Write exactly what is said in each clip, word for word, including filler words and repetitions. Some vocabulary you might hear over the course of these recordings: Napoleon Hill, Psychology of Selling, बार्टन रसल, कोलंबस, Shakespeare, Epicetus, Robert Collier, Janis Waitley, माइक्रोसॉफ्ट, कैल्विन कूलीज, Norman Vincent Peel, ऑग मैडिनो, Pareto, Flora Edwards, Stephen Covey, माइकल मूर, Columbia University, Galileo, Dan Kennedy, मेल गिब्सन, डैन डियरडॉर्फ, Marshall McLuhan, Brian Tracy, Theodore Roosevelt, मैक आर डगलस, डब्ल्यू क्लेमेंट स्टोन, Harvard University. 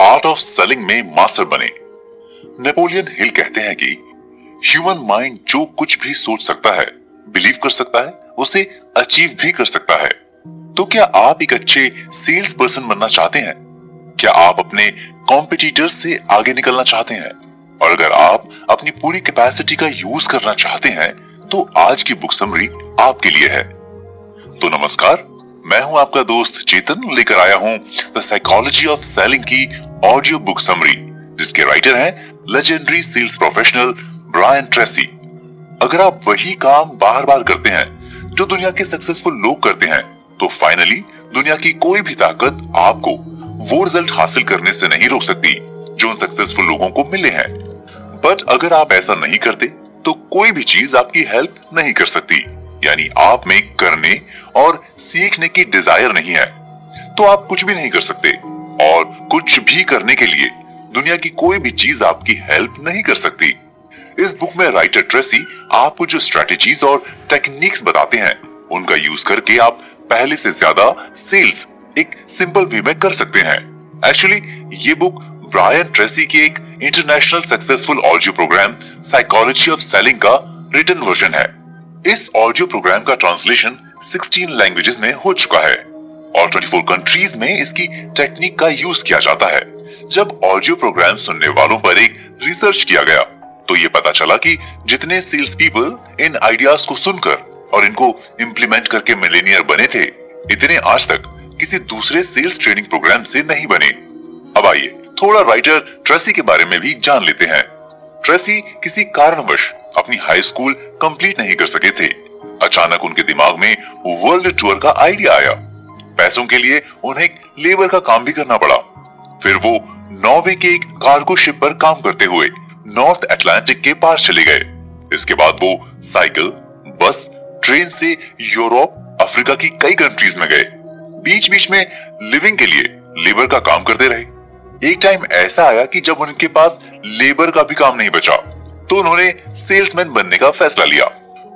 Art of selling में master बने। Napoleon Hill कहते हैं कि ह्यूमन माइंड जो कुछ भी सोच सकता है, बिलीव कर सकता है, उसे अचीव भी कर सकता है। तो क्या आप एक अच्छे सेल्स पर्सन बनना चाहते हैं? क्या आप अपने कॉम्पिटिटर्स से आगे निकलना चाहते हैं? और अगर आप अपनी पूरी कैपेसिटी का यूज करना चाहते हैं तो आज की बुक समरी आपके लिए है। तो नमस्कार, मैं हूं आपका दोस्त चेतन, लेकर आया हूं द साइकोलॉजी ऑफ सेलिंग की ऑडियो बुक समरी, जिसके राइटर हैं legendary sales professional Brian Tracy. अगर आप वही काम बार बार करते हैं जो दुनिया के सक्सेसफुल लोग करते हैं, तो फाइनली दुनिया की कोई भी ताकत आपको वो रिजल्ट हासिल करने से नहीं रोक सकती जो उन सक्सेसफुल लोगों को मिले हैं। बट अगर आप ऐसा नहीं करते तो कोई भी चीज आपकी हेल्प नहीं कर सकती, यानी आप में करने और सीखने की डिजायर नहीं है तो आप कुछ भी नहीं कर सकते, और कुछ भी करने के लिए दुनिया की कोई भी चीज आपकी हेल्प नहीं कर सकती। इस बुक में राइटर ट्रेसी आपको जो स्ट्रेटेजीज और टेक्निक्स बताते हैं, उनका यूज करके आप पहले से ज्यादा सेल्स एक सिंपल वे में कर सकते हैं। एक्चुअली ये बुक ब्रायन ट्रेसी की एक international successful audio programme psychology of selling का रिटन वर्जन है। इस ऑडियो प्रोग्राम का ट्रांसलेशन सोलह लैंग्वेजेस में हो चुका है और चौबीस कंट्रीज में इसकी टेक्निक का यूज किया जाता है। जब ऑडियो प्रोग्राम सुनने वालों पर एक रिसर्च किया गया तो ये पता चला कि जितने सेल्स पीपल इन आइडियाज को सुनकर और इनको इम्प्लीमेंट करके मिलेनियर बने थे, इतने आज तक किसी दूसरे सेल्स ट्रेनिंग प्रोग्राम से नहीं बने। अब आइए थोड़ा राइटर ट्रेसी के बारे में भी जान लेते हैं। ट्रेसी किसी कारणवश अपनी हाई स्कूल कंप्लीट नहीं कर सके थे। अचानक उनके दिमाग में वर्ल्ड टूर का आइडिया आया। पैसों के लिए उन्हें लेबर का काम भी करना पड़ा। फिर वो नॉर्वे के एक कार्गो शिप पर काम करते हुए नॉर्थ अटलांटिक के पार चले गए। इसके बाद वो साइकिल, बस, ट्रेन से यूरोप, अफ्रीका की कई कंट्रीज में गए। बीच बीच में लिविंग के लिए लेबर का काम करते रहे। एक टाइम ऐसा आया कि जब उनके पास लेबर का भी काम नहीं बचा तो उन्होंने सेल्समैन बनने का फैसला लिया।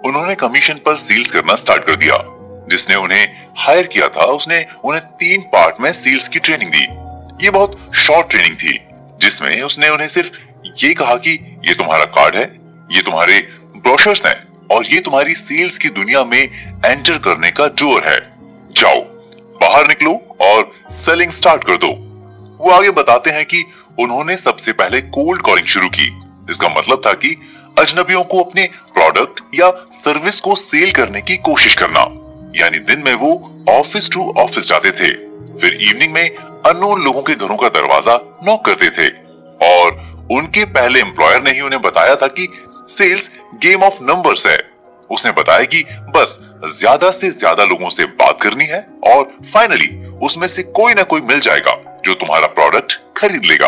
उन्होंने कमीशन पर सेल्स करना स्टार्ट कर दिया। जिसने उन्हें हायर किया था उसने उन्हें तीन पार्ट में सेल्स की ट्रेनिंग दी। ये बहुत शॉर्ट ट्रेनिंग थी जिसमें उसने उन्हें सिर्फ ये कहा कि ये तुम्हारा कार्ड है, ये तुम्हारे ब्रोशर्स हैं और ये तुम्हारी सेल्स की दुनिया में एंटर करने का डोर है। जाओ, बाहर निकलो और सेलिंग स्टार्ट कर दो। वो आगे बताते हैं कि उन्होंने सबसे पहले कोल्ड कॉलिंग शुरू की। इसका मतलब था कि अजनबियों को अपने प्रोडक्ट या सर्विस को सेल करने की कोशिश करना। यानी दिन में वो ऑफिस टू ऑफिस जाते थे, फिर इवनिंग में अननोन लोगों के घरों का दरवाजा नॉक करते थे और उनके पहले एम्प्लॉयर ने ही उन्हें बताया था कि सेल्स गेम ऑफ नंबर्स है। उसने बताया कि बस ज्यादा से ज्यादा लोगों से बात करनी है और फाइनली उसमें से कोई ना कोई मिल जाएगा जो तुम्हारा प्रोडक्ट खरीद लेगा।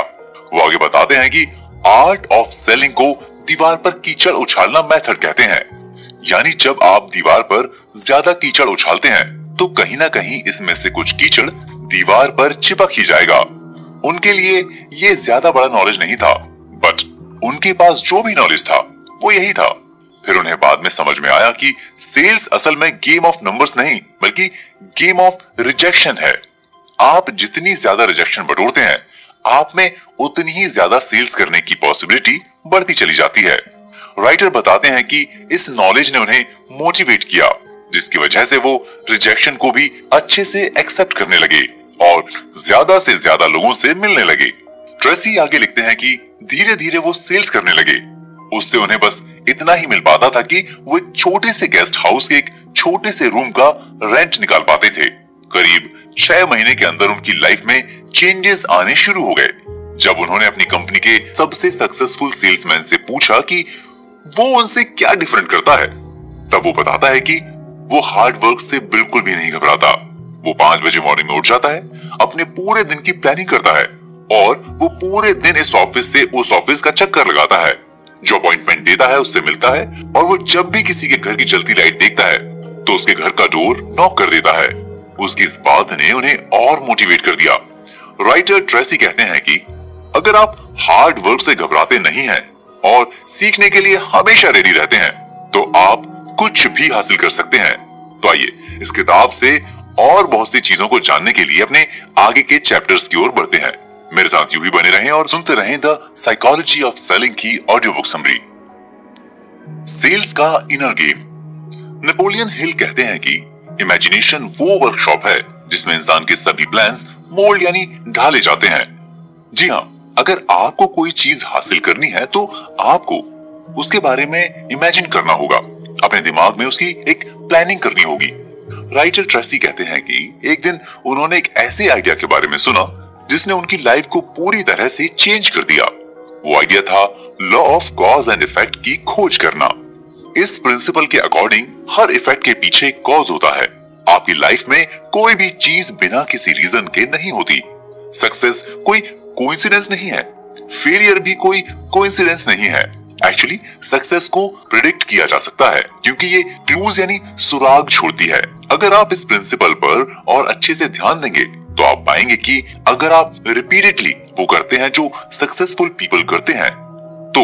वो आगे बताते हैं कि आर्ट ऑफ सेलिंग को दीवार पर कीचड़ उछालना मेथड कहते हैं। यानी जब आप दीवार पर ज्यादा कीचड़ उछालते हैं तो कहीं ना कहीं इसमें से कुछ कीचड़ दीवार पर चिपक ही जाएगा। उनके लिए ये ज्यादा बड़ा नॉलेज नहीं था, बट उनके पास जो भी नॉलेज था वो यही था। फिर उन्हें बाद में समझ में आया कि सेल्स असल में गेम ऑफ नंबर्स नहीं बल्कि गेम ऑफ रिजेक्शन है। आप जितनी ज्यादा रिजेक्शन बटोरते हैं, आप में उतनी ही ज्यादा सेल्स करने की पॉसिबिलिटी बढ़ती चली जाती है। राइटर बताते हैं कि इस नॉलेज ने उन्हें मोटिवेट किया, जिसकी वजह से वो रिजेक्शन को भी अच्छे से एक्सेप्ट करने लगे और ज्यादा से ज्यादा लोगों से मिलने लगे। ट्रेसी आगे लिखते हैं कि धीरे धीरे वो सेल्स करने लगे। उससे उन्हें बस इतना ही मिल पाता था कि वो एक छोटे से गेस्ट हाउस के एक छोटे से रूम का रेंट निकाल पाते थे। करीब छह महीने के अंदर उनकी लाइफ में चेंजेस आने शुरू हो गए। जब उन्होंने अपनी कंपनी के सबसे सक्सेसफुल सेल्समैन से पूछा कि वो उनसे क्या डिफरेंट करता है, तब वो बताता है कि वो हार्ड वर्क से बिल्कुल भी नहीं घबराता। वो पांच बजे मॉर्निंग में उठ जाता है, अपने पूरे दिन की प्लानिंग करता है और वो पूरे दिन इस ऑफिस से उस ऑफिस का चक्कर लगाता है, जो अपॉइंटमेंट देता है उससे मिलता है, और वो जब भी किसी के घर की जलती लाइट देखता है तो उसके घर का डोर नॉक कर देता है। उसकी इस बात ने उन्हें और मोटिवेट कर दिया। राइटर ट्रेसी कहते हैं कि अगर आप हार्ड वर्क से घबराते नहीं हैं और सीखने के लिए हमेशा रेडी रहते हैं तो आप कुछ भी हासिल कर सकते हैं। तो आइए इस किताब से और बहुत सी चीजों को जानने के लिए अपने आगे के चैप्टर्स की ओर बढ़ते हैं। मेरे साथ यूं ही बने रहें और सुनते रहें द साइकोलॉजी ऑफ सेलिंग की ऑडियो बुक समरी। सेल्स का इनर गेम। नेपोलियन हिल कहते हैं कि इमेजिनेशन वो वर्कशॉप है जिसमें इंसान के सभी प्लान्स मोल्ड यानी ढाले जाते हैं। जी हाँ, अगर आपको कोई चीज हासिल करनी है तो आपको उसके बारे में इमेजिन करना होगा, अपने दिमाग में उसकी एक प्लानिंग करनी होगी। राइटर ट्रेसी कहते हैं कि एक दिन उन्होंने एक ऐसे आइडिया के बारे में सुना जिसने उनकी लाइफ को पूरी तरह से चेंज कर दिया। वो आइडिया था law of cause and effect की खोज करना। इस प्रिंसिपल के अकॉर्डिंग हर इफेक्ट के पीछे कॉज होता है। आपकी लाइफ में कोई भी चीज बिना किसी रीजन के नहीं होती। सक्सेस कोई कोइंसिडेंस नहीं है, फेलियर भी कोई कोइंसिडेंस नहीं है। एक्चुअली सक्सेस को प्रेडिक्ट किया जा सकता है क्योंकि ये क्लूज यानी सुराग छोड़ती है। अगर आप इस प्रिंसिपल पर और अच्छे से ध्यान देंगे तो आप पाएंगे कि अगर आप रिपीटेडली वो करते हैं जो सक्सेसफुल पीपल करते हैं तो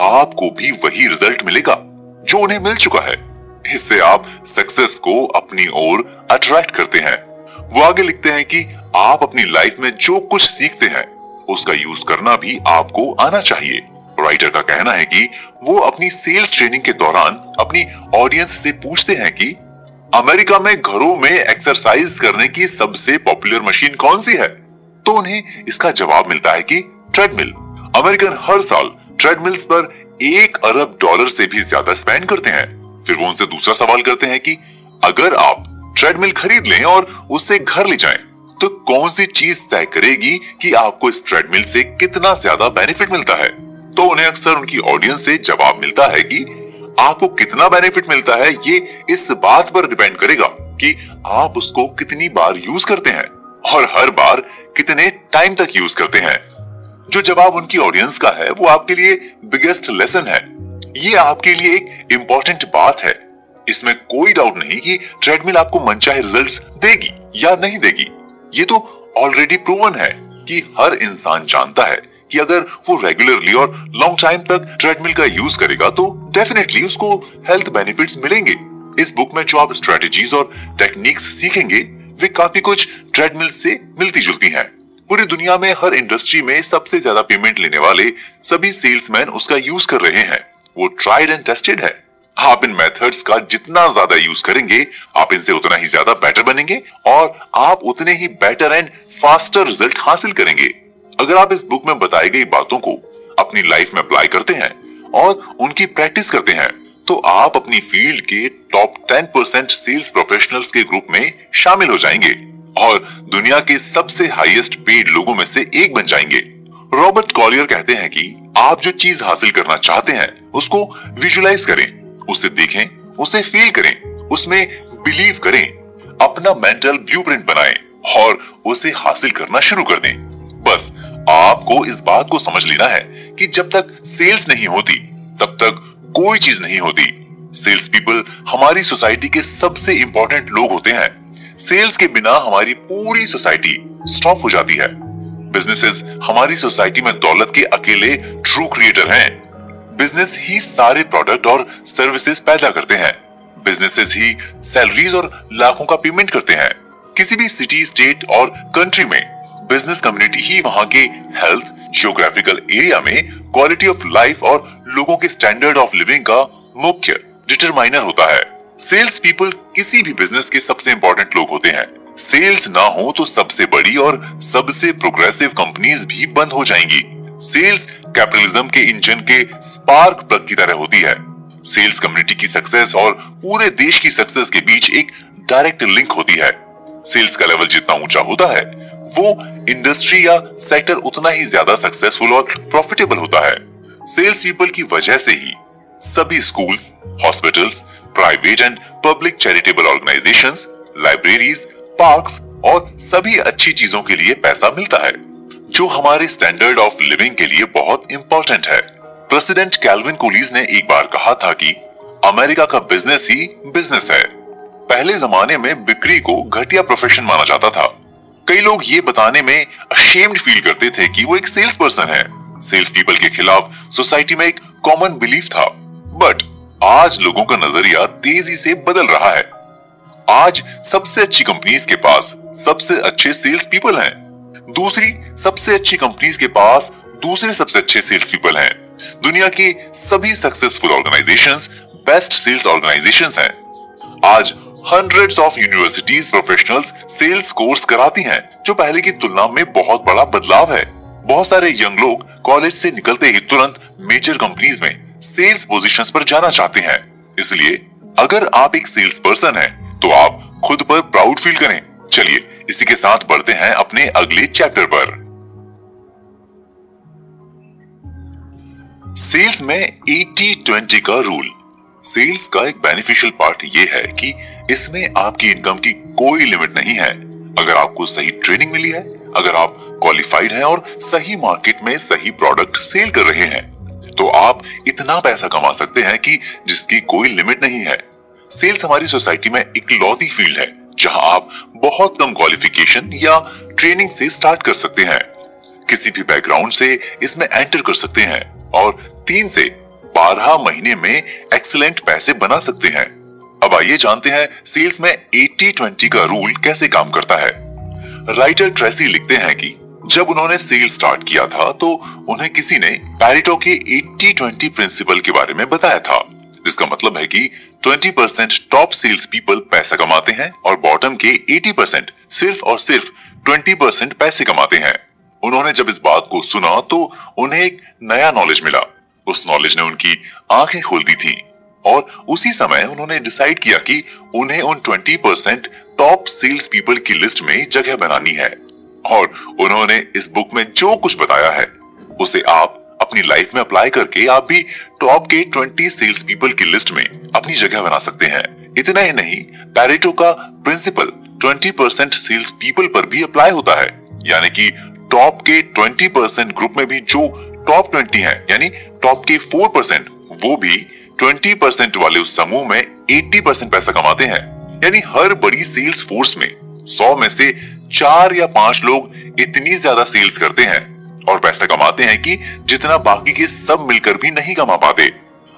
आपको भी वही रिजल्ट मिलेगा जो उन्हें मिल चुका है। इससे आप सक्सेस को अपनी ओर अट्रैक्ट करते हैं। वो आगे लिखते हैं कि आप अपनी लाइफ में जो कुछ सीखते हैं उसका यूज करना भी आपको आना चाहिए। राइटर का कहना है कि वो अपनी सेल्स ट्रेनिंग के दौरान अपनी ऑडियंस से पूछते हैं कि अमेरिका में घरों में एक्सरसाइज करने की सबसे पॉपुलर मशीन कौन सी है, तो उन्हें इसका जवाब मिलता है कि ट्रेडमिल। अमेरिकन हर साल ट्रेडमिल्स पर एक अरब डॉलर से भी ज्यादा स्पेंड करते हैं। फिर वो उनसे दूसरा सवाल करते हैं कि अगर आप ट्रेडमिल खरीद लें और उससे घर ले जाएं तो कौन सी चीज तय करेगी कि आपको इस ट्रेडमिल से कितना ज्यादा बेनिफिट मिलता है। तो उन्हें अक्सर उनकी ऑडियंस से जवाब मिलता है कि आपको कितना बेनिफिट मिलता है ये इस बात पर डिपेंड करेगा कि आप उसको कितनी बार यूज करते हैं और हर बार कितने टाइम तक यूज करते हैं। जो जवाब उनकी ऑडियंस का है वो आपके लिए बिगेस्ट लेसन है। ये आपके लिए एक इम्पोर्टेंट बात है। इसमें कोई डाउट नहीं कि ट्रेडमिल आपको मनचाहे रिजल्ट्स देगी या नहीं देगी। ये तो ऑलरेडी प्रूवन है कि हर इंसान जानता है कि अगर वो रेगुलरली और लॉन्ग टाइम तक ट्रेडमिल का यूज करेगा तो डेफिनेटली उसको हेल्थ बेनिफिट्स मिलेंगे। इस बुक में जो आप स्ट्रेटेजीज और टेक्निक्स सीखेंगे वे काफी कुछ ट्रेडमिल से मिलती जुलती हैं। पूरी दुनिया में हर इंडस्ट्री में सबसे ज्यादा पेमेंट लेने वाले सभी सेल्समैन उसका यूज कर रहे हैं। वो ट्राइड एंड टेस्टेड है। आप इन मेथड्स का जितना ज्यादा यूज करेंगे आप इनसे उतना ही ज्यादा बेटर बनेंगे और आप उतने ही बेटर एंड फास्टर रिजल्ट हासिल करेंगे। अगर आप इस बुक में बताई गई बातों को अपनी लाइफ में अप्लाई करते हैं और उनकी प्रैक्टिस करते हैं तो आप अपनी फील्ड के top ten percent sales professionals के ग्रुप में शामिल हो जाएंगे और दुनिया के सबसे हाईएस्ट पेड लोगों में से एक बन जाएंगे। रॉबर्ट कॉलियर कहते हैं कि आप जो चीज हासिल करना चाहते हैं उसको विजुअलाइज करें, उसे देखें, उसे फील करें, उसमें बिलीव करें, अपना मेंटल ब्लूप्रिंट बनाएं और उसे हासिल करना शुरू कर दें। बस आपको इस बात को समझ लेना है कि जब तक सेल्स नहीं होती तब तक कोई चीज नहीं होती। सेल्स पीपल हमारी सोसाइटी के सबसे इंपॉर्टेंट लोग होते हैं। सेल्स के बिना हमारी पूरी सोसाइटी स्टॉप हो जाती है। बिजनेसेस हमारी सोसाइटी में दौलत के अकेले ट्रू क्रिएटर हैं। बिजनेस ही सारे प्रोडक्ट और सर्विसेज पैदा करते हैं। बिजनेसेस ही सैलरीज और लाखों का पेमेंट करते हैं। किसी भी सिटी, स्टेट और कंट्री में बिजनेस कम्युनिटी ही वहां के हेल्थ, जियोग्राफिकल एरिया में क्वालिटी ऑफ लाइफ और लोगों के स्टैंडर्ड ऑफ लिविंग का मुख्य डिटरमाइनर होता है। सेल्स पीपल किसी भी बिजनेस के सबसे इंपॉर्टेंट लोग होते हैं। सेल्स ना हो तो सबसे बड़ी और सबसे प्रोग्रेसिव कंपनीज भी बंद हो जाएंगी। सेल्स कैपिटलिज्म के इंजन के स्पार्क प्लग की तरह होती है। सेल्स कम्युनिटी की सक्सेस और पूरे देश की सक्सेस के बीच एक डायरेक्ट लिंक होती है। सेल्स का लेवल जितना ऊंचा होता है वो इंडस्ट्री या सेक्टर उतना ही ज्यादा सक्सेसफुल और प्रॉफिटेबल होता है। सेल्स पीपल की वजह से ही सभी schools, hospitals, private and public charitable organisations, libraries, parks और सभी अच्छी चीजों के लिए पैसा मिलता है जो हमारे स्टैंडर्ड ऑफ लिविंग के लिए बहुत इंपॉर्टेंट है। प्रेसिडेंट कैल्विन कूलीज ने एक बार कहा था कि अमेरिका का बिजनेस ही बिजनेस है। पहले जमाने में बिक्री को घटिया प्रोफेशन माना जाता था। कई लोग ये बताने में अशेम्ड फील करते थे कि वो एक सेल्स पर्सन है। सेल्स पीपल के खिलाफ सोसाइटी में एक कॉमन बिलीफ था। बट आज लोगों का नजरिया तेजी से बदल रहा है। आज सबसे अच्छी कंपनीज के पास सबसे अच्छे सेल्स पीपल हैं। दूसरी सबसे अच्छी कंपनीज के पास दूसरे सबसे अच्छे सेल्स पीपल हैं। दुनिया की सभी successful organisations best sales organisations हैं। आज hundreds of universities professionals sales course कराती हैं, जो पहले की तुलना में बहुत बड़ा बदलाव है। बहुत सारे यंग लोग कॉलेज से निकलते ही तुरंत मेजर कंपनीज में सेल्स पोजीशंस पर जाना चाहते हैं। इसलिए अगर आप एक सेल्स पर्सन हैं, तो आप खुद पर प्राउड फील करें। चलिए इसी के साथ बढ़ते हैं अपने अगले चैप्टर पर। सेल्स में अस्सी बीस का रूल। सेल्स का एक बेनिफिशियल पार्ट ये है कि इसमें आपकी इनकम की कोई लिमिट नहीं है। अगर आपको सही ट्रेनिंग मिली है, अगर आप क्वालिफाइड हैं और सही मार्केट में सही प्रोडक्ट सेल कर रहे हैं, तो आप इतना पैसा कमा सकते हैं कि जिसकी कोई लिमिट नहीं है। सेल्स हमारी सोसाइटी में इकलौती फील्ड है जहां आप बहुत कम क्वालिफिकेशन या ट्रेनिंग से स्टार्ट कर सकते हैं। किसी भी बैकग्राउंड से इसमें एंटर कर सकते हैं और तीन से बारह महीने में एक्सीलेंट पैसे बना सकते हैं। अब आइए जानते हैं सेल्स में अस्सी बीस का रूल कैसे काम करता है। राइटर ट्रेसी लिखते हैं कि जब उन्होंने सेल स्टार्ट किया था तो उन्हें किसी ने पैरेटो के अस्सी बीस प्रिंसिपल के बारे में बताया था। इसका मतलब है कि बीस परसेंट टॉप सेल्स पीपल पैसा कमाते हैं और बॉटम के अस्सी परसेंट सिर्फ और सिर्फ बीस परसेंट पैसे कमाते हैं। उन्होंने जब इस बात को सुना तो उन्हें एक नया नॉलेज मिला। उस नॉलेज ने उनकी आंखें खोल दी थी और उसी समय उन्होंने डिसाइड किया कि उन्हें उन बीस परसेंट टॉप सेल्स पीपल की लिस्ट में जगह बनानी है। और उन्होंने इस बुक में जो कुछ बताया है उसे आप अपनी लाइफ में अप्लाई करके आप भी टॉप के बीस सेल्स पीपल की लिस्ट में अपनी जगह बना सकते हैं। इतना ही नहीं, पैरेटो का प्रिंसिपल बीस परसेंट सेल्स पीपल पर भी अप्लाई होता है, यानी कि टॉप के बीस परसेंट ग्रुप में भी जो टॉप बीस हैं, यानी टॉप के चार परसेंट, वो भी बीस परसेंट वाले उस समूह में अस्सी परसेंट पैसा कमाते हैं। यानी हर बड़ी सेल्स फोर्स में सौ में से चार या पांच लोग इतनी ज्यादा सेल्स करते हैं और पैसा कमाते हैं कि जितना बाकी के सब मिलकर भी नहीं कमा पाते।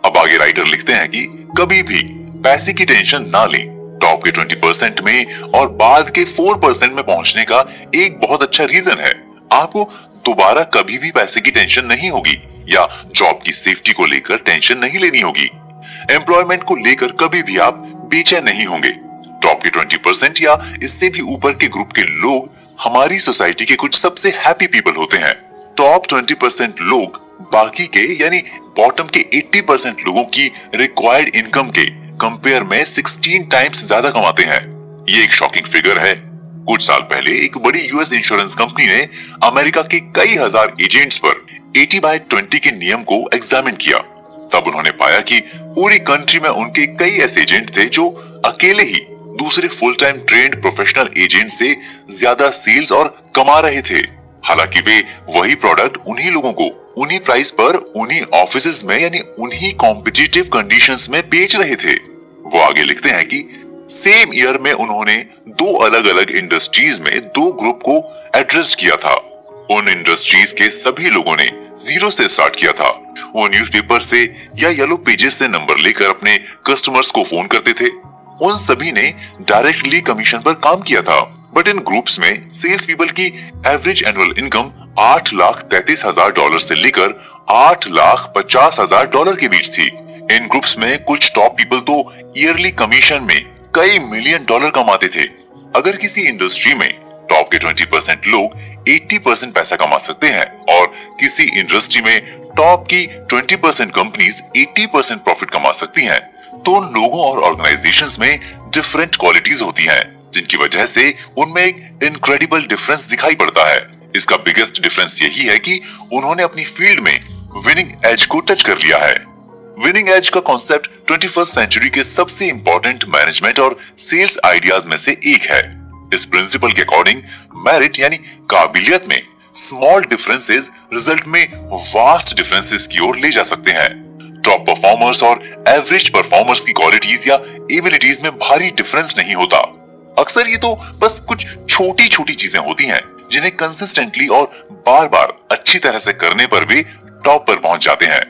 अब आगे राइटर लिखते हैं कि कभी भी पैसे की टेंशन ना लें। टॉप के बीस परसेंट में और बाद के चार परसेंट में पहुंचने का एक बहुत अच्छा रीजन है, आपको दोबारा कभी भी पैसे की टेंशन नहीं होगी या जॉब की सेफ्टी को लेकर टेंशन नहीं लेनी होगी। एम्प्लॉयमेंट को लेकर कभी भी आप बेचैन नहीं होंगे। टॉप के बीस परसेंट या इससे भी ऊपर के ग्रुप के लोग हमारी सोसाइटी के कुछ सबसे हैप्पी पीपल होते हैं। टॉप बीस परसेंट लोग बाकी के यानी बॉटम के अस्सी परसेंट लोगों की रिक्वायर्ड इनकम के कंपेयर में सोलह टाइम्स ज्यादा कमाते हैं। ये एक शॉकिंग फिगर है। कुछ साल पहले एक बड़ी यूएस इंश्योरेंस कंपनी ने अमेरिका के कई हजार एजेंट्स पर अस्सी बाय बीस के नियम को एग्जामिन किया। तब उन्होंने पाया कि पूरी कंट्री में उनके कई ऐसे एजेंट थे जो अकेले ही दूसरे full time trained professional agent से ज्यादा सेल्स और कमा रहे थे। हालांकि वे वही प्रोडक्ट उन्हीं लोगों को उन्हीं प्राइस पर उन्हीं ऑफिसेज में यानी उन्हीं कॉम्पिटिटिव कंडीशंस में बेच रहे थे। वो आगे लिखते हैं कि सेम ईयर में उन्होंने दो अलग अलग इंडस्ट्रीज में दो ग्रुप को एड्रेस किया था। उन इंडस्ट्रीज के सभी लोगों ने जीरो से स्टार्ट किया था। वो न्यूज़पेपर से या येलो पेजेस से नंबर लेकर अपने कस्टमर्स को फोन करते थे। उन सभी ने डायरेक्टली कमीशन पर काम किया था, बट इन ग्रुप्स में सेल्स पीपल की एवरेज एनुअल इनकम आठ लाख तैतीस हजार डॉलर से लेकर आठ लाख पचास हजार डॉलर के बीच थी। इन ग्रुप्स में कुछ टॉप पीपल तो ईयरली कमीशन में कई मिलियन डॉलर कमाते थे। अगर किसी इंडस्ट्री में टॉप के बीस परसेंट लोग अस्सी परसेंट पैसा कमा सकते हैं और किसी इंडस्ट्री में टॉप की बीस परसेंट कंपनीज अस्सी परसेंट प्रॉफिट कमा सकती हैं, तो उन लोगों और ऑर्गेनाइजेशंस में डिफरेंट क्वालिटीज होती हैं, जिनकी वजह से उनमें एक इनक्रेडिबल डिफरेंस दिखाई पड़ता है। इसका बिगेस्ट डिफरेंस यही है कि उन्होंने अपनी फील्ड में विनिंग एज को टच कर लिया है। विनिंग एज का कॉन्सेप्ट ट्वेंटी फर्स्ट सेंचुरी के सबसे इंपॉर्टेंट मैनेजमेंट और सेल्स आइडियाज में से एक है। इस प्रिंसिपल के अकॉर्डिंग मेरिट यानी काबिलियत में स्मॉल डिफरेंसेस रिजल्ट में वास्ट डिफरेंसेस की ओर ले जा सकते हैं। टॉप परफॉर्मर्स और एवरेज परफॉर्मर्स की क्वालिटीज या एबिलिटीज में भारी डिफरेंस नहीं होता। अक्सर ये तो बस कुछ छोटी छोटी चीजें होती हैं जिन्हें कंसिस्टेंटली और बार बार अच्छी तरह से करने पर भी टॉप पर पहुंच जाते हैं।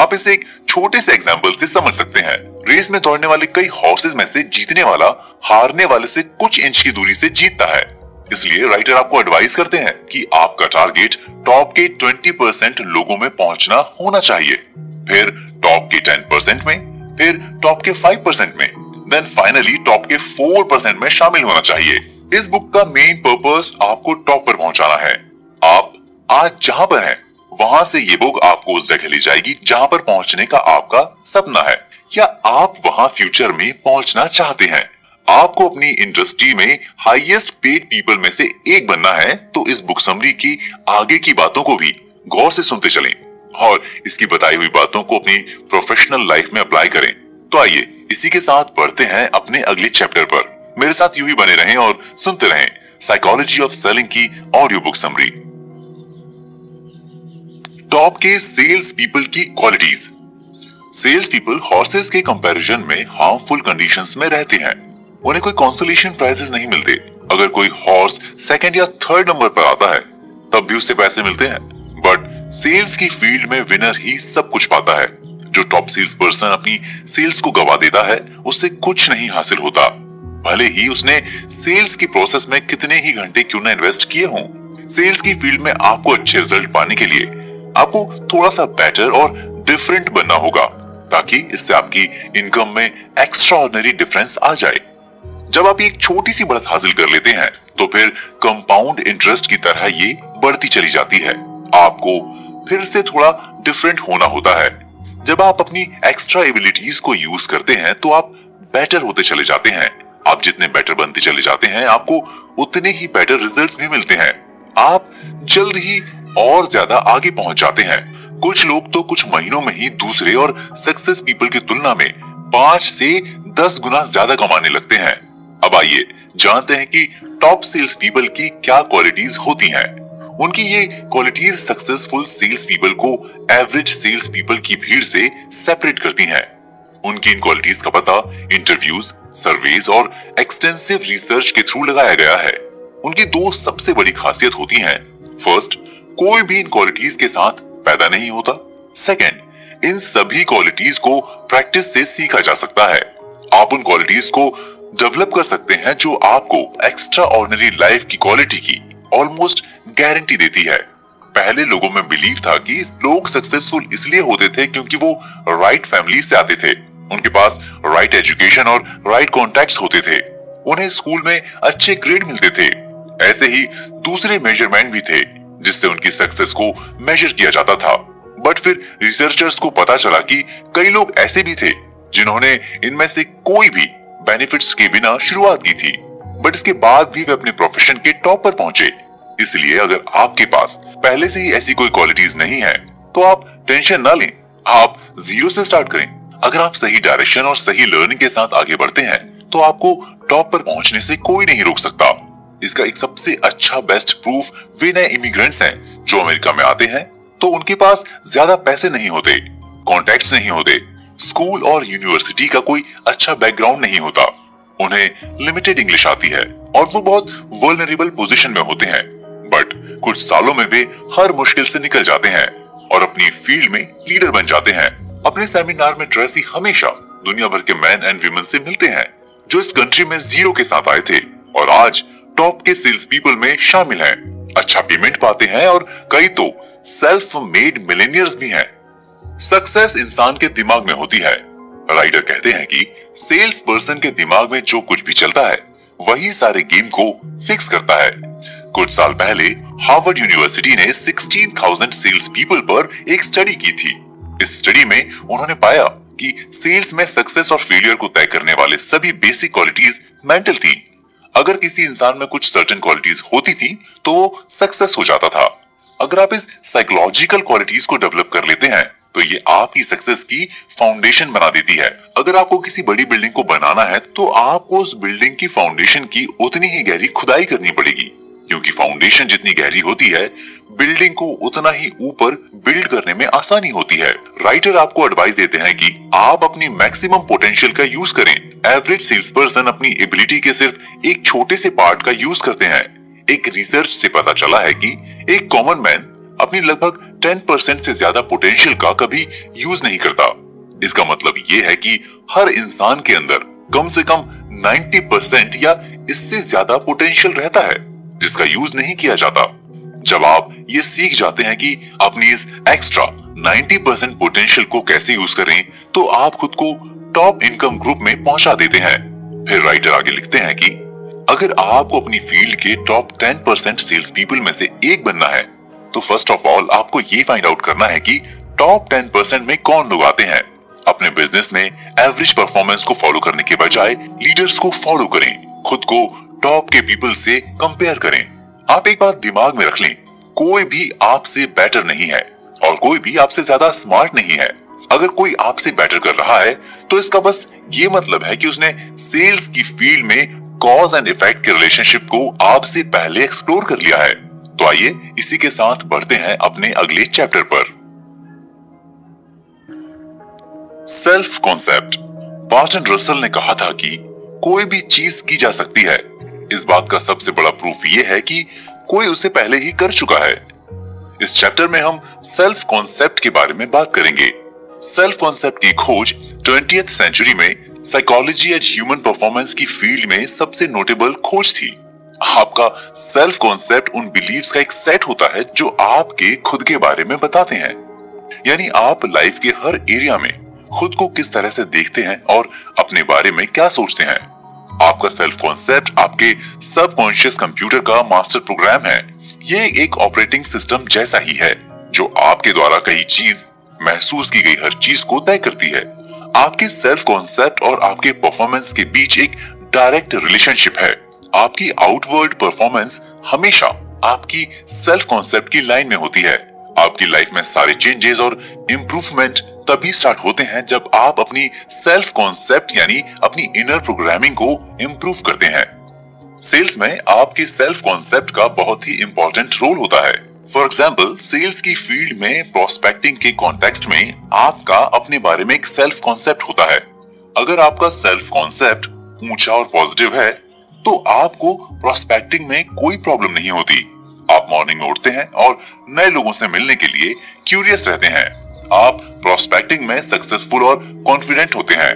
आप इसे एक छोटे से एग्जाम्पल से समझ सकते हैं। रेस में दौड़ने वाले कई हॉर्सेस में से जीतने वाला हारने वाले से कुछ इंच की दूरी से जीतता है। इसलिए राइटर आपको एडवाइस करते हैं कि आपका टारगेट टॉप के बीस परसेंट लोगों में पहुंचना होना चाहिए, फिर टॉप के दस परसेंट में, फिर टॉप के पाँच परसेंट में, देन फाइनली टॉप के चार परसेंट में शामिल होना चाहिए। इस बुक का मेन पर्पस आपको टॉप पर पहुंचाना है। आप आज जहां पर हैं, वहां से ये बुक आपको उस जगह ले जाएगी जहां पर पहुंचने का आपका सपना है या आप वहां फ्यूचर में पहुंचना चाहते हैं। आपको अपनी इंडस्ट्री में हाईएस्ट पेड पीपल में से एक बनना है तो इस बुक समरी की आगे की बातों को भी गौर से सुनते चलें और इसकी बताई हुई बातों को अपनी प्रोफेशनल लाइफ में अप्लाई करें। तो आइए इसी के साथ पढ़ते हैं अपने अगले चैप्टर पर। मेरे साथ यूं ही बने रहें और सुनते रहें साइकोलॉजी ऑफ सेलिंग की ऑडियो बुक समरी। टॉप के सेल्स पीपल की क्वालिटीज। सेल्स पीपल हॉर्सेस के कंपैरिजन में हार्मफुल कंडीशंस में रहते हैं। उन्हें कोई कंसोलेशन प्राइजेस नहीं मिलते। अगर कोई हॉर्स सेकंड या थर्ड नंबर पर आता है तब भी उसे पैसे मिलते हैं, बट सेल्स की फील्ड में विनर ही सब कुछ पाता है। जो टॉप सेल्स पर्सन अपनी सेल्स को गवा देता है उससे कुछ नहीं हासिल होता, भले ही उसने सेल्स की प्रोसेस में कितने ही घंटे क्यों ना इन्वेस्ट किए हों। सेल्स की फील्ड में आपको अच्छे रिजल्ट पाने के लिए आपको थोड़ा सा बेटर और डिफरेंट बनना होगा ताकि इससे आपकी इनकम में एक्स्ट्राऑर्डिनरी डिफरेंस आ जाए। जब आप एक छोटी सी बढ़त हासिल कर लेते हैं तो फिर कंपाउंड इंटरेस्ट की तरह ये बढ़ती चली जाती है। आपको फिर से थोड़ा डिफरेंट होना होता है। जब आप अपनी एक्स्ट्रा एबिलिटीज को यूज करते हैं तो आप बेटर होते चले जाते हैं। आप जितने बेटर बनते चले जाते हैं आपको उतने ही बेटर रिजल्ट्स भी मिलते हैं। आप जल्द ही और ज्यादा आगे पहुंच जाते हैं। कुछ लोग तो कुछ महीनों में ही दूसरे और सक्सेस पीपल की तुलना में पांच से दस गुना ज्यादा कमाने लगते हैं। अब आइए जानते हैं कि टॉप सेल्स पीपल की क्या क्वालिटीज होती हैं। उनकी ये क्वालिटीज सक्सेसफुल सेल्स पीपल को एवरेज सेल्स पीपल की भीड़ से सेपरेट करती हैं। उनकी इन क्वालिटीज का पता इंटरव्यूज, सर्वेज और एक्सटेंसिव रिसर्च के थ्रू लगाया गया है। उनकी दो सबसे बड़ी खासियत होती है। फर्स्ट, कोई भी इन क्वालिटीज के साथ पैदा नहीं होता। सेकंड, इन सभी क्वालिटीज को प्रैक्टिस से सीखा जा सकता है। आप उन क्वालिटीज को डेवलप कर सकते हैं जो आपको एक्स्ट्राऑर्डिनरी लाइफ की क्वालिटी की ऑलमोस्ट गारंटी देती है। पहले लोगों में बिलीव था कि लोग सक्सेसफुल इसलिए होते थे क्योंकि वो राइट फैमिली से आते थे, उनके पास राइट एजुकेशन और राइट कॉन्टेक्ट्स होते थे, उन्हें स्कूल में अच्छे ग्रेड मिलते थे। ऐसे ही दूसरे मेजरमेंट भी थे जिससे उनकी सक्सेस को मेजर किया जाता था। बट फिर रिसर्चर्स को पता चला कि कई लोग ऐसे भी थे जिन्होंने इनमें से कोई भी बेनिफिट्स के बिना शुरुआत की थी, बट इसके बाद भी वे अपने प्रोफेशन के टॉप पर पहुंचे। इसलिए अगर आपके पास पहले से ही ऐसी कोई क्वालिटीज नहीं है तो आप टेंशन ना लें, आप जीरो से स्टार्ट करें। अगर आप सही डायरेक्शन और सही लर्निंग के साथ आगे बढ़ते हैं तो आपको टॉप पर पहुंचने से कोई नहीं रोक सकता। इसका एक सबसे अच्छा बेस्ट प्रूफ वे नए इमिग्रेंट्स हैं जो अमेरिका में आते हैं तो उनके पास ज्यादा पैसे नहीं होते, कॉन्टैक्ट्स नहीं होते, स्कूल और यूनिवर्सिटी का कोई अच्छा बैकग्राउंड नहीं होता, उन्हें लिमिटेड इंग्लिश आती है और वो बहुत वल्नरेबल पोजीशन में होते हैं। बट कुछ सालों में वे हर मुश्किल से निकल जाते हैं और अपनी फील्ड में लीडर बन जाते हैं। अपने सेमिनार में ट्रेसी हमेशा दुनिया भर के मैन एंड वुमेन से मिलते हैं जो इस कंट्री में जीरो के साथ आए थे और आज टॉप के सेल्स पीपल में शामिल हैं, अच्छा पेमेंट पाते हैं और कई तो सेल्फ मेड मिलेनियर्स भी हैं। सक्सेस इंसान के दिमाग में होती है। राइडर कहते हैं कि सेल्स पर्सन के दिमाग में जो कुछ भी चलता है वही सारे गेम को फिक्स करता है। कुछ साल पहले हार्वर्ड यूनिवर्सिटी ने सोलह हज़ार सेल्स पीपल पर एक स्टडी की थी। इस स्टडी में उन्होंने पाया कि सेल्स में सक्सेस और फेलियर को तय करने वाले सभी बेसिक क्वालिटीज मेंटल थी। अगर किसी इंसान में कुछ सर्टेन क्वालिटीज होती थी तो वो सक्सेस हो जाता था। अगर आप इस साइकोलॉजिकल क्वालिटीज को डेवलप कर लेते हैं तो ये आपकी सक्सेस की फाउंडेशन बना देती है। अगर आपको किसी बड़ी बिल्डिंग को बनाना है तो आपको उस बिल्डिंग की फाउंडेशन की उतनी ही गहरी खुदाई करनी पड़ेगी, क्योंकि फाउंडेशन जितनी गहरी होती है बिल्डिंग को उतना ही ऊपर बिल्ड करने में आसानी होती है। राइटर आपको एडवाइस देते हैं कि आप अपनी मैक्सिमम पोटेंशियल का यूज करें। एवरेज सेल्स पर्सन अपनी एबिलिटी के सिर्फ एक छोटे से पार्ट का यूज करते हैं। एक रिसर्च से पता चला है कि एक कॉमन मैन अपनी लगभग दस परसेंट से ज्यादा पोटेंशियल का कभी यूज नहीं करता। इसका मतलब ये है कि हर इंसान के अंदर कम से कम नब्बे परसेंट या इससे ज्यादा पोटेंशियल रहता है। जिसका यूज नहीं किया जाता। जब आप ये सीख जाते हैं कि अपनी इस एक्स्ट्रा नब्बे परसेंट पोटेंशियल को कैसे यूज करें, तो आप खुद को टॉप इनकम ग्रुप में पहुंचा देते हैं। फिर राइटर आगे लिखते हैं कि अगर आपको अपनी फील्ड के टॉप दस परसेंट सेल्स पीपल में से एक बनना है, तो फर्स्ट ऑफ ऑल आपको ये फाइंड आउट करना है कि टॉप दस परसेंट में कौन लोग आते हैं। अपने बिजनेस में एवरेज परफॉर्मेंस को फॉलो करने के बजाय लीडर्स को फॉलो करें, खुद को टॉप के पीपल से कंपेयर करें। आप एक बात दिमाग में रख लें, कोई भी आपसे बेटर नहीं है और कोई भी आपसे ज्यादा स्मार्ट नहीं है। अगर कोई आपसे बेटर कर रहा है तो इसका बस ये मतलब है कि उसने सेल्स की फील्ड में कॉज एंड इफेक्ट के रिलेशनशिप को आपसे पहले एक्सप्लोर कर लिया है। तो आइए इसी के साथ बढ़ते हैं अपने अगले चैप्टर पर। Self concept. बार्टन रसल ने कहा था कि कोई भी चीज की जा सकती है। इस बात का सबसे बड़ा प्रूफ ये है कि कोई उसे पहले ही कर चुका है। इस चैप्टर में हम सेल्फ कॉन्सेप्ट के बारे में बात करेंगे। सेल्फ कॉन्सेप्ट की खोज ट्वेंटियथ सेंचुरी में साइकोलॉजी एंड ह्यूमन परफॉर्मेंस की फील्ड में सबसे नोटेबल खोज थी। आपका सेल्फ कॉन्सेप्ट उन बिलीव्स का एक सेट होता है जो आपके खुद के बारे में बताते हैं, यानी आप लाइफ के हर एरिया में खुद को किस तरह से देखते हैं और अपने बारे में क्या सोचते हैं। आपका सेल्फ कॉन्सेप्ट आपके सबकॉन्शियस कंप्यूटर का मास्टर प्रोग्राम है। ये एक ऑपरेटिंग सिस्टम जैसा ही है जो आपके द्वारा कई चीज महसूस की गई हर चीज को तय करती है। आपके सेल्फ कॉन्सेप्ट और आपके परफॉर्मेंस के बीच एक डायरेक्ट रिलेशनशिप है। आपकी आउटवर्ड परफॉर्मेंस हमेशा आपकी सेल्फ कॉन्सेप्ट की लाइन में होती है। आपकी लाइफ में सारे चेंजेस और इम्प्रूवमेंट तभी स्टार्ट होते हैं जब आप अपनी सेल्फ कॉन्सेप्ट यानी अपनी इनर प्रोग्रामिंग को इम्प्रूव करते हैं। सेल्स में आपके सेल्फ कॉन्सेप्ट का बहुत ही इम्पोर्टेंट रोल होता है। फॉर एग्जाम्पल, सेल्स की फील्ड में प्रोस्पेक्टिंग के कॉन्टेक्स्ट में आपका अपने बारे में एक सेल्फ कॉन्सेप्ट होता है। अगर आपका सेल्फ कॉन्सेप्ट ऊंचा और पॉजिटिव है तो आपको प्रोस्पेक्टिंग में कोई प्रॉब्लम नहीं होती। आप मॉर्निंग में उठते हैं और नए लोगों से मिलने के लिए क्यूरियस रहते हैं। आप प्रोस्पेक्टिंग में सक्सेसफुल और कॉन्फिडेंट होते हैं,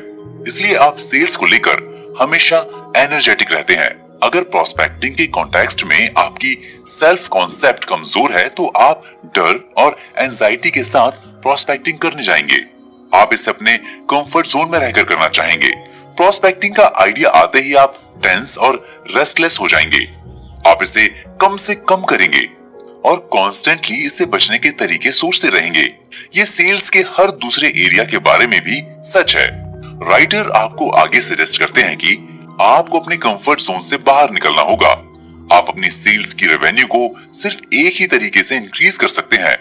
इसलिए आप सेल्स को लेकर हमेशा एनर्जेटिक रहते हैं। अगर प्रोस्पेक्टिंग के कॉन्टेक्स्ट में आपकी सेल्फ कॉन्सेप्ट कमजोर है तो आप डर और एंजाइटी के साथ प्रोस्पेक्टिंग करने जाएंगे। आप इसे अपने कंफर्ट जोन में रहकर करना चाहेंगे। प्रोस्पेक्टिंग का आइडिया आते ही आप टेंस और रेस्टलेस हो जाएंगे। आप इसे कम से कम करेंगे और कॉन्स्टेंटली इससे बचने के तरीके सोचते रहेंगे। ये सेल्स के हर दूसरे एरिया के बारे में भी सच है। राइटर आपको आगे सजेस्ट करते हैं कि आपको अपने कंफर्ट जोन से बाहर निकलना होगा। आप अपनी सेल्स की रेवेन्यू को सिर्फ एक ही तरीके से इंक्रीज कर सकते हैं।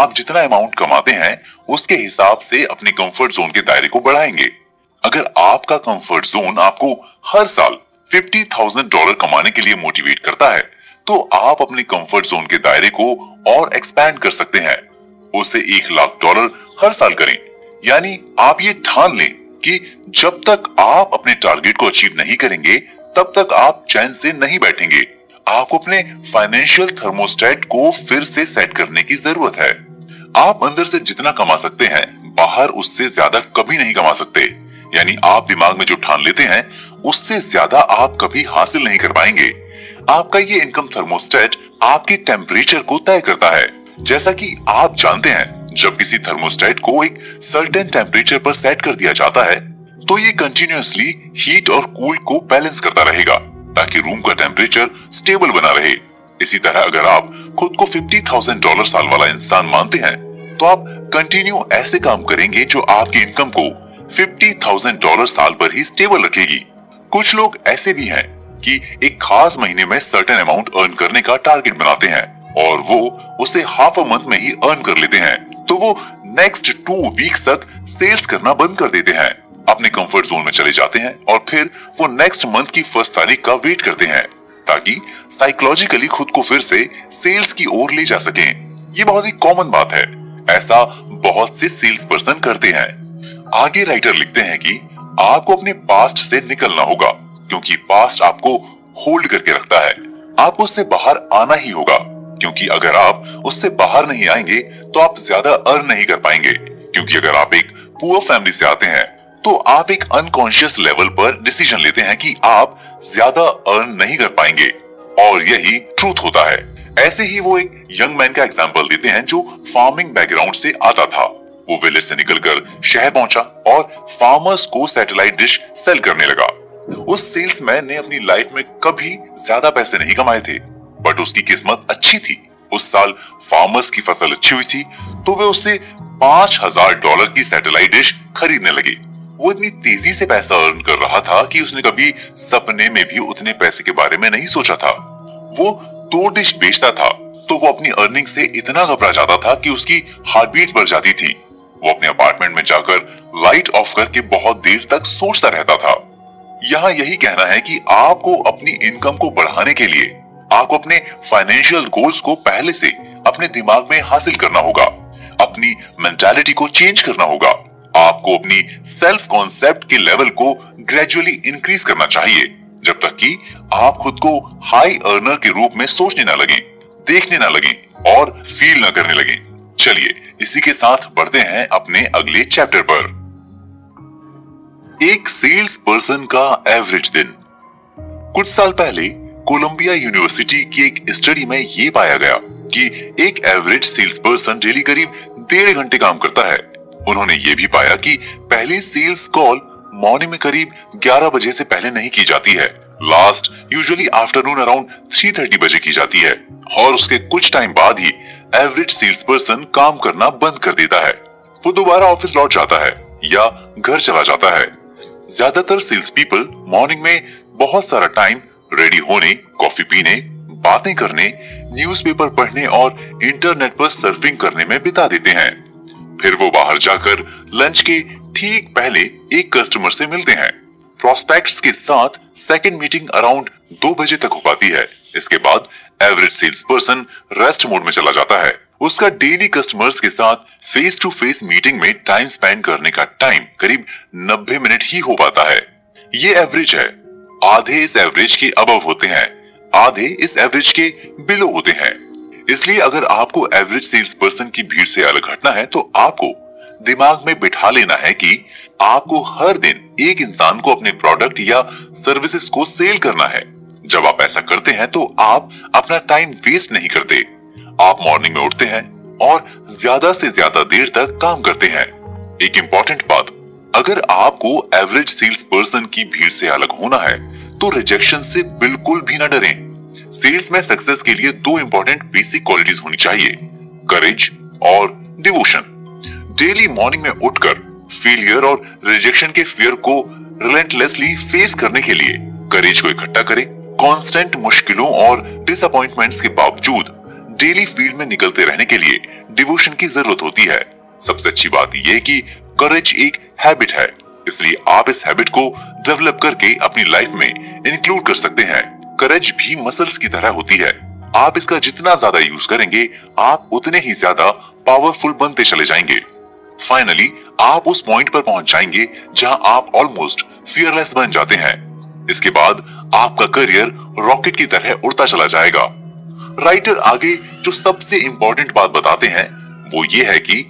आप जितना अमाउंट कमाते हैं उसके हिसाब से अपने कंफर्ट जोन के दायरे को बढ़ाएंगे। अगर आपका कंफर्ट जोन आपको हर साल पचास हज़ार डॉलर कमाने के लिए मोटिवेट करता है तो आप अपने कंफर्ट जोन के दायरे को और एक्सपैंड कर सकते हैं। उसे एक लाख डॉलर हर साल करें, यानी आप ये ठान लें कि जब तक आप अपने टारगेट को अचीव नहीं करेंगे तब तक आप चैन से नहीं बैठेंगे। आपको अपने फाइनेंशियल थर्मोस्टेट को फिर से सेट करने की जरूरत है। आप अंदर से जितना कमा सकते हैं बाहर उससे ज्यादा कभी नहीं कमा सकते, यानी आप दिमाग में जो ठान लेते हैं उससे ज्यादा आप कभी हासिल नहीं कर पाएंगे। आपका ये इनकम थर्मोस्टेट आपके टेम्परेचर को तय करता है। जैसा कि आप जानते हैं, जब किसी थर्मोस्टेट को एक सर्टेन टेम्परेचर पर सेट कर दिया जाता है तो ये कंटिन्यूअसली हीट और कूल को बैलेंस करता रहेगा ताकि रूम का टेम्परेचर स्टेबल बना रहे। इसी तरह अगर आप खुद को फिफ्टी थाउजेंड डॉलर साल वाला इंसान मानते हैं तो आप कंटिन्यू ऐसे काम करेंगे जो आपकी इनकम को पचास हज़ार डॉलर साल पर ही स्टेबल रखेगी। कुछ लोग ऐसे भी हैं कि एक खास महीने में सर्टेन अमाउंट अर्न करने का टारगेट बनाते हैं और वो उसे हाफ अ मंथ में ही अर्न कर लेते हैं, तो वो नेक्स्ट टू वीक्स तक सेल्स करना बंद कर देते हैं, अपने कंफर्ट जोन में चले जाते हैं और फिर वो नेक्स्ट मंथ की फर्स्ट तारीख का वेट करते हैं ताकि साइकोलॉजिकली खुद को फिर से सेल्स की ओर ले जा सके। ये बहुत ही कॉमन बात है, ऐसा बहुत से सेल्स पर्सन करते हैं। आगे राइटर लिखते हैं कि आपको अपने पास्ट से निकलना होगा क्योंकि पास्ट आपको होल्ड करके रखता है। आपको उससे बाहर आना ही होगा क्योंकि अगर आप उससे बाहर नहीं आएंगे तो आप ज्यादा अर्न नहीं कर पाएंगे। क्योंकि अगर आप एक पुअर फैमिली से आते हैं तो आप एक अनकॉन्शियस लेवल पर डिसीजन लेते हैं कि आप ज्यादा अर्न नहीं कर पाएंगे। और यही ट्रूथ होता है। ऐसे ही वो एक यंग मैन का एग्जाम्पल देते हैं जो फार्मिंग बैकग्राउंड से आता था। वो विलेज से निकलकर शहर पहुंचा और फार्मर्स को सैटेलाइट डिश सेल करने लगा। उस सेल्समैन ने अपनी लाइफ में कभी ज्यादा पैसे नहीं कमाए थे, बट उसकी किस्मत अच्छी थी। उस साल फार्मर्स की फसल अच्छी हुई थी, तो वे उससे पांच हजार डॉलर की सैटेलाइट डिश खरीदने लगे। वो इतनी तेजी से पैसा अर्न कर रहा था कि उसने कभी सपने में भी उतने पैसे के बारे में नहीं सोचा था। वो दो डिश बेचता था तो वो अपनी अर्निंग से इतना घबरा जाता था कि उसकी हार्ट बीट बढ़ जाती थी। वो अपने अपार्टमेंट में जाकर लाइट ऑफ करके बहुत देर तक सोचता रहता था। यहाँ यही कहना है कि आपको अपनी इनकम को बढ़ाने के लिए आपको अपने फाइनेंशियल गोल्स को पहले से अपने दिमाग में हासिल करना होगा, अपनी मेंटालिटी को चेंज करना होगा। आपको अपनी सेल्फ कॉन्सेप्ट के लेवल को ग्रेजुअली इंक्रीज करना चाहिए जब तक कि आप खुद को हाई अर्नर के रूप में सोचने ना लगे, देखने ना लगे और फील ना करने लगे। चलिए इसी के साथ बढ़ते हैं अपने अगले चैप्टर पर। एक सेल्स पर्सन का एवरेज दिन। कुछ साल पहले कोलंबिया यूनिवर्सिटी की एक स्टडी में ये पाया गया कि एक एवरेज सेल्स पर्सन डेली करीब डेढ़ घंटे काम करता है। उन्होंने ये भी पाया कि पहले सेल्स कॉल मॉर्निंग में करीब ग्यारह बजे से पहले नहीं की जाती है। लास्ट यूजुअली आफ्टरनून अराउंड तीन तीस बजे की जाती है और उसके कुछ टाइम बाद ही एवरेज सेल्स पर्सन काम करना बंद कर देता है। वो दोबारा ऑफिस लौट जाता है या घर चला जाता है। ज्यादातर सेल्स पीपल मॉर्निंग में बहुत सारा टाइम रेडी होने, कॉफी पीने, बातें करने, न्यूज़पेपर पढ़ने और इंटरनेट पर सर्फिंग करने में बिता देते हैं। फिर वो बाहर जाकर लंच के ठीक पहले एक कस्टमर से मिलते हैं। प्रोस्पेक्ट्स के साथ सेकंड मीटिंग अराउंड दो बजे तक हो पाती है। इसके बाद average sales person rest mode में चला जाता है। उसका डेली कस्टमर्स के साथ फेस टू फेस मीटिंग में टाइम स्पेंड करने का टाइम करीब नब्बे मिनट ही हो पाता है। ये एवरेज है। आधे इस एवरेज के अबव होते हैं, आधे इस एवरेज के बिलो होते हैं। इसलिए अगर आपको एवरेज सेल्स पर्सन की भीड़ से अलग हटना है तो आपको दिमाग में बिठा लेना है कि आपको हर दिन एक इंसान को अपने प्रोडक्ट या सर्विसेज को सेल करना है। जब आप ऐसा करते हैं तो आप अपना टाइम वेस्ट नहीं करते। आप मॉर्निंग में उठते हैं और ज्यादा से ज्यादा देर तक काम करते हैं। एक इम्पोर्टेंट बात, अगर आपको एवरेज सेल्स पर्सन की भीड़ से अलग होना है तो रिजेक्शन से बिल्कुल भी ना डरें। सेल्स में सक्सेस के लिए दो इम्पोर्टेंट बेसिक क्वालिटीज होनी चाहिए, करेज और डिवोशन। डेली मॉर्निंग में उठकर फेलियर और रिजेक्शन के फियर को रिलेंटलेसली फेस करने के लिए करेज को इकट्ठा करें। कांस्टेंट मुश्किलों और डिसअपॉइंटमेंट्स के बावजूद डेली फील्ड में निकलते रहने के लिए डिवोशन की जरूरत होती है। सबसे अच्छी बात यह कि करेज एक हैबिट है, इसलिए आप इस हैबिट को डेवलप करके अपनी लाइफ में इंक्लूड कर सकते हैं। करेज भी मसल्स की तरह होती है। आप इसका जितना ज्यादा यूज करेंगे आप उतने ही ज्यादा पावरफुल बनते चले जाएंगे। फाइनली आप उस पॉइंट पर पहुंच जाएंगे जहां आप ऑलमोस्ट फियरलेस बन जाते हैं। इसके बाद आपका करियर रॉकेट की तरह उड़ता चला जाएगा। राइटर आगे जो सबसे इम्पोर्टेंट बात बताते हैं वो ये है कि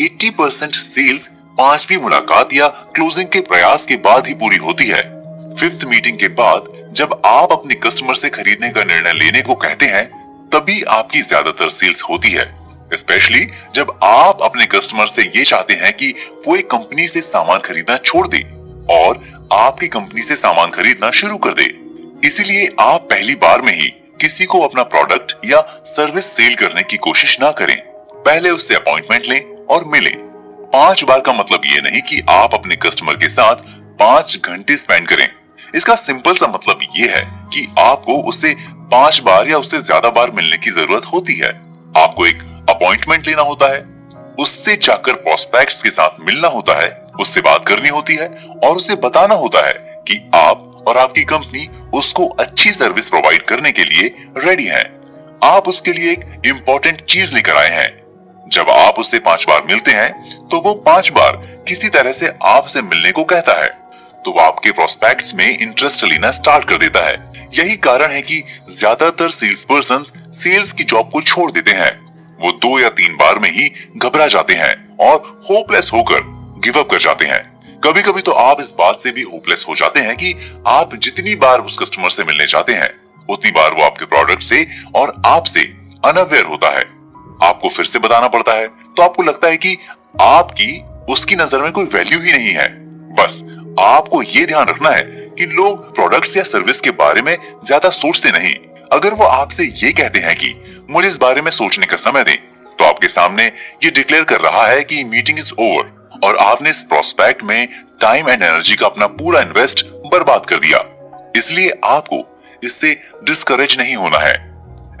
अस्सी परसेंट सेल्स पांचवी मुलाकात या क्लोजिंग के प्रयास के बाद ही पूरी होती है। फिफ्थ मीटिंग के बाद जब आप अपने कस्टमर से खरीदने का निर्णय लेने को कहते हैं तभी आपकी ज्यादातर सेल्स होती है। स्पेशली जब आप अपने कस्टमर से ये चाहते हैं कि वो एक कंपनी से सामान खरीदना छोड़ दे और आपकी कंपनी से सामान खरीदना शुरू कर दे। इसीलिए आप पहली बार में ही किसी को अपना प्रोडक्ट या सर्विस सेल करने की कोशिश ना करें। पहले उससे अपॉइंटमेंट लें और मिलें। पांच बार का मतलब ये नहीं कि आप अपने कस्टमर के साथ पांच घंटे स्पेंड करें। इसका सिंपल सा मतलब ये है कि आपको उससे पांच बार या उससे ज्यादा बार मिलने की जरूरत होती है। आपको एक अपॉइंटमेंट लेना होता है, उससे जाकर प्रोस्पेक्ट्स के साथ मिलना होता है, उससे बात करनी होती है और उसे बताना होता है कि आप और आपकी कंपनी उसको अच्छी सर्विस प्रोवाइड करने के लिए रेडी हैं। आप उसके लिए एक इम्पोर्टेंट चीज लेकर आए हैं। जब आप उससे पांच बार मिलते हैं तो वो पांच बार किसी तरह से आपसे मिलने को कहता है, तो वो आपके प्रोस्पेक्ट्स में इंटरेस्ट लेना स्टार्ट कर देता है। यही कारण है कि ज्यादातर सेल्स पर्सन सेल्स की जॉब को छोड़ देते हैं। वो दो या तीन बार में ही घबरा जाते हैं और होपलेस होकर गिव अप कर जाते हैं। कभी कभी तो आप इस बात से भी होपलेस हो जाते हैं कि आप जितनी बार उस कस्टमर से मिलने जाते हैं उतनी बार वो आपके प्रोडक्ट से और आपसे अनअवेयर होता है। आपको फिर से बताना पड़ता है तो आपको लगता है कि आपकी उसकी नजर में कोई वैल्यू ही नहीं है। बस आपको ये ध्यान रखना है कि लोग प्रोडक्ट्स या सर्विस के बारे में ज्यादा सोचते नहीं। अगर वो आपसे ये कहते हैं कि मुझे इस बारे में सोचने का समय दें, तो आपके सामने ये डिक्लेयर कर रहा है कि मीटिंग इज ओवर और आपने इस प्रोस्पेक्ट में टाइम एंड एनर्जी का अपना पूरा इन्वेस्ट बर्बाद कर दिया। इसलिए आपको इससे डिस्करेज नहीं होना है।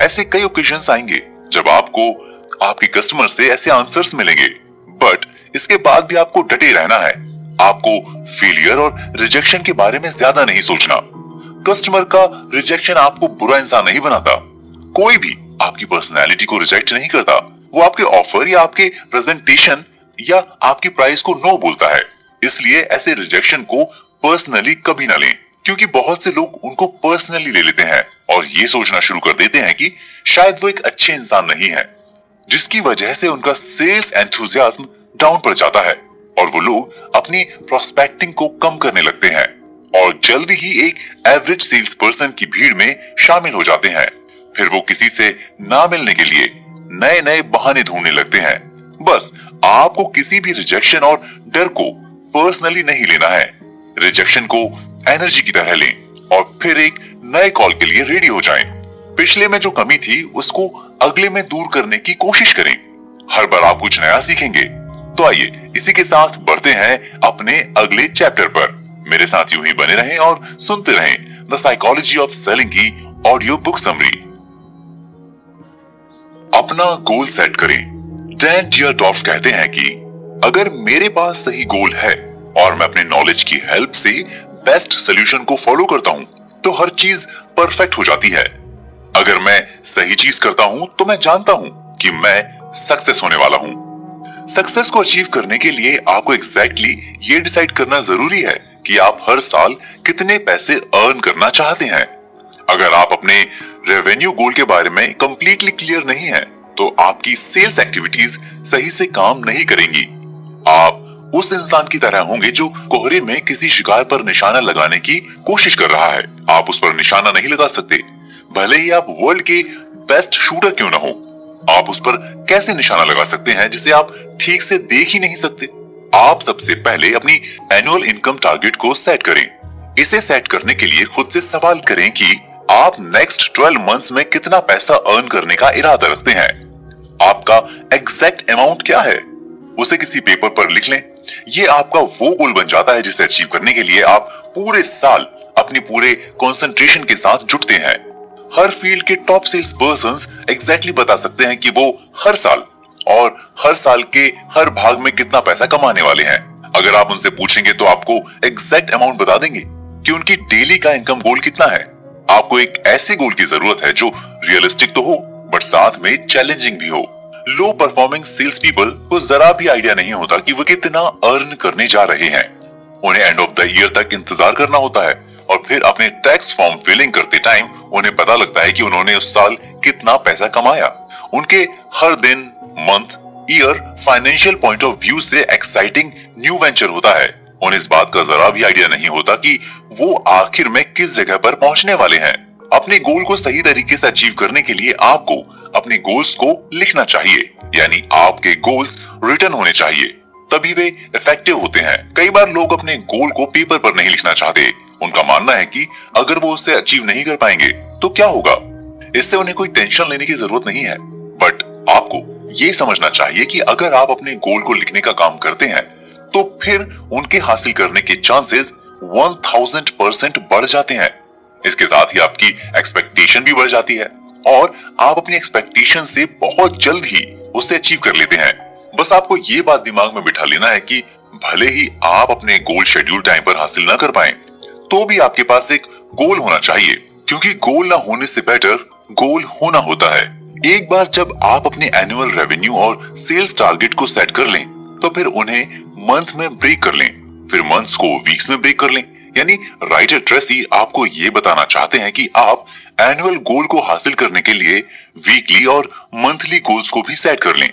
ऐसे कई ओकेजन्स आएंगे जब आपको आपके कस्टमर से ऐसे आंसर्स मिलेंगे, बट इसके बाद भी आपको डटे रहना है। आपको फेलियर और रिजेक्शन के बारे में ज्यादा नहीं सोचना। कस्टमर का रिजेक्शन आपको बुरा इंसान नहीं बनाता। कोई भी आपकी पर्सनालिटी को रिजेक्ट नहीं करता। वो आपके ऑफर या आपके प्रेजेंटेशन या आपकी प्राइस को नो बोलता है। इसलिए ऐसे रिजेक्शन को पर्सनली कभी ना लें, क्योंकि बहुत से लोग उनको पर्सनली ले लेते हैं और ये सोचना शुरू कर देते हैं कि शायद वो एक अच्छे इंसान नहीं है, जिसकी वजह से उनका सेल्स एंथुसियाज्म डाउन पड़ जाता है और वो लोग अपनी प्रोस्पेक्टिंग को कम करने लगते हैं और जल्दी ही एक एवरेज सेल्स पर्सन की भीड़ में शामिल हो जाते हैं। फिर वो किसी से ना मिलने के लिए नए नए बहाने ढूंढने लगते हैं। बस आपको किसी भी रिजेक्शन और डर को पर्सनली नहीं लेना है। रिजेक्शन को एनर्जी की तरह लें और फिर एक नए कॉल के लिए रेडी हो जाएं। पिछले में जो कमी थी उसको अगले में दूर करने की कोशिश करें। हर बार आप कुछ नया सीखेंगे। तो आइए इसी के साथ बढ़ते हैं अपने अगले चैप्टर पर। मेरे साथ यूं ही बने रहें और सुनते रहें द साइकोलॉजी ऑफ सेलिंग की ऑडियो बुक समरी। अपना गोल सेट करें। डैन डियरडॉर्फ कहते हैं कि अगर मेरे पास सही गोल है और मैं अपने नॉलेज की हेल्प से बेस्ट सॉल्यूशन को फॉलो करता हूं, तो हर चीज परफेक्ट हो जाती है। अगर मैं सही चीज करता हूं तो मैं जानता हूं कि मैं सक्सेस होने वाला हूं। सक्सेस को अचीव करने के लिए आपको एग्जैक्टली ये डिसाइड करना जरूरी है कि आप हर साल कितने पैसे अर्न करना चाहते हैं। अगर आप अपने रेवेन्यू गोल के बारे में कंप्लीटली क्लियर नहीं है तो आपकी सेल्स एक्टिविटीज सही से काम नहीं करेंगी। आप उस इंसान की तरह होंगे जो कोहरे में किसी शिकार पर निशाना लगाने की कोशिश कर रहा है। आप उस पर निशाना नहीं लगा सकते, भले ही आप वर्ल्ड के बेस्ट शूटर क्यों ना हो। आप उस पर कैसे निशाना लगा सकते हैं जिसे आप ठीक से देख ही नहीं सकते। आप सबसे पहले अपनी एनुअल इनकम टारगेट को सेट करें। इसे सेट करने के लिए खुद से सवाल करें कि आप नेक्स्ट ट्वेल्व मंथ्स में कितना पैसा अर्न करने का इरादा रखते हैं। आपका एग्जैक्ट अमाउंट क्या है, उसे किसी पेपर पर लिख लें। ये आपका वो गोल बन जाता है जिसे अचीव करने के लिए आप पूरे साल अपने पूरे कंसंट्रेशन के साथ जुटते हैं। हर फील्ड के टॉप सेल्स पर्संस एग्जैक्टली बता सकते हैं कि वो हर साल और हर साल के हर भाग में कितना पैसा कमाने वाले हैं। अगर आप उनसे पूछेंगे तो आपको एग्जैक्ट अमाउंट बता देंगे कि उनकी डेली का इनकम गोल कितना है। आपको एक ऐसे गोल की जरूरत है जो रियलिस्टिक तो हो बट साथ में चैलेंजिंग भी हो। लो परफॉर्मिंग सेल्स पीपल को जरा भी आइडिया नहीं होता कि वो कितना अर्न करने जा रहे हैं। उन्हें एंड ऑफ द ईयर तक इंतजार करना होता है और फिर अपने टैक्स फॉर्म फिलिंग करते टाइम उन्हें पता लगता है कि उन्होंने उस साल कितना पैसा कमाया। उनके हर दिन, month, year financial point of view से एक्साइटिंग न्यू वेंचर होता है। उन्हें इस बात का जरा भी आइडिया नहीं होता कि वो आखिर में किस जगह पर पहुंचने वाले हैं। अपने गोल को सही तरीके से अचीव करने के लिए आपको अपने गोल्स को लिखना चाहिए, यानी आपके गोल्स रिटन होने चाहिए, तभी वे इफेक्टिव होते हैं। कई बार लोग अपने गोल को पेपर पर नहीं लिखना चाहते। उनका मानना है कि अगर वो उसे अचीव नहीं कर पाएंगे तो क्या होगा। इससे उन्हें कोई टेंशन लेने की जरूरत नहीं है, बट आपको ये समझना चाहिए कि अगर आप अपने गोल को लिखने का काम करते हैं तो फिर उनके हासिल करने के चांसेस वन थाउजेंड परसेंट बढ़ जाते हैं। इसके साथ ही आपकी एक्सपेक्टेशन भी बढ़ जाती है और आप अपनी एक्सपेक्टेशन से बहुत जल्द ही उसे अचीव कर लेते हैं। बस आपको ये बात दिमाग में बिठा लेना है कि भले ही आप अपने गोल शेड्यूल टाइम पर हासिल ना कर पाए, तो भी आपके पास एक गोल होना चाहिए, क्योंकि गोल ना होने से बेटर गोल होना होता है। एक बार जब आप अपने एनुअल रेवेन्यू और सेल्स टारगेट को सेट कर लें, तो फिर उन्हें मंथ में ब्रेक कर लें, फिर मंथ्स को वीक्स में ब्रेक कर लें। यानी राइटर ट्रेसी आपको ये बताना चाहते हैं कि आप एनुअल गोल को हासिल करने के लिए वीकली और मंथली गोल्स को भी सेट कर लें।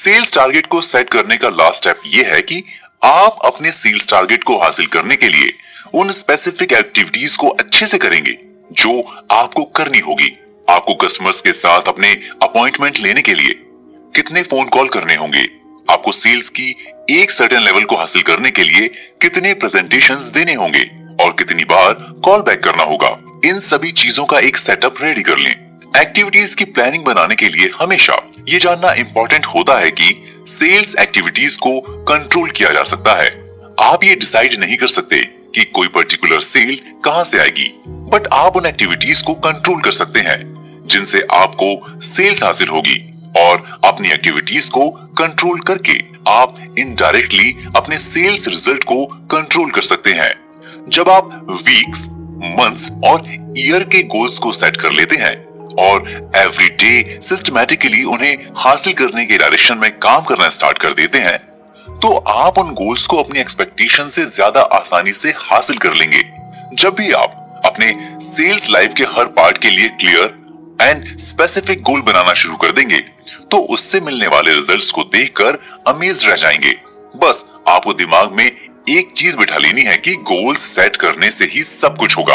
सेल्स टारगेट को सेट करने का लास्ट स्टेप ये है कि आप अपने सेल्स टारगेट को हासिल करने के लिए उन स्पेसिफिक एक्टिविटीज को अच्छे से करेंगे जो आपको करनी होगी। आपको कस्टमर्स के साथ अपने अपॉइंटमेंट लेने के लिए कितने फोन कॉल करने होंगे, आपको सेल्स की एक सर्टेन लेवल को हासिल करने के लिए कितने प्रेजेंटेशंस देने होंगे और कितनी बार कॉल बैक करना होगा। इन सभी चीजों का एक सेटअप रेडी कर लें। एक्टिविटीज की प्लानिंग बनाने के लिए हमेशा ये जानना इम्पोर्टेंट होता है कि सेल्स एक्टिविटीज को कंट्रोल किया जा सकता है। आप ये डिसाइड नहीं कर सकते कि कोई पर्टिकुलर सेल कहां से आएगी, बट आप उन एक्टिविटीज को कंट्रोल कर सकते हैं जिनसे आपको सेल्स हासिल होगी, और अपनी एक्टिविटीज को कंट्रोल करके आप इनडायरेक्टली अपने सेल्स रिजल्ट को कंट्रोल कर सकते हैं। जब आप वीक्स, मंथ्स और ईयर के गोल्स को सेट कर लेते हैं और एवरी डे सिस्टमैटिकली उन्हें हासिल करने के डायरेक्शन में काम करना स्टार्ट कर देते हैं, तो आप उन गोल्स को अपनी एक्सपेक्टेशन से ज्यादा आसानी से हासिल कर लेंगे। जब भी आप अपने सेल्स लाइफ के हर पार्ट के लिए क्लियर एंड स्पेसिफिक गोल बनाना शुरू कर देंगे, तो उससे मिलने वाले रिजल्ट्स को देखकर अमेज रह जाएंगे। बस आपको दिमाग में एक चीज बिठा लेनी है कि गोल सेट करने से ही सब कुछ होगा।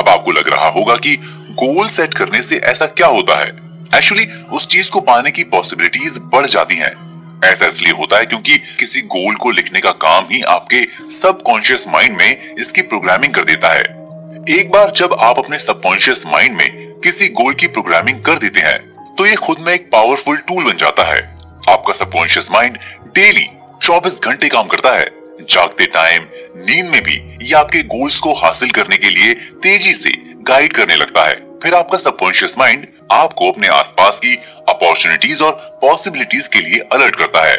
अब आपको लग रहा होगा कि गोल सेट करने से ऐसा क्या होता है। एक्चुअली उस चीज को पाने की पॉसिबिलिटीज बढ़ जाती हैं। ऐसा इसलिए होता है क्योंकि किसी गोल को लिखने का काम ही आपके सबकॉन्शियस माइंड में इसकी प्रोग्रामिंग कर देता है। एक बार जब आप अपने सबकॉन्शियस माइंड में किसी गोल की प्रोग्रामिंग कर देते हैं, तो ये खुद में एक पावरफुल टूल बन जाता है। आपका सबकॉन्शियस माइंड डेली चौबीस घंटे काम करता है। जागते टाइम, नींद में भी ये आपके गोल्स को हासिल करने के लिए तेजी से गाइड करने लगता है। फिर आपका सबकॉन्शियस माइंड आपको अपने आसपास की अपॉर्चुनिटीज और पॉसिबिलिटीज के लिए अलर्ट करता है।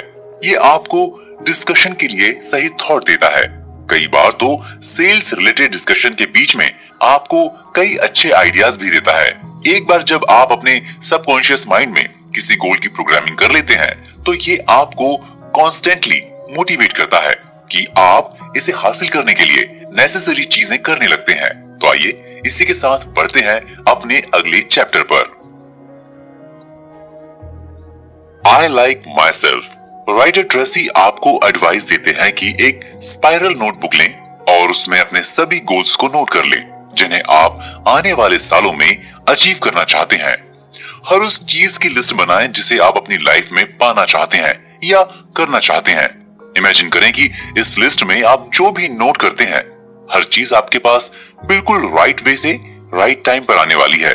ये आपको डिस्कशन के लिए सही थॉट देता है। कई बार तो सेल्स रिलेटेड डिस्कशन के बीच में आपको कई अच्छे आइडियाज भी देता है। एक बार जब आप अपने सबकॉन्शियस माइंड में किसी गोल की प्रोग्रामिंग कर लेते हैं, तो ये आपको कॉन्स्टेंटली मोटिवेट करता है कि आप इसे हासिल करने के लिए नेसेसरी चीजें करने लगते हैं। तो आइए इसी के साथ बढ़ते हैं अपने अगले चैप्टर पर। I like myself. Writer Tracy आपको एडवाइस देते हैं कि एक स्पाइरल नोटबुक लें और उसमें अपने सभी गोल्स को नोट कर लें जिन्हें आप आने वाले सालों में अचीव करना चाहते हैं। हर उस चीज की लिस्ट बनाएं जिसे आप अपनी लाइफ में पाना चाहते हैं या करना चाहते हैं। इमेजिन करें कि इस लिस्ट में आप जो भी नोट करते हैं, हर चीज आपके पास बिल्कुल राइट वे से राइट टाइम पर आने वाली है।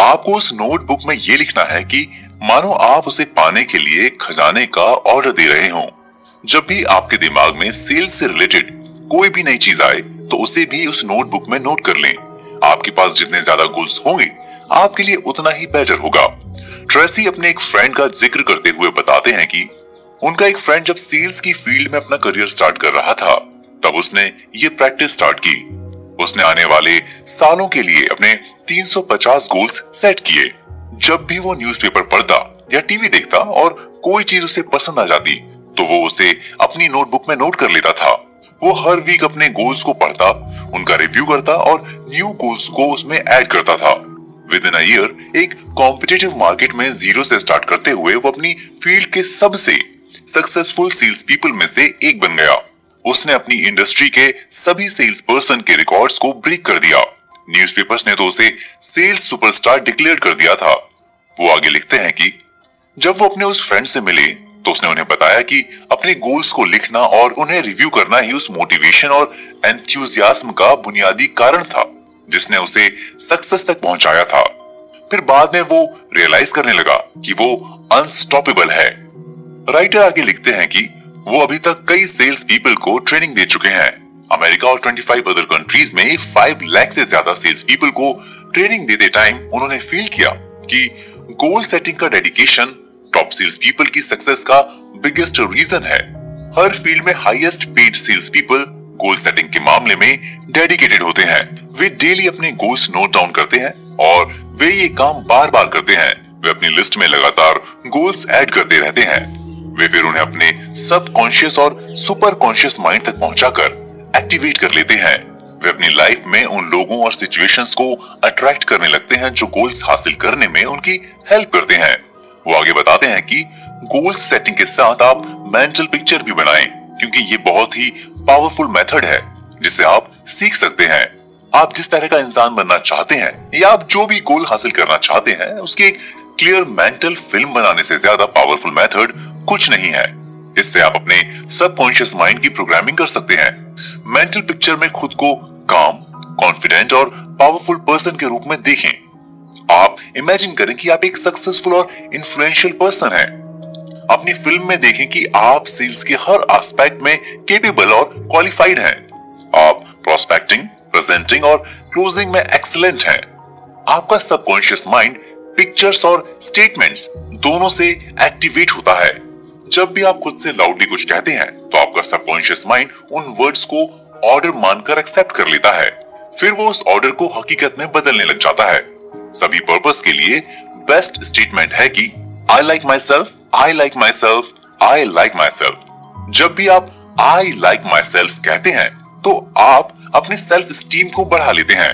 आपको उस नोटबुक में ये लिखना है कि मानो आप उसे पाने के लिए खजाने का ऑर्डर दे रहे हों। जब भी आपके दिमाग में सेल्स से रिलेटेड कोई भी नई चीज आए, तो उसे भी उस नोटबुक में नोट कर लें। आपके पास जितने ज्यादा गोल्स होंगे, आपके लिए उतना ही बेटर होगा। ट्रेसी अपने एक फ्रेंड का जिक्र करते हुए बताते हैं कि उनका एक फ्रेंड जब सेल्स की फील्ड में अपना करियर स्टार्ट कर रहा था, तब उसने ये प्रैक्टिस स्टार्ट की। उसने आने वाले सालों के लिए अपने तीन सौ पचास गोल्स सेट किए। जब भी वो न्यूज़पेपर पढ़ता या टीवी देखता और कोई चीज उसे पसंद आ जाती, तो वो उसे अपनी नोटबुक में नोट कर लेता था। वो हर वीक अपने गोल्स को पढ़ता, उनका रिव्यू करता और न्यू गोल्स को उसमें ऐड करता था। विद इन अ ईयर एक कॉम्पिटिटिव मार्केट में जीरो से स्टार्ट करते हुए वो अपनी फील्ड के सबसे सक्सेसफुल सेल्स पीपल में से एक बन गया। उसने अपनी इंडस्ट्री के सभी सेल्स पर्सन के रिकॉर्ड्स को ब्रेक कर दिया। न्यूज़पेपर्स ने तो उसे सेल्स सुपरस्टार डिक्लेयर कर दिया था। वो आगे लिखते हैं कि जब वो अपने उस फ्रेंड से मिले, तो उसने उन्हें बताया कि अपने गोल्स को लिखना और उन्हें रिव्यू करना ही उस मोटिवेशन और एंथुसियाज्म का बुनियादी कारण था जिसने उसे सक्सेस तक पहुंचाया था। फिर बाद में वो रियलाइज करने लगा कि वो अनस्टॉपेबल है। राइटर आगे लिखते हैं कि वो अभी तक कई सेल्स पीपल को ट्रेनिंग दे चुके हैं। अमेरिका और पच्चीस अदर कंट्रीज में पाँच लाख से ज्यादा सेल्स पीपल को ट्रेनिंग देते टाइम उन्होंने फील किया कि गोल सेटिंग का डेडिकेशन टॉप सेल्स पीपल की सक्सेस का बिगेस्ट रीजन है। हर फील्ड में highest paid sales people goal setting के मामले में डेडिकेटेड होते हैं। वे डेली अपने गोल्स नोट डाउन करते हैं और वे ये काम बार बार करते हैं। वे अपनी लिस्ट में लगातार गोल्स ऐड करते रहते हैं। वे फिर उन्हें अपने सब कॉन्शियस और सुपर कॉन्शियस माइंड तक पहुंचाकर एक्टिवेट कर लेते हैं। वे अपनी लाइफ में उन लोगों और सिचुएशंस को अट्रैक्ट करने लगते हैं जो गोल्स हासिल करने में उनकी हेल्प करते हैं। वो आगे बताते हैं कि गोल सेटिंग के साथ आप मेंटल पिक्चर भी बनाएं, क्योंकि ये बहुत ही पावरफुल मेथड है जिसे आप सीख सकते हैं। आप जिस तरह का इंसान बनना चाहते हैं या आप जो भी गोल हासिल करना चाहते हैं उसकी एक क्लियर मेंटल फिल्म बनाने से ज्यादा पावरफुल मेथड कुछ नहीं है। इससे आप अपने सबकॉन्शियस माइंड की प्रोग्रामिंग कर सकते हैं। मेंटल पिक्चर में खुद को काम, कॉन्फिडेंट और पावरफुल पर्सन के रूप में देखें। आप इमेजिन करें कि आप एक सक्सेसफुल और इन्फ्लुएंशियल पर्सन हैं। अपनी फिल्म में देखें कि आप सेल्स के हर एस्पेक्ट में कैपेबल और क्वालिफाइड हैं। आप प्रोस्पेक्टिंग, प्रेजेंटिंग और क्लोजिंग में एक्सीलेंट हैं। आपका सबकॉन्शियस माइंड पिक्चर्स और स्टेटमेंट्स दोनों से एक्टिवेट होता है। जब भी आप खुद से लाउडली कुछ कहते हैं तो आपका सबकॉन्शियस माइंड उन वर्ड्स को ऑर्डर मानकर एक्सेप्ट कर लेता है। फिर वो उस ऑर्डर को हकीकत में बदलने लग जाता है। सभी पर्पस के लिए बेस्ट स्टेटमेंट है कि I like myself, I like myself, I like myself. जब भी आप आई लाइक माई सेल्फ कहते हैं तो आप अपने सेल्फ स्टीम को बढ़ा लेते हैं,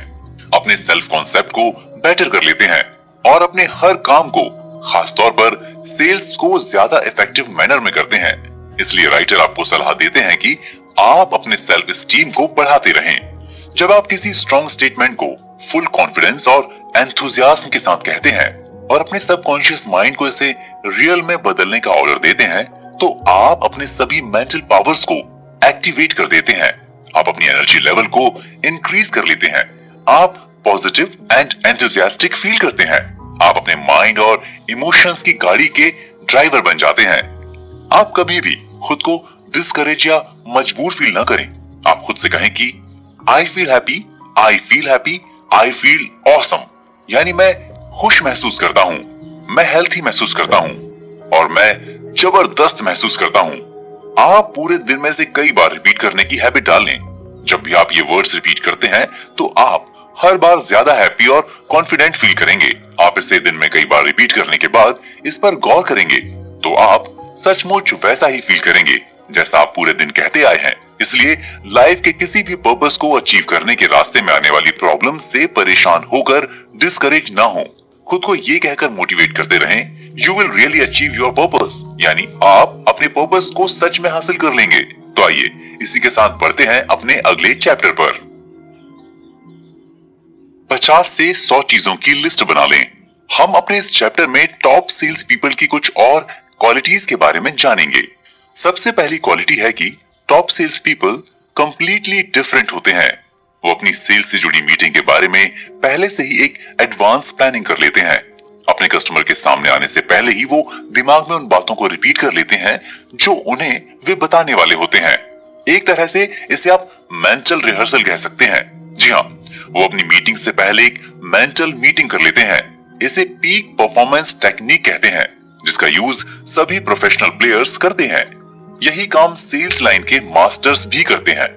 अपने सेल्फ कॉन्सेप्ट को बेटर कर लेते हैं और अपने हर काम को, खासतौर पर सेल्स को, ज्यादा इफेक्टिव मैनर में करते हैं। इसलिए राइटर आपको सलाह देते हैं कि आप अपने सेल्फ स्टीम को बढ़ाते रहें। जब आप किसी स्ट्रॉन्ग स्टेटमेंट को फुल कॉन्फिडेंस और एंथुजियाज्म के साथ कहते हैं और अपने सबकॉन्शियस माइंड को इसे रियल में बदलने का ऑर्डर देते हैं तो आप अपने सभी मेंटल पावर्स को एक्टिवेट कर देते हैं। आप अपनी एनर्जी लेवल को इंक्रीज कर लेते हैं। आप पॉजिटिव एंड एंथुजियास्टिक फील करते हैं। आप अपने माइंड और इमोशंस की गाड़ी के ड्राइवर बन जाते हैं। आप कभी भी खुद को डिस्करेज या मजबूर फील ना करें। आप खुद से कहें कि I feel happy, I feel happy, I feel awesome, यानी मैं खुश महसूस करता हूँ, मैं हेल्थी महसूस करता हूँ और मैं जबरदस्त महसूस करता हूँ। आप पूरे दिन में से कई बार रिपीट करने की हैबिट डाल लें। जब भी आप ये वर्ड्स रिपीट करते हैं तो आप हर बार ज्यादा हैप्पी और कॉन्फिडेंट फील करेंगे। आप इसे दिन में कई बार रिपीट करने के बाद इस पर गौर करेंगे तो आप सचमुच वैसा ही फील करेंगे जैसा आप पूरे दिन कहते आए हैं। इसलिए लाइफ के किसी भी पर्पस को अचीव करने के रास्ते में आने वाली प्रॉब्लम से परेशान होकर डिस्करेज ना हो। खुद को ये कहकर मोटिवेट करते रहें, you will really achieve your purpose, यानी आप अपने पर्पस को सच में हासिल कर लेंगे। तो आइए इसी के साथ बढ़ते हैं अपने अगले चैप्टर पर। पचास से सौ चीजों की लिस्ट बना लें। हम अपने इस चैप्टर में टॉप सेल्स पीपल की कुछ और क्वालिटीज के बारे में जानेंगे। सबसे पहली क्वालिटी है कि top sales people completely different होते हैं। वो अपनी सेल से जुड़ी मीटिंग के बारे में पहले से ही एक एडवांस प्लानिंग कर लेते हैं। अपने कस्टमर के सामने आने से पहले ही वो दिमाग में उन बातों को रिपीट कर लेते हैं जो उन्हें वे बताने वाले होते हैं। एक तरह से इसे आप मेंटल रिहर्सल कह सकते हैं। जी हाँ, वो अपनी मीटिंग से पहले एक मेंटल मीटिंग कर लेते हैं। इसे पीक परफॉर्मेंस टेक्निक कहते हैं, जिसका यूज सभी प्रोफेशनल प्लेयर्स करते हैं। यही काम सेल्स लाइन के मास्टर्स भी करते हैं।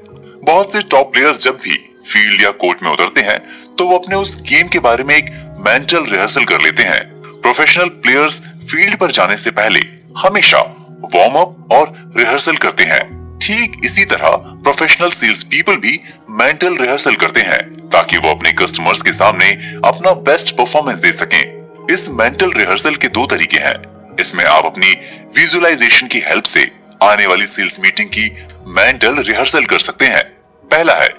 बहुत से टॉप प्लेयर्स जब भी फील्ड या कोर्ट में उतरते हैं तो वो अपने उस गेम के बारे में एक मेंटल रिहर्सल कर लेते हैं। प्रोफेशनल प्लेयर्स फील्ड पर जाने से पहले हमेशा वार्म अप और रिहर्सल करते हैं। ठीक इसी तरह प्रोफेशनल सेल्स पीपल भी मेंटल रिहर्सल करते हैं ताकि वो अपने कस्टमर्स के सामने अपना बेस्ट परफॉर्मेंस दे सकें। इस मेंटल रिहर्सल के दो तरीके हैं। इसमें आप अपनी विजुअलाइजेशन की हेल्प से आने वाली सेल्स मीटिंग की मेंटल रिहर्सल कर सकते हैं। पहला है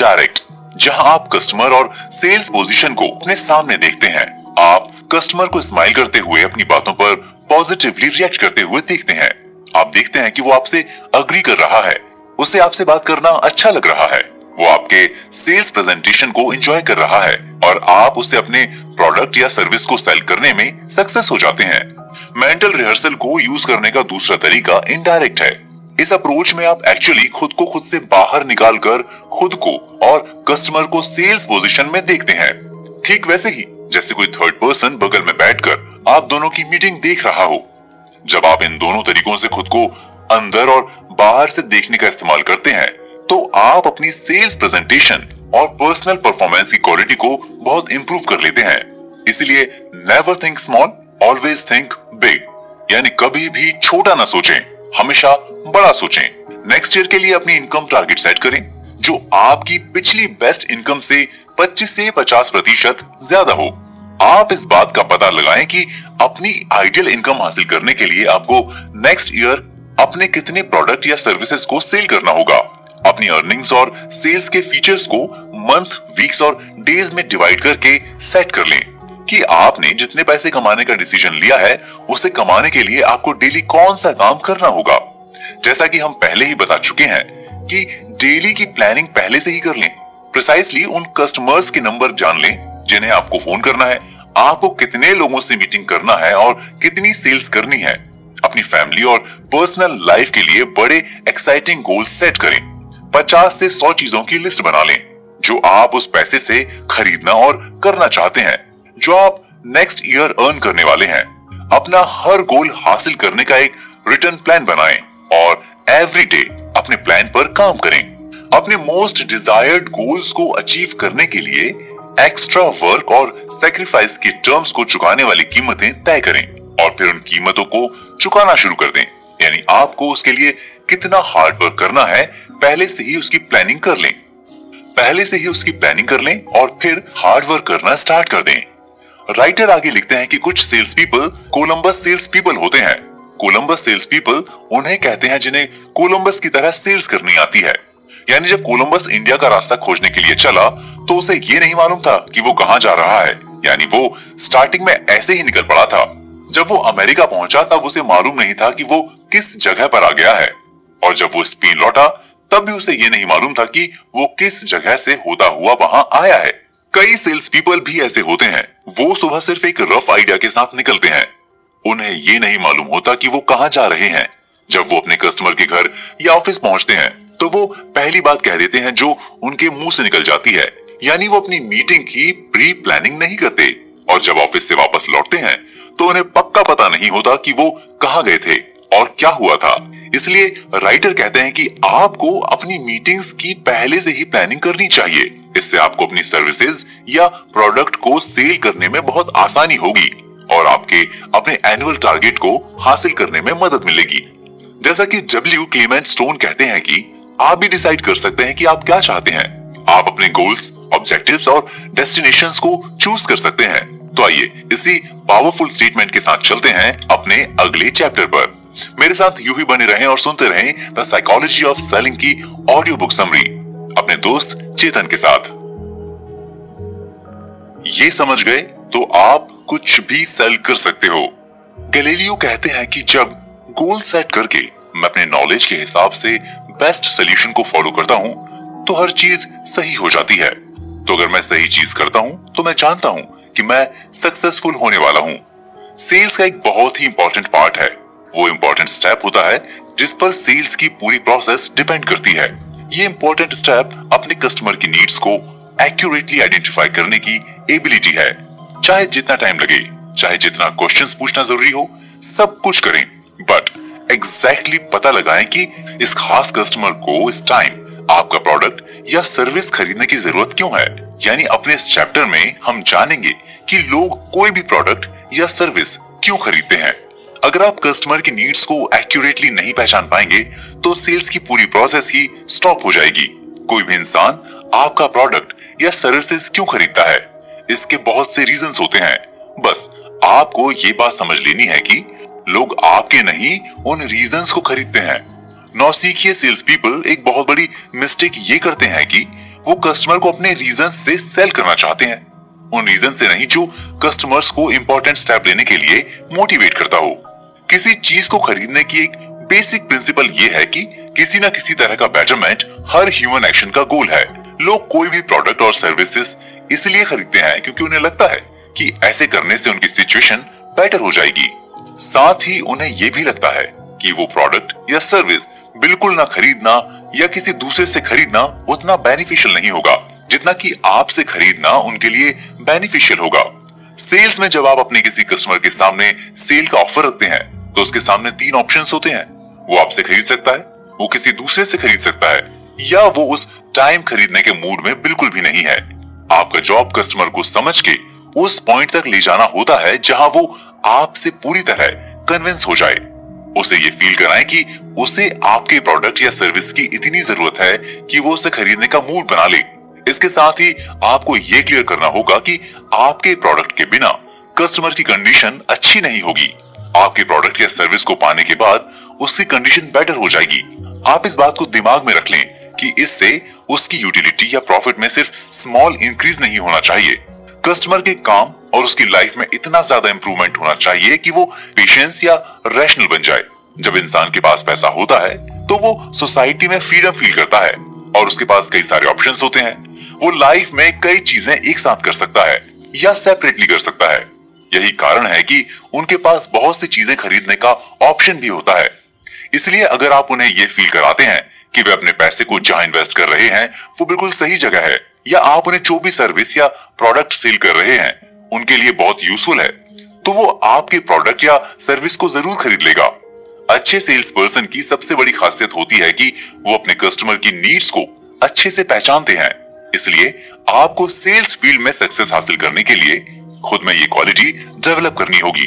डायरेक्ट, जहां आप कस्टमर और सेल्स पोजीशन को अपने सामने देखते हैं। आप कस्टमर को स्माइल करते हुए अपनी बातों पर पॉजिटिवली रिएक्ट करते हुए देखते हैं। आप देखते हैं कि वो आपसे अग्री कर रहा है, उसे आपसे बात करना अच्छा लग रहा है, वो आपके सेल्स प्रेजेंटेशन को एंजॉय कर रहा है और आप उसे अपने प्रोडक्ट या सर्विस को सेल करने में सक्सेस हो जाते हैं। मेंटल रिहर्सल को यूज करने का दूसरा तरीका इनडायरेक्ट है। इस अप्रोच में आप एक्चुअली खुद को खुद से बाहर निकालकर खुद को और कस्टमर को सेल्स पोजीशन में देखते हैं, ठीक वैसे ही जैसे कोई थर्ड पर्सन बगल में बैठकर आप दोनों की मीटिंग देख रहा हो। जब आप इन दोनों तरीकों से खुद को अंदर और बाहर से देखने का इस्तेमाल करते हैं तो आप अपनी सेल्स प्रेजेंटेशन और पर्सनल परफॉर्मेंस की क्वालिटी को बहुत इम्प्रूव कर लेते हैं। इसलिए never think small, always think big, यानी कभी भी छोटा ना सोचें, हमेशा बड़ा सोचें। नेक्स्ट ईयर के लिए अपनी इनकम टारगेट सेट करें जो आपकी पिछली बेस्ट इनकम से पच्चीस से पचास प्रतिशत ज्यादा हो। आप इस बात का पता लगाएं कि अपनी आइडियल इनकम हासिल करने के लिए आपको नेक्स्ट ईयर अपने कितने प्रोडक्ट या सर्विसेज को सेल करना होगा। अपनी अर्निंग्स और सेल्स के फीचर्स को मंथ, वीक्स और डेज में डिवाइड करके सेट कर लें कि आपने जितने पैसे कमाने का डिसीजन लिया है उसे कमाने के लिए आपको डेली कौन सा काम करना होगा। जैसा कि हम पहले ही बता चुके हैं कि डेली की प्लानिंग पहले से ही कर लें। प्रिसाइसली उन कस्टमर्स के नंबर जान लें जिन्हें आपको फोन करना है, आपको कितने लोगों से मीटिंग करना है और कितनी सेल्स करनी है। अपनी फैमिली और पर्सनल लाइफ के लिए बड़े एक्साइटिंग गोल सेट करें। पचास से सौ चीजों की लिस्ट बना लें जो आप उस पैसे से खरीदना और करना चाहते हैं जो आप नेक्स्ट ईयर अर्न करने वाले हैं। अपना हर गोल हासिल करने का एक रिटर्न प्लान बनाएं और एवरी डे अपने प्लान पर काम करें। अपने मोस्ट डिजायर्ड गोल्स को अचीव करने के लिए एक्स्ट्रा वर्क और सैक्रिफाइस के टर्म्स को चुकाने वाली कीमतें तय करें और फिर उन कीमतों को चुकाना शुरू कर दें। यानी आपको उसके लिए कितना हार्ड वर्क करना है पहले से ही उसकी प्लानिंग कर लें पहले से ही उसकी प्लानिंग कर लें और फिर हार्ड वर्क करना स्टार्ट कर दें। राइटर आगे लिखते हैं कि कुछ sales people कोलंबस sales people होते हैं। कोलंबस सेल्स पीपल उन्हें कहते हैं जिन्हें कोलंबस की तरह सेल्स करनी आती है। यानी जब कोलंबस इंडिया का रास्ता खोजने के लिए चला तो उसे ये नहीं मालूम था कि वो कहाँ जा रहा है। यानी वो स्टार्टिंग में ऐसे ही निकल पड़ा था। जब वो अमेरिका पहुंचा तब उसे मालूम नहीं था कि वो किस जगह पर आ गया है और जब वो स्पेन लौटा तब भी उसे ये नहीं मालूम था कि वो किस जगह से होता हुआ वहां आया है। कई सेल्स पीपल भी ऐसे होते हैं। वो सुबह सिर्फ एक रफ आइडिया के साथ निकलते हैं। उन्हें ये नहीं मालूम होता कि वो कहाँ जा रहे हैं। जब वो अपने कस्टमर के घर या ऑफिस पहुंचते हैं तो वो पहली बात कह देते हैं जो उनके मुंह से निकल जाती है। यानी वो अपनी मीटिंग की प्री प्लानिंग नहीं करते और जब ऑफिस से वापस लौटते हैं तो उन्हें पक्का पता नहीं होता कि वो कहाँ गए थे और क्या हुआ था। इसलिए राइटर कहते हैं कि आपको अपनी मीटिंग्स की पहले से ही प्लानिंग करनी चाहिए। इससे आपको अपनी सर्विसेज या प्रोडक्ट को सेल करने में बहुत आसानी होगी और आपके अपने एनुअल टारगेट को हासिल करने में मदद मिलेगी। जैसा कि डब्ल्यू क्लेमेंट स्टोन कहते हैं कि आप भी डिसाइड कर सकते हैं कि आप क्या चाहते हैं। आप अपने गोल्स, ऑब्जेक्टिव्स और डेस्टिनेशंस को चूज कर सकते हैं। तो आइए इसी पावरफुल स्टेटमेंट के साथ चलते हैं अपने अगले चैप्टर पर। मेरे साथ यूं ही बने रहें और सुनते रहें द साइकोलॉजी ऑफ सेलिंग की ऑडियो बुक समरी अपने दोस्त चेतन के साथ। ये समझ गए तो आप कुछ भी सेल कर सकते हो। गैलीलियो कहते हैं कि जब गोल सेट करके मैं अपने नॉलेज के हिसाब से बेस्ट सॉल्यूशन को फॉलो करता हूँ तो हर चीज सही हो जाती है। तो अगर मैं सही चीज करता हूँ तो मैं जानता हूँ कि मैं सक्सेसफुल होने वाला हूँ। सेल्स का एक बहुत ही इंपॉर्टेंट पार्ट है। वो इंपॉर्टेंट स्टेप होता है जिस पर सेल्स की पूरी प्रोसेस डिपेंड करती है। ये इंपॉर्टेंट स्टेप अपने कस्टमर की नीड्स को एक्यूरेटली आइडेंटिफाई करने की एबिलिटी है। चाहे जितना टाइम लगे, चाहे जितना क्वेश्चन पूछना जरूरी हो, सब कुछ करें बट एग्जैक्टली exactly पता लगाएं कि इस खास कस्टमर को इस टाइम आपका प्रोडक्ट या सर्विस खरीदने की जरूरत क्यों है। यानी अपने इस चैप्टर में हम जानेंगे कि लोग कोई भी प्रोडक्ट या सर्विस क्यों खरीदते हैं। अगर आप कस्टमर की नीड्स को एक्यूरेटली नहीं पहचान पाएंगे तो सेल्स की पूरी प्रोसेस ही स्टॉप हो जाएगी। कोई भी इंसान आपका प्रोडक्ट या सर्विसेज क्यों खरीदता है, इसके बहुत से रीजन होते हैं। बस आपको ये बात समझ लेनी है कि लोग आपके नहीं उन रीजंस को खरीदते हैं। नौसिखिए सेल्स पीपल एक बहुत बड़ी मिस्टेक ये करते हैं कि वो कस्टमर को अपने रीजंस से सेल करना चाहते हैं, उन रीजंस से नहीं जो कस्टमर्स को इम्पोर्टेंट स्टेप लेने के लिए मोटिवेट करता हो। किसी चीज को खरीदने की एक बेसिक प्रिंसिपल ये है कि किसी न किसी तरह का बेटरमेंट हर ह्यूमन एक्शन का गोल है। लोग कोई भी प्रोडक्ट और सर्विसेज इसलिए खरीदते हैं क्योंकि उन्हें लगता है कि ऐसे करने से उनकी सिचुएशन बेटर हो जाएगी। साथ ही उन्हें यह भी लगता है कि वो प्रोडक्ट या सर्विस बिल्कुल ना खरीदना या किसी दूसरे से खरीदना उतना बेनिफिशियल नहीं होगा जितना कि आपसे खरीदना उनके लिए बेनिफिशियल होगा। सेल्स में जब आप अपने किसी कस्टमर के सामने सेल का ऑफर रखते हैं तो उसके सामने तीन ऑप्शंस होते हैं। वो आपसे खरीद सकता है, वो किसी दूसरे से खरीद सकता है या वो उस टाइम खरीदने के मूड में बिल्कुल भी नहीं है। आपका जॉब कस्टमर को समझ के उस पॉइंट तक ले जाना होता है जहाँ वो आपसे पूरी तरह कन्विंस हो जाए। उसे ये फील कराएं कि उसे आपके प्रोडक्ट या सर्विस की इतनी जरूरत है कि वो उसे खरीदने का मूड बना ले। इसके साथ ही आपको ये क्लियर करना होगा कि आपके प्रोडक्ट के बिना कस्टमर की कंडीशन अच्छी नहीं होगी। आपके प्रोडक्ट या सर्विस को पाने के बाद उसकी कंडीशन बेटर हो जाएगी। आप इस बात को दिमाग में रख लें कि इससे उसकी यूटिलिटी या प्रॉफिट में सिर्फ स्मॉल इंक्रीज नहीं होना चाहिए, कस्टमर के काम और उसकी लाइफ में इतना ज्यादा इंप्रूवमेंट होना चाहिए कि वो पेशेंस या रैशनल बन जाए। जब इंसान के पास पैसा होता है तो वो सोसाइटी में फ्रीडम फील करता है और उसके पास कई सारे ऑप्शंस होते हैं। वो लाइफ में कई चीजें एक साथ कर सकता है या सेपरेटली कर सकता है। यही कारण है कि उनके पास बहुत सी चीजें खरीदने का ऑप्शन भी होता है। इसलिए अगर आप उन्हें ये फील कराते हैं कि वे अपने पैसे को जहां इन्वेस्ट कर रहे हैं वो बिल्कुल सही जगह है, या आप उन्हें जो भी सर्विस या प्रोडक्ट सेल कर रहे हैं उनके लिए बहुत यूजफुल है, तो वो आपके प्रोडक्ट या सर्विस को जरूर खरीद लेगा। अच्छे सेल्स पर्सन की सबसे बड़ी खासियत होती है कि वो अपने कस्टमर की नीड्स को अच्छे से पहचानते हैं। इसलिए आपको सेल्स फील्ड में सक्सेस हासिल करने के लिए खुद में ये क्वालिटी डेवलप करनी होगी।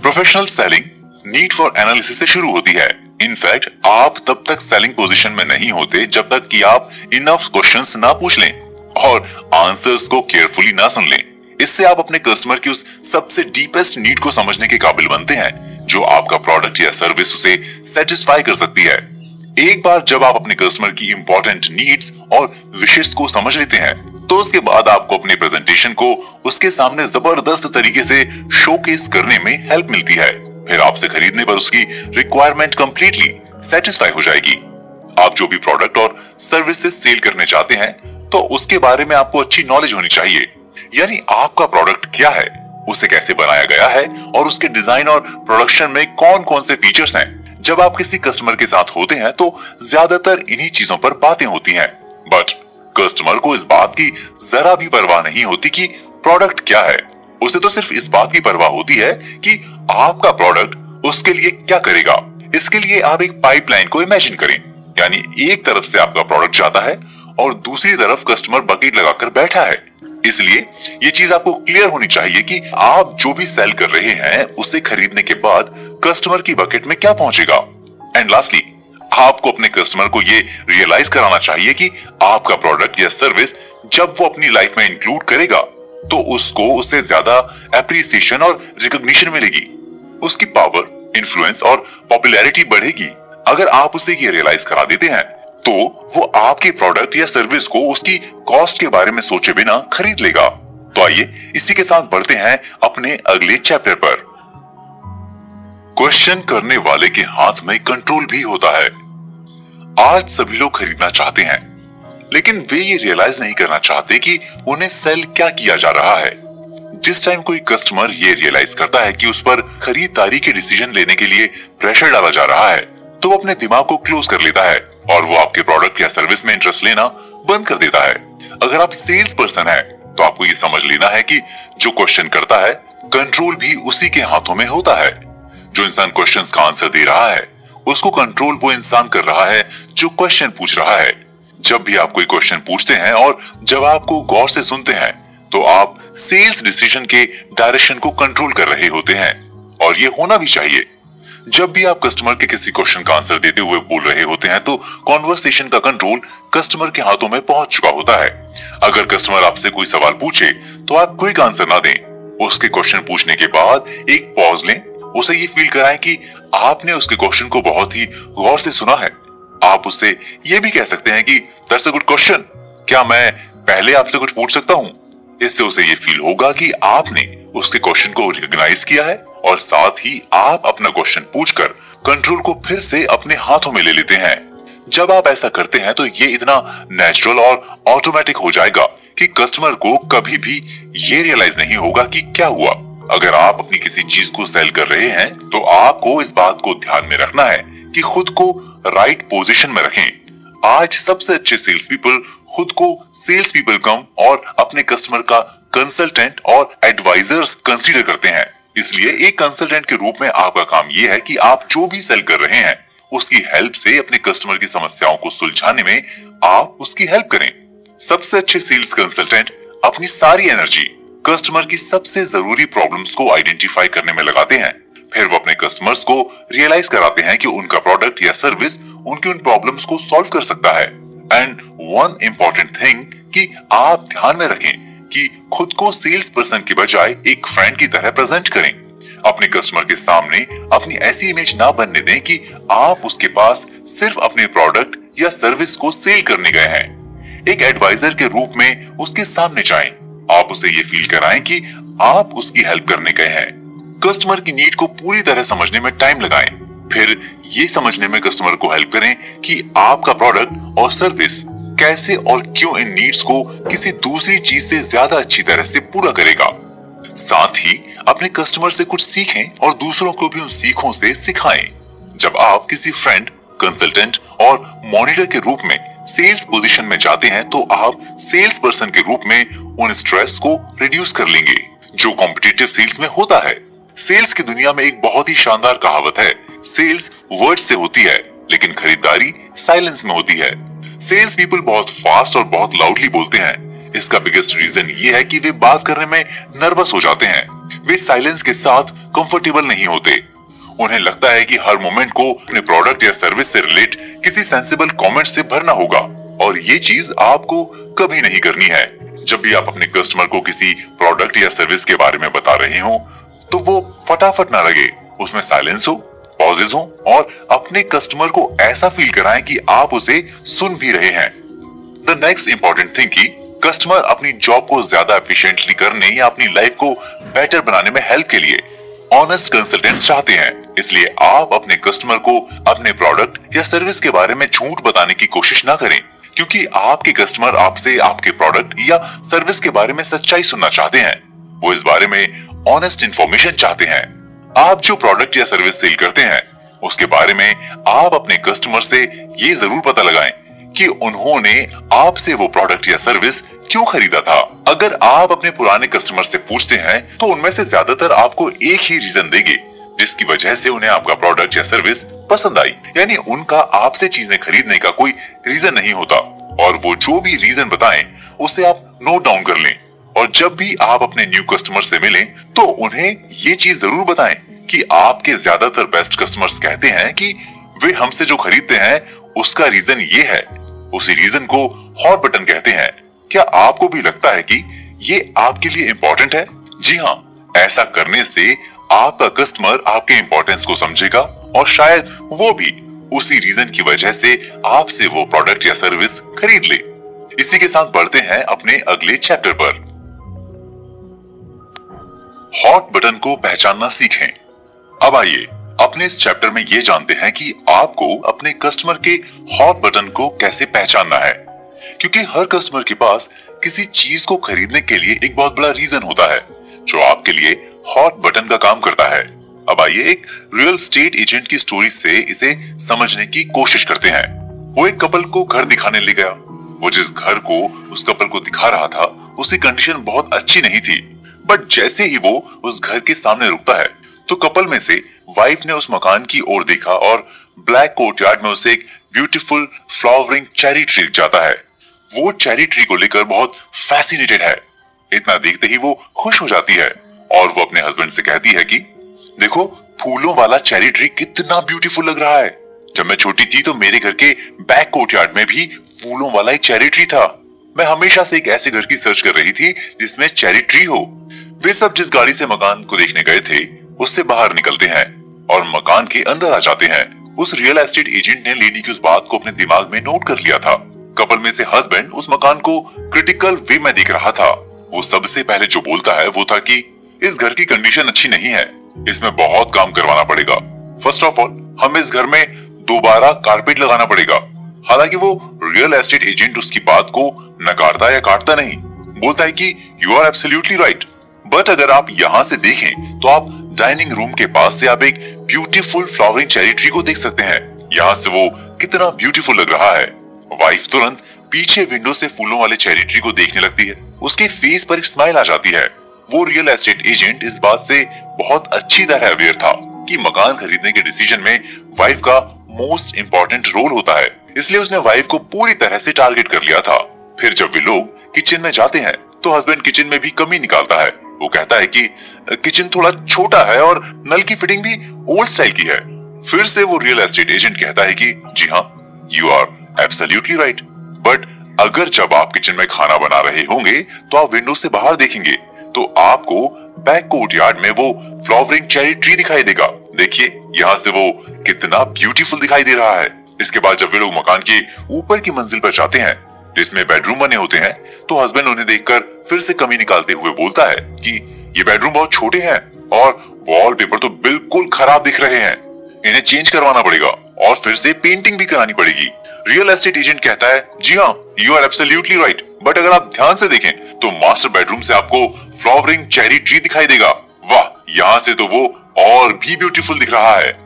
Professional selling need for analysis से शुरू होती है। इनफैक्ट आप तब तक सेलिंग पोजीशन में नहीं होते जब तक कि आप इनफ क्वेश्चंस ना पूछ लें और आंसर्स को केयरफुली ना सुन लें। इससे आप अपने कस्टमर की उस सबसे डीपेस्ट नीड को समझने के काबिल बनते हैं जो आपका प्रोडक्ट या सर्विस उसे सेटिस्फाई कर सकती है। एक बार जब आप अपने कस्टमर की इम्पोर्टेंट नीड्स और विशेष को समझ लेते हैं तो उसके बाद आपको अपने प्रेजेंटेशन को उसके सामने जबरदस्त तरीके से शोकेस करने में हेल्प मिलती है। फिर आपसे खरीदने पर उसकी रिक्वायरमेंट कंप्लीटली सेटिस्फाई हो जाएगी। आप जो भी प्रोडक्ट और सर्विसेज सेल करने चाहते हैं तो उसके बारे में आपको अच्छी नॉलेज होनी चाहिए, यानी आपका प्रोडक्ट क्या है, उसे कैसे बनाया गया है और उसके डिजाइन और प्रोडक्शन में कौन कौन से फीचर्स हैं। जब आप किसी कस्टमर के साथ होते हैं तो ज्यादातर इन्हीं चीजों पर बातें होती हैं, बट कस्टमर को इस बात की जरा भी परवाह नहीं होती कि प्रोडक्ट क्या है। उसे तो सिर्फ इस बात की परवाह होती है कि आपका प्रोडक्ट उसके लिए क्या करेगा। इसके लिए आप एक पाइपलाइन को इमेजिन करें, यानी एक तरफ से आपका प्रोडक्ट जाता है और दूसरी तरफ कस्टमर बकेट लगाकर बैठा है। इसलिए ये चीज आपको क्लियर होनी चाहिए कि आप जो भी सेल कर रहे हैं उसे खरीदने के बाद कस्टमर की बकेट में क्या पहुंचेगा। एंड लास्टली आपको अपने कस्टमर को ये रियलाइज कराना चाहिए कि आपका प्रोडक्ट या सर्विस जब वो अपनी लाइफ में इंक्लूड करेगा तो उसको उससे ज्यादा एप्रिसिएशन और रिकॉग्निशन मिलेगी। उसकी पावर, इन्फ्लुएंस और पॉपुलैरिटी बढ़ेगी। अगर आप उसे ये रियलाइज करा देते हैं तो वो आपके प्रोडक्ट या सर्विस को उसकी कॉस्ट के बारे में सोचे बिना खरीद लेगा। तो आइए इसी के साथ बढ़ते हैं अपने अगले चैप्टर पर। क्वेश्चन करने वाले के हाथ में कंट्रोल भी होता है। आज सभी लोग खरीदना चाहते हैं, लेकिन वे ये रियलाइज नहीं करना चाहते कि उन्हें सेल क्या किया जा रहा है। जिस टाइम कोई कस्टमर ये रियलाइज करता है कि उस पर खरीदारी के डिसीजन लेने के लिए प्रेशर डाला जा रहा है तो वो अपने दिमाग को क्लोज कर लेता है और वो आपके प्रोडक्ट या सर्विस में इंटरेस्ट लेना बंद कर देता है। अगर आप सेल्स पर्सन हैं, तो आपको ये समझ लेना है कि जो क्वेश्चन करता है, कंट्रोल भी उसी के हाथों में होता है। जो इंसान क्वेश्चंस का आंसर दे रहा है, उसको कंट्रोल वो इंसान कर रहा है जो क्वेश्चन पूछ रहा है। जब भी आप कोई क्वेश्चन पूछते हैं और जब आपको गौर से सुनते हैं तो आप सेल्स डिसीजन के डायरेक्शन को कंट्रोल कर रहे होते हैं, और ये होना भी चाहिए। जब भी आप कस्टमर के किसी क्वेश्चन का आंसर देते हुए बोल रहे होते हैं तो कॉन्वर्सेशन का कंट्रोल कस्टमर के हाथों में पहुंच चुका होता है। अगर कस्टमर आपसे कोई सवाल पूछे तो आप क्विक आंसर ना दें। उसके क्वेश्चन पूछने के बाद एक पॉज लें, उसे ये फील कराएं कि आपने उसके क्वेश्चन को बहुत ही गौर से सुना है। आप उससे ये भी कह सकते हैं कि दैट्स अ गुड क्वेश्चन, क्या मैं पहले आपसे कुछ पूछ सकता हूँ। इससे उसे ये फील होगा कि आपने उसके क्वेश्चन को रिकॉग्नाइज किया है, और साथ ही आप अपना क्वेश्चन पूछकर कंट्रोल को फिर से अपने हाथों में ले लेते हैं। जब आप ऐसा करते हैं तो ये इतना नेचुरल और ऑटोमेटिक हो जाएगा कि कस्टमर को कभी भी ये रियलाइज नहीं होगा कि क्या हुआ। अगर आप अपनी किसी चीज को सेल कर रहे हैं तो आपको इस बात को ध्यान में रखना है कि खुद को राइट पोजीशन में रखें। आज सबसे अच्छे सेल्स पीपल खुद को सेल्स पीपल कम और अपने कस्टमर का कंसल्टेंट और एडवाइजर्स कंसीडर करते हैं। इसलिए एक कंसल्टेंट के रूप में आपका काम यह है कि आप जो भी सेल कर रहे हैं उसकी हेल्प से अपने कस्टमर की समस्याओं को सुलझाने में आप उसकी हेल्प करें। सबसे अच्छे सेल्स कंसल्टेंट अपनी सारी एनर्जी कस्टमर की सबसे जरूरी प्रॉब्लम्स को आइडेंटिफाई करने में लगाते हैं। फिर वो अपने कस्टमर्स को रियलाइज कराते हैं कि उनका प्रोडक्ट या सर्विस उनकी उन प्रॉब्लम्स को सॉल्व कर सकता है। एंड वन इम्पोर्टेंट थिंग कि आप ध्यान में रखें कि खुद को सेल्स पर्सन के बजाय एक फ्रेंड की तरह प्रेजेंट करें। अपने कस्टमर के सामने अपनी ऐसी इमेज ना बनने दें कि आप उसके पास सिर्फ अपने प्रोडक्ट या सर्विस को सेल करने गए हैं, एक एडवाइजर के रूप में उसके सामने जाएं। आप उसे ये फील कराएं कि आप उसकी हेल्प करने गए हैं। कस्टमर की नीड को पूरी तरह समझने में टाइम लगाएं, फिर ये समझने में कस्टमर को हेल्प करें कि आपका प्रोडक्ट और सर्विस कैसे और क्यों इन नीड्स को किसी दूसरी चीज से ज्यादा अच्छी तरह से पूरा करेगा। साथ ही अपने कस्टमर से कुछ सीखें और दूसरों को भी उन सीखों से सिखाएं। जब आप किसी फ्रेंड, कंसल्टेंट और मॉनिटर के रूप में सेल्स पोजीशन में जाते हैं तो आप सेल्स पर्सन के रूप में उन स्ट्रेस को रिड्यूस कर लेंगे जो कॉम्पिटिटिव सेल्स में होता है। सेल्स की दुनिया में एक बहुत ही शानदार कहावत है, सेल्स वर्ड्स से होती है लेकिन खरीदारी साइलेंस में होती है। सेल्स पीपल बहुत फास्ट और बहुत लाउडली बोलते हैं। इसका बिगेस्ट रीजन ये है कि वे बात करने में नर्वस हो जाते हैं। वे साइलेंस के साथ कंफर्टेबल नहीं होते। उन्हें लगता है कि हर मोमेंट को अपने प्रोडक्ट या सर्विस से रिलेट किसी सेंसिबल कमेंट से भरना होगा और ये चीज आपको कभी नहीं करनी है। जब भी आप अपने कस्टमर को किसी प्रोडक्ट या सर्विस के बारे में बता रहे हो तो वो फटाफट ना लगे, उसमें साइलेंस हो, पॉजेस हों और अपने कस्टमर को ऐसा फील कराएं कि आप उसे सुन भी रहे हैं। The next important thing कि कस्टमर अपनी जॉब को ज्यादा एफिशिएंटली करने या अपनी लाइफ को बेटर बनाने में हेल्प के लिए ऑनेस्ट कंसल्टेंट्स चाहते हैं, इसलिए आप अपने कस्टमर को अपने प्रोडक्ट या सर्विस के बारे में झूठ बताने की कोशिश ना करें, क्योंकि आपके कस्टमर आपसे आपके प्रोडक्ट या सर्विस के बारे में सच्चाई सुनना चाहते हैं। वो इस बारे में ऑनेस्ट इंफॉर्मेशन चाहते हैं। आप जो प्रोडक्ट या सर्विस सेल करते हैं उसके बारे में आप अपने कस्टमर से ये जरूर पता लगाएं कि उन्होंने आपसे वो प्रोडक्ट या सर्विस क्यों खरीदा था। अगर आप अपने पुराने कस्टमर से पूछते हैं तो उनमें से ज्यादातर आपको एक ही रीजन देंगे जिसकी वजह से उन्हें आपका प्रोडक्ट या सर्विस पसंद आई, यानी उनका आपसे चीजें खरीदने का कोई रीजन नहीं होता। और वो जो भी रीजन बताएं उसे आप नोट डाउन कर लें और जब भी आप अपने न्यू कस्टमर से मिलें तो उन्हें ये चीज जरूर बताएं कि आपके ज्यादातर बेस्ट कस्टमर्स कहते हैं कि वे हमसे जो खरीदते हैं उसका रीजन ये है। उसी रीजन को हॉट बटन कहते हैं। क्या आपको भी लगता है कि ये आपके लिए इम्पोर्टेंट है? जी हाँ, ऐसा करने से आपका कस्टमर आपके इम्पोर्टेंस को समझेगा और शायद वो भी उसी रीजन की वजह से आपसे वो प्रोडक्ट या सर्विस खरीद ले। इसी के साथ बढ़ते हैं अपने अगले चैप्टर पर। हॉट बटन को पहचानना सीखें। अब आइए अपने इस चैप्टर में ये जानते हैं कि आपको अपने कस्टमर के हॉट बटन को कैसे पहचानना है, क्योंकि हर कस्टमर के पास किसी चीज को खरीदने के लिए एक बहुत बड़ा रीजन होता है जो आपके लिए हॉट बटन का काम करता है। अब आइए एक रियल एस्टेट एजेंट की स्टोरी से इसे समझने की कोशिश करते हैं। वो एक कपल को घर दिखाने ले गया। वो जिस घर को उस कपल को दिखा रहा था उसकी कंडीशन बहुत अच्छी नहीं थी, बट जैसे ही वो उस घर के सामने रुकता है तो कपल में से वाइफ ने उस मकान की ओर देखा और ब्लैक कोर्टयार्ड में उसे एक ब्यूटीफुल फ्लावरिंग चेरी ट्री जाता है। वो चेरी ट्री को लेकर बहुत फैसिनेटेड है। इतना देखते ही वो खुश हो जाती है और वो अपने हस्बैंड से कहती है कि देखो, फूलों वाला चेरी ट्री कितना ब्यूटीफुल लग रहा है। जब मैं छोटी थी तो मेरे घर के बैक कोर्टयार्ड में भी फूलों वाला एक चेरी ट्री था। मैं हमेशा से एक ऐसे घर की सर्च कर रही थी जिसमें चेरी ट्री हो। वे सब जिस गाड़ी से मकान को देखने गए थे उससे बाहर निकलते हैं और मकान के अंदर आ जाते हैं। उस रियल एस्टेट एजेंट ने लेडी की उस बात को अपने दिमाग में नोट कर लिया था। कपल में से हस्बैंड उस मकान को क्रिटिकल वे में देख रहा था। वो सबसे पहले जो बोलता है वो था कि इस घर की कंडीशन अच्छी नहीं है, इसमें बहुत काम करवाना पड़ेगा। फर्स्ट ऑफ ऑल, हमें इस घर में दोबारा कारपेट लगाना पड़ेगा। हालांकि वो रियल एस्टेट एजेंट उसकी बात को नकारता या काटता नहीं, बोलता है कि you are absolutely right, but अगर आप यहाँ से देखें तो आप डाइनिंग रूम के पास से आप एक ब्यूटीफुल फ्लावरिंग चेरी ट्री को देख सकते हैं। यहाँ से वो कितना ब्यूटीफुल लग रहा है। वाइफ तुरंत पीछे विंडो से फूलों वाले चेरी ट्री को देखने लगती है। उसके फेस पर एक स्माइल आ जाती है। वो रियल एस्टेट एजेंट इस बात से बहुत अच्छी तरह अवेयर था कि मकान खरीदने के डिसीजन में वाइफ का मोस्ट इम्पोर्टेंट रोल होता है, इसलिए उसने वाइफ को पूरी तरह से टारगेट कर लिया था। फिर जब वे लोग किचन में जाते हैं तो हस्बैंड किचन में भी कमी निकालता है। वो कहता है कि किचन थोड़ा छोटा है और नल की फिटिंग भी ओल्ड स्टाइल की है। फिर से वो रियल एस्टेट एजेंट कहता है कि जी हाँ, you are absolutely right, but अगर जब आप किचन में खाना बना रहे होंगे तो आप विंडो से बाहर देखेंगे तो आपको बैक कोर्टयार्ड में वो फ्लावरिंग चेरी ट्री दिखाई देगा। देखिए यहाँ से वो कितना ब्यूटीफुल दिखाई दे रहा है। इसके बाद जब वे लोग मकान की ऊपर की मंजिल पर जाते हैं तो इसमें बेडरूम बने होते हैं, तो हस्बैंड उन्हें देखकर फिर से कमी निकालते हुए बोलता है कि ये बेडरूम बहुत छोटे हैं और वॉलपेपर तो बिल्कुल खराब दिख रहे हैं, इन्हें चेंज करवाना पड़ेगा और फिर से पेंटिंग भी करानी पड़ेगी। रियल एस्टेट एजेंट कहता है, जी हाँ, you are absolutely right, but अगर आप ध्यान से देखें तो मास्टर बेडरूम से आपको फ्लावरिंग चेरी ट्री दिखाई देगा। वाह, यहाँ से तो वो और भी ब्यूटीफुल दिख रहा है।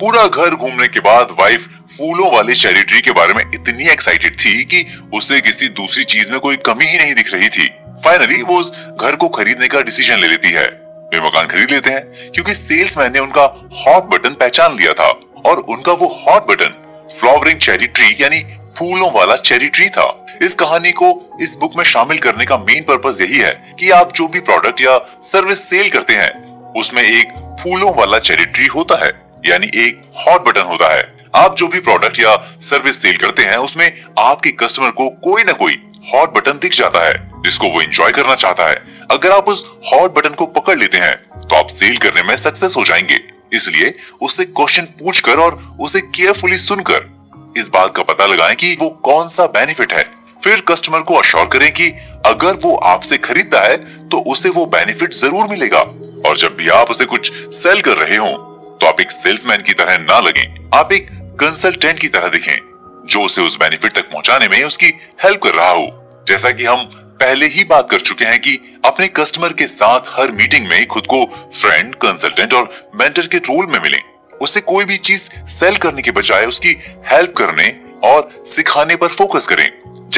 पूरा घर घूमने के बाद वाइफ फूलों वाले चेरी ट्री के बारे में इतनी एक्साइटेड थी कि उसे किसी दूसरी चीज में कोई कमी ही नहीं दिख रही थी। फाइनली वो उस घर को खरीदने का डिसीजन ले लेती है। वे मकान खरीद लेते हैं क्योंकि सेल्समैन ने उनका हॉट बटन पहचान लिया था और उनका वो hot button flowering cherry tree यानी फूलों वाला चेरी ट्री था। इस कहानी को इस बुक में शामिल करने का मेन पर्पस यही है कि आप जो भी प्रोडक्ट या सर्विस सेल करते हैं उसमें एक फूलों वाला चेरी ट्री होता है यानी एक हॉट बटन होता है। आप जो भी प्रोडक्ट या सर्विस सेल करते हैं उसमें आपके कस्टमर को कोई ना कोई हॉट बटन दिख जाता है जिसको वो एंजॉय करना चाहता है। अगर आप उस हॉट बटन को पकड़ लेते हैं तो आप सेल करने में सक्सेस हो जाएंगे। इसलिए उससे क्वेश्चन पूछकर और उसे केयरफुली सुनकर इस बात का पता लगाएं कि वो कौन सा बेनिफिट है। फिर कस्टमर को अश्योर करें कि अगर वो आपसे खरीदता है तो उसे वो बेनिफिट जरूर मिलेगा। और जब भी आप उसे कुछ सेल कर रहे हो तो आप एक सेल्समैन की तरह ना लगें, आप एक कंसल्टेंट की तरह दिखें जो उसे उस बेनिफिट तक पहुंचाने में उसकी हेल्प कर रहा हो। जैसा कि हम पहले ही बात कर चुके हैं कि अपने कस्टमर के साथ हर मीटिंग में खुद को फ्रेंड, कंसल्टेंट और मेंटर के रोल में मिलें। उसे कोई भी चीज सेल करने के बजाय उसकी हेल्प करने और सिखाने पर फोकस करें।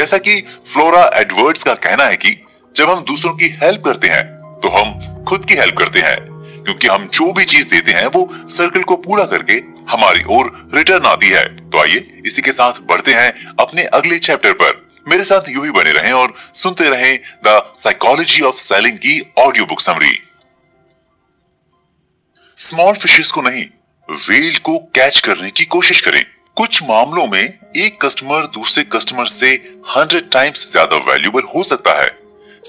जैसा कि फ्लोरा एडवर्ड्स का कहना है कि जब हम दूसरों की हेल्प करते हैं तो हम खुद की हेल्प करते हैं, क्योंकि हम जो भी चीज देते हैं वो सर्कल को पूरा करके हमारी ओर रिटर्न आती है। तो आइए इसी के साथ बढ़ते हैं अपने अगले चैप्टर पर। मेरे साथ यूं ही बने रहें और सुनते रहें द साइकोलॉजी ऑफ सेलिंग की audio book summary. Small fishes को नहीं, व्हेल को कैच करने की कोशिश करें। कुछ मामलों में एक कस्टमर दूसरे कस्टमर से हंड्रेड टाइम्स ज्यादा वैल्यूएबल हो सकता है।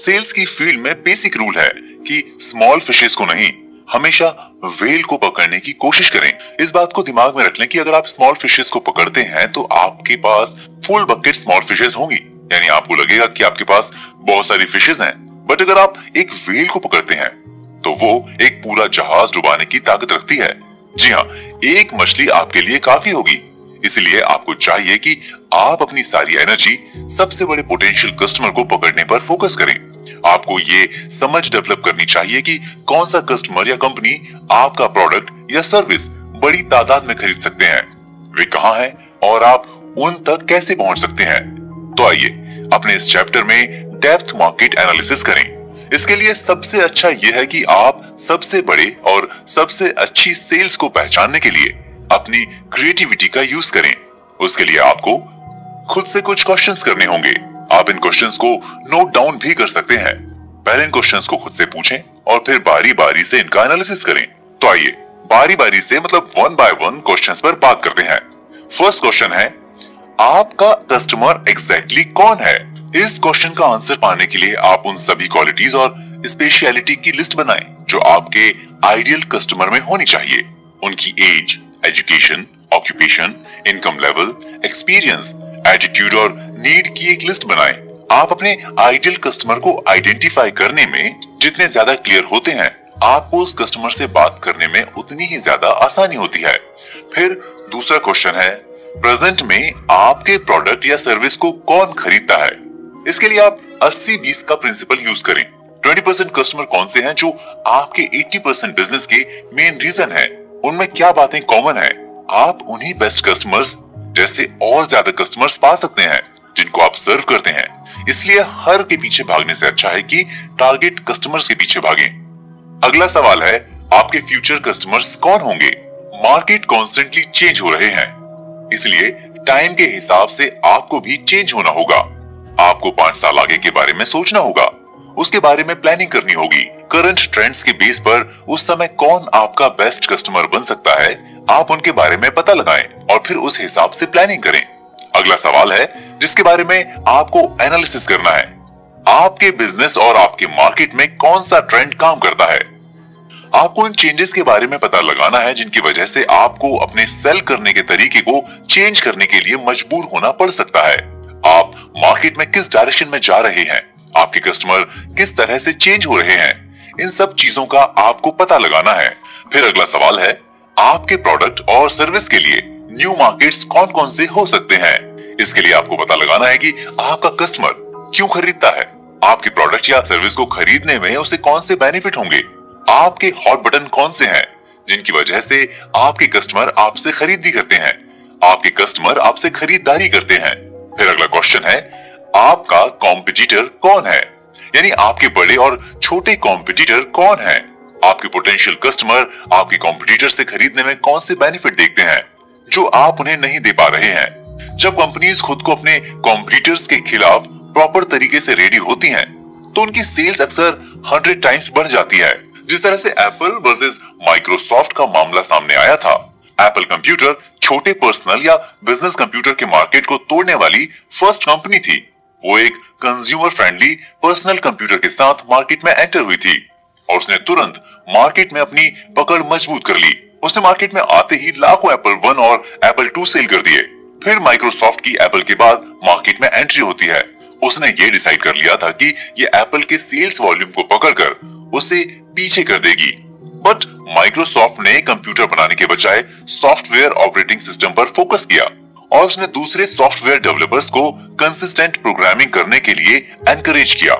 सेल्स की फील्ड में बेसिक रूल है कि स्मॉल फिशेस को नहीं, हमेशा व्हेल को पकड़ने की कोशिश करें। इस बात को दिमाग में रख लें कि अगर आप स्मॉल फिशेस को पकड़ते हैं तो आपके पास फुल बकेट स्मॉल फिशेस होंगी, यानी आपको लगेगा कि आपके पास बहुत सारी फिशेस हैं। बट अगर आप एक व्हेल को पकड़ते हैं तो वो एक पूरा जहाज डुबाने की ताकत रखती है। जी हाँ, एक मछली आपके लिए काफी होगी। इसलिए आपको चाहिए कि आप अपनी सारी एनर्जी सबसे बड़े पोटेंशियल कस्टमर को पकड़ने पर फोकस करें। आपको ये समझ डेवलप करनी चाहिए कि कौन सा कस्टमर या कंपनी आपका प्रोडक्ट या सर्विस बड़ी तादाद में खरीद सकते हैं, वे कहाँ हैं और आप उन तक कैसे पहुंच सकते हैं। तो आइए अपने इस चैप्टर में डेप्थ मार्केट एनालिसिस करें। इसके लिए सबसे अच्छा यह है कि आप सबसे बड़े और सबसे अच्छी सेल्स को पहचानने के लिए अपनी क्रिएटिविटी का यूज करें। उसके लिए आपको खुद से कुछ क्वेश्चंस करने होंगे। आप इन क्वेश्चंस को नोट डाउन भी कर सकते हैं। पहले इन क्वेश्चंस को खुद से पूछें और फिर बारी बारी से इनका एनालिसिस करें। तो आइए बारी बारी से मतलब वन बाय वन क्वेश्चंस पर बात करते हैं। फर्स्ट क्वेश्चन है, आपका कस्टमर एग्जैक्टली कौन है? इस क्वेश्चन का आंसर पाने के लिए आप उन सभी क्वालिटीज और स्पेशलिटी की लिस्ट बनाएं जो आपके आइडियल कस्टमर में होनी चाहिए। उनकी age, education, occupation, income level, experience, attitude और नीड की एक लिस्ट बनाएं। आप अपने आइडियल कस्टमर को आइडेंटिफाई करने में जितने ज्यादा क्लियर होते हैं, आपको उस कस्टमर से बात करने में उतनी ही ज्यादा आसानी होती है। फिर दूसरा क्वेश्चन है, प्रेजेंट में आपके प्रोडक्ट या सर्विस को कौन खरीदता है? इसके लिए आप अस्सी बीस का प्रिंसिपल यूज करें। बीस परसेंट कस्टमर कौन से हैं जो आपके अस्सी परसेंट बिजनेस के मेन रीजन है, उनमें क्या बातें कॉमन है। आप उन्हीं बेस्ट कस्टमर्स जैसे और ज्यादा कस्टमर्स पा सकते हैं जिनको आप सर्व करते हैं। इसलिए हर के पीछे भागने से अच्छा है कि टारगेट कस्टमर्स के पीछे भागें। अगला सवाल है, आपके फ्यूचर कस्टमर्स कौन होंगे? मार्केट कॉन्स्टेंटली चेंज हो रहे हैं, इसलिए टाइम के हिसाब से आपको भी चेंज होना होगा। आपको पांच साल आगे के बारे में सोचना होगा, उसके बारे में प्लानिंग करनी होगी। करंट ट्रेंड्स के बेस पर उस समय कौन आपका बेस्ट कस्टमर बन सकता है, आप उनके बारे में पता लगाएं और फिर उस हिसाब से प्लानिंग करें। अगला सवाल है जिसके बारे में आपको एनालिसिस करना है, आपके बिजनेस और आपके मार्केट में कौन सा ट्रेंड काम करता है। आपको इन चेंजेस के बारे में पता लगाना है जिनकी वजह से आपको अपने सेल करने के तरीके को चेंज करने के लिए मजबूर होना पड़ सकता है। आप मार्केट में किस डायरेक्शन में जा रहे हैं, आपके कस्टमर किस तरह से चेंज हो रहे हैं, इन सब चीजों का आपको पता लगाना है। फिर अगला सवाल है, आपके प्रोडक्ट और सर्विस के लिए न्यू मार्केट्स कौन कौन से हो सकते हैं। इसके लिए आपको पता लगाना है कि आपका कस्टमर क्यों खरीदता है, आपके प्रोडक्ट या सर्विस को खरीदने में उसे कौन से बेनिफिट होंगे, आपके हॉट बटन कौन से हैं जिनकी वजह से आपके कस्टमर आपसे खरीदी करते हैं, आपके कस्टमर आपसे खरीदारी करते हैं। फिर अगला क्वेश्चन है, आपका कॉम्पिटिटर कौन है, यानी आपके बड़े और छोटे कॉम्पिटिटर कौन है, आपके पोटेंशियल कस्टमर आपके कॉम्पिटिटर से खरीदने में कौन से बेनिफिट देखते हैं जो आप उन्हें नहीं दे पा रहे हैं। जब कंपनीज खुद को अपने कॉम्पिटिटर्स के खिलाफ प्रॉपर तरीके से रेडी होती हैं, तो उनकी सेल्स अक्सर हंड्रेड टाइम्स बढ़ जाती है। जिस तरह से एप्पल वर्सेस माइक्रोसॉफ्ट का मामला सामने आया था, एप्पल कंप्यूटर छोटे पर्सनल या बिजनेस कंप्यूटर के मार्केट को तोड़ने वाली फर्स्ट कंपनी थी। वो एक कंज्यूमर फ्रेंडली पर्सनल कंप्यूटर के साथ मार्केट में एंटर हुई थी और उसने तुरंत मार्केट में अपनी पकड़ मजबूत कर ली। उसने मार्केट में आते ही लाखों एप्पल वन और एप्पल टू सेल कर दिए। फिर माइक्रोसॉफ्ट की एप्पल के बाद मार्केट में एंट्री होती है। उसने ये डिसाइड कर लिया था कि ये एप्पल के सेल्स वॉल्यूम को पकड़कर उसे पीछे कर देगी, बट माइक्रोसॉफ्ट ने कंप्यूटर बनाने के बजाय सॉफ्टवेयर ऑपरेटिंग सिस्टम पर फोकस किया और उसने दूसरे सॉफ्टवेयर डेवलपर्स को कंसिस्टेंट प्रोग्रामिंग करने के लिए एनकरेज किया।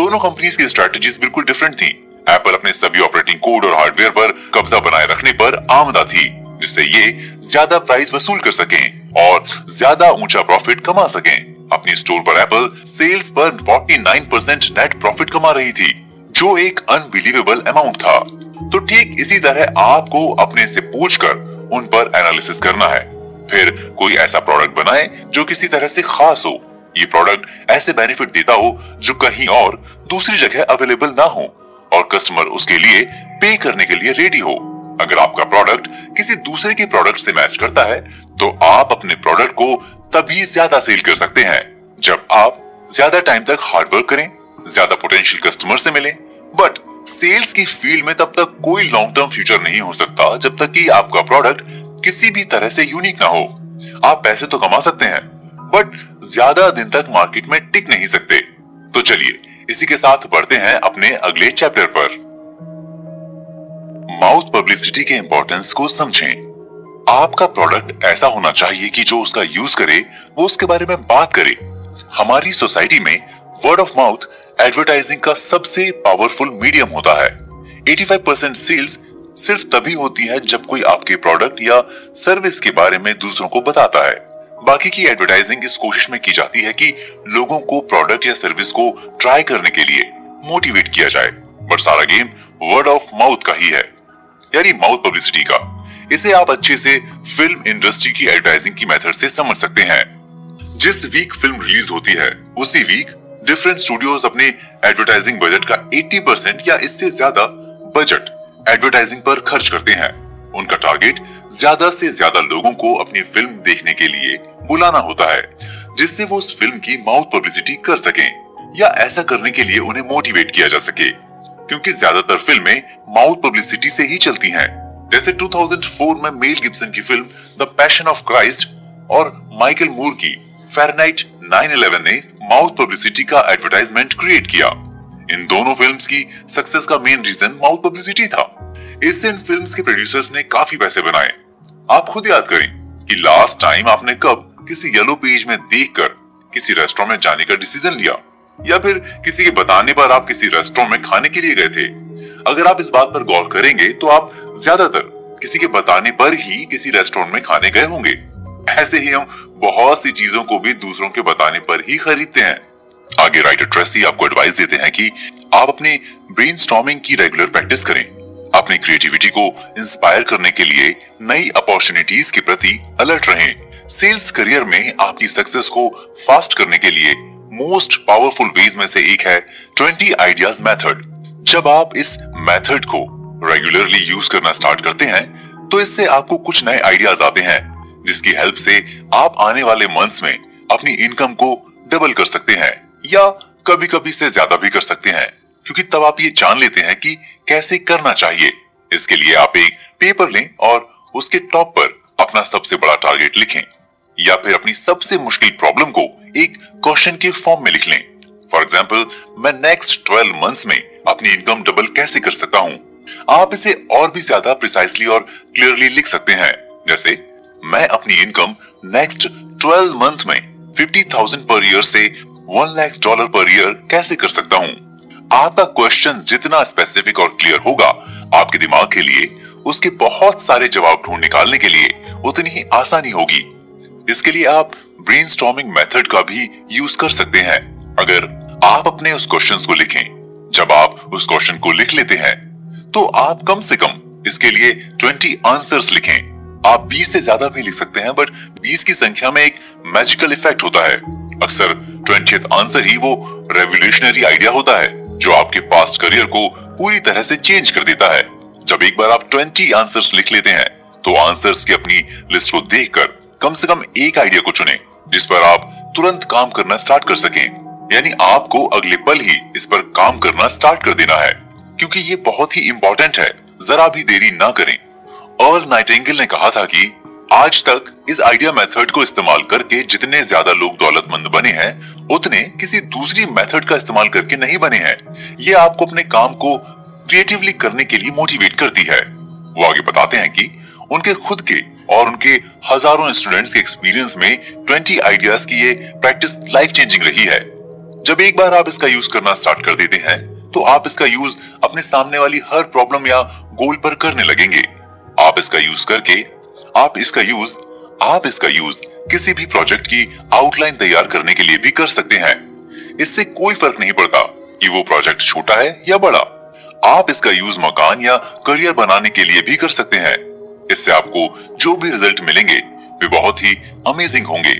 दोनों कंपनीज की स्ट्रेटजीज बिल्कुल डिफरेंट थी। एप्पल अपने सभी ऑपरेटिंग कोड और हार्डवेयर पर कब्जा बनाए रखने पर आमदा थी, जिससे ये ज्यादा प्राइस वसूल कर सकें और ज्यादा ऊंचा प्रॉफिट कमा सकें। अपनी स्टोर पर एप्पल सेल्स पर उनचास परसेंट नेट प्रॉफिट कमा रही थी, जो एक अनबिलीवेबल अमाउंट था। तो ठीक इसी तरह आपको अपने से पूछकर उन पर एनालिसिस करना है। फिर कोई ऐसा प्रोडक्ट बनाएं जो किसी तरह से खास हो, ये प्रोडक्ट ऐसे बेनिफिट देता हो जो कहीं और दूसरी जगह अवेलेबल ना हो और कस्टमर उसके लिए पे करने के लिए रेडी हो। अगर आपका प्रोडक्ट किसी दूसरे के प्रोडक्ट से मैच करता है, तो आप अपने प्रोडक्ट को तभी ज्यादा सेल कर सकते हैं जब आप ज्यादा टाइम तक हार्डवर्क करें, ज्यादा पोटेंशियल कस्टमर से मिलें। बट सेल्स की फील्ड में तब तक कोई लॉन्ग टर्म फ्यूचर नहीं हो सकता जब तक कि आपका प्रोडक्ट किसी भी तरह से यूनिक ना हो। आप पैसे तो कमा सकते हैं, बट ज्यादा दिन तक मार्केट में टिक नहीं सकते। तो चलिए इसी के साथ बढ़ते हैं अपने अगले चैप्टर पर। माउथ पब्लिसिटी के इम्पोर्टेंस को समझें। आपका प्रोडक्ट ऐसा होना चाहिए कि जो उसका यूज करे वो उसके बारे में बात करे। हमारी सोसाइटी में वर्ड ऑफ माउथ एडवर्टाइजिंग का सबसे पावरफुल मीडियम होता है। पचासी परसेंट सेल्स सिर्फ तभी होती है जब कोई आपके प्रोडक्ट या सर्विस के बारे में दूसरों को बताता है। बाकी की एडवर्टाइजिंग इस कोशिश में की जाती है कि लोगों को प्रोडक्ट या सर्विस को ट्राई करने के लिए मोटिवेट किया जाए, बट सारा गेम वर्ड ऑफ माउथ का ही है, यानी माउथ पब्लिसिटी का। इसे आप अच्छे से फिल्म इंडस्ट्री की एडवर्टाइजिंग की मेथड से समझ सकते हैं। जिस वीक फिल्म रिलीज होती है, उसी वीक डिफरेंट स्टूडियोज अपने एडवर्टाइजिंग बजट का अस्सी परसेंट या इससे ज्यादा बजट एडवर्टाइजिंग पर खर्च करते हैं। उनका टारगेट ज्यादा से ज्यादा लोगों को अपनी फिल्म देखने के लिए बुलाना होता है, जिससे वो उस फिल्म की माउथ पब्लिसिटी कर सकें या ऐसा करने के लिए उन्हें मोटिवेट किया जा सके, क्योंकि ज्यादातर फिल्में माउथ पब्लिसिटी से ही चलती हैं। जैसे दो हज़ार चार में मेल गिब्सन की film the passion of Christ और माइकल मूर की फ़ारेनहाइट नाइन इलेवन ने माउथ पब्लिसिटी का एडवर्टाइजमेंट क्रिएट किया। इन दोनों फिल्म्स की सक्सेस का मेन रीजन माउथ पब्लिसिटी था। इससे इन फिल्म्स के प्रोड्यूसर्स ने काफी पैसे बनाए। आप खुद याद करें कि लास्ट टाइम आपने कब किसी येलो पेज में देखकर किसी रेस्टोरेंट में जाने का डिसीजन लिया, या फिर किसी के बताने पर आप किसी रेस्टोरेंट में खाने के लिए गए थे। अगर आप इस बात पर गौर करेंगे तो आप ज्यादातर किसी के बताने पर ही किसी रेस्टोरेंट में खाने गए होंगे। ऐसे ही हम बहुत सी चीजों को भी दूसरों के बताने पर ही खरीदते हैं। आगे राइटर ट्रेसी आपको एडवाइस देते हैं कि आप अपने ब्रेनस्टॉर्मिंग की रेगुलर प्रैक्टिस करें। अपनी क्रिएटिविटी को इंस्पायर करने के लिए नई अपॉर्चुनिटीज के प्रति अलर्ट रहें। सेल्स करियर में आपकी सक्सेस को फास्ट करने के लिए मोस्ट पावरफुल वेज में से एक है ट्वेंटी आइडियाज मेथड। जब आप इस मेथड को रेगुलरली यूज करना स्टार्ट करते हैं, तो इससे आपको कुछ नए आइडियाज आते हैं जिसकी हेल्प से आप आने वाले मंथ्स में अपनी इनकम को डबल कर सकते हैं या कभी कभी से ज्यादा भी कर सकते हैं। क्योंकि तब आप ये जान लेते हैं कि कैसे करना चाहिए। इसके लिए आप एक पेपर लें और उसके टॉप पर अपना सबसे बड़ा टारगेट लिखें या फिर अपनी सबसे मुश्किल प्रॉब्लम को एक क्वेश्चन के फॉर्म में लिख लें। फॉर एग्जाम्पल, मैं नेक्स्ट ट्वेल्व मंथ्स में अपनी इनकम डबल कैसे कर सकता हूँ। आप इसे और भी ज्यादा प्रिसाइसली और क्लियरली लिख सकते हैं, जैसे मैं अपनी इनकम नेक्स्ट ट्वेल्व मंथ में फिफ्टी थाउजेंड पर ईयर से one lakh dollar per year कैसे कर सकता हूँ। आपका क्वेश्चन जितना स्पेसिफिक और क्लियर होगा, आपके दिमाग के लिए उसके बहुत सारे जवाब ढूंढ निकालने के लिए उतनी ही आसानी होगी। इसके लिए आप ब्रेनस्टॉर्मिंग मेथड का भी यूज कर सकते हैं। अगर आप अपने उस क्वेश्चन को लिखें, जब आप उस क्वेश्चन को लिख लेते हैं तो आप कम से कम इसके लिए ट्वेंटी आंसर्स लिखें। आप बीस से ज्यादा भी लिख सकते हैं, बट बीस की संख्या में एक मैजिकल इफेक्ट होता है। अक्सर ट्वेंटियथ आंसर ही वो रेवोल्यूशनरी आइडिया होता है जो आपके पास्ट करियर को पूरी तरह से चेंज कर देता है। जब एक बार आप बीस आंसर्स लिख लेते हैं तो आंसर्स की अपनी लिस्ट को देखकर कम से कम एक आइडिया को चुनें जिस पर आप तुरंत काम करना स्टार्ट कर सकें। यानी आपको अगले पल ही इस पर काम करना स्टार्ट कर देना है, क्योंकि ये बहुत ही इम्पोर्टेंट है, जरा भी देरी ना करें। और नाइटिंगेल ने कहा था कि आज तक इस आइडिया मेथड को इस्तेमाल करके जितने ज्यादा लोग दौलतमंद बने हैं, उतने किसी दूसरी मेथड का इस्तेमाल करके नहीं बने हैं। ये आपको अपने काम को क्रिएटिवली करने के लिए मोटिवेट करती है। वो आगे बताते हैं कि उनके खुद के और उनके हजारों स्टूडेंट्स के एक्सपीरियंस में बीस आइडियाज की ये प्रैक्टिस लाइफ चेंजिंग रही है। जब एक बार आप इसका यूज करना स्टार्ट कर देते हैं तो आप इसका यूज अपने सामने वाली हर प्रॉब्लम या गोल पर करने लगेंगे। आप इसका यूज करके आप इसका यूज आप इसका यूज किसी भी प्रोजेक्ट की आउटलाइन तैयार करने के लिए भी कर सकते हैं। इससे कोई फर्क नहीं पड़ता कि वो प्रोजेक्ट छोटा है या बड़ा। आप इसका यूज मकान या करियर बनाने के लिए भी कर सकते हैं। इससे आपको जो भी रिजल्ट मिलेंगे वे बहुत ही अमेजिंग होंगे।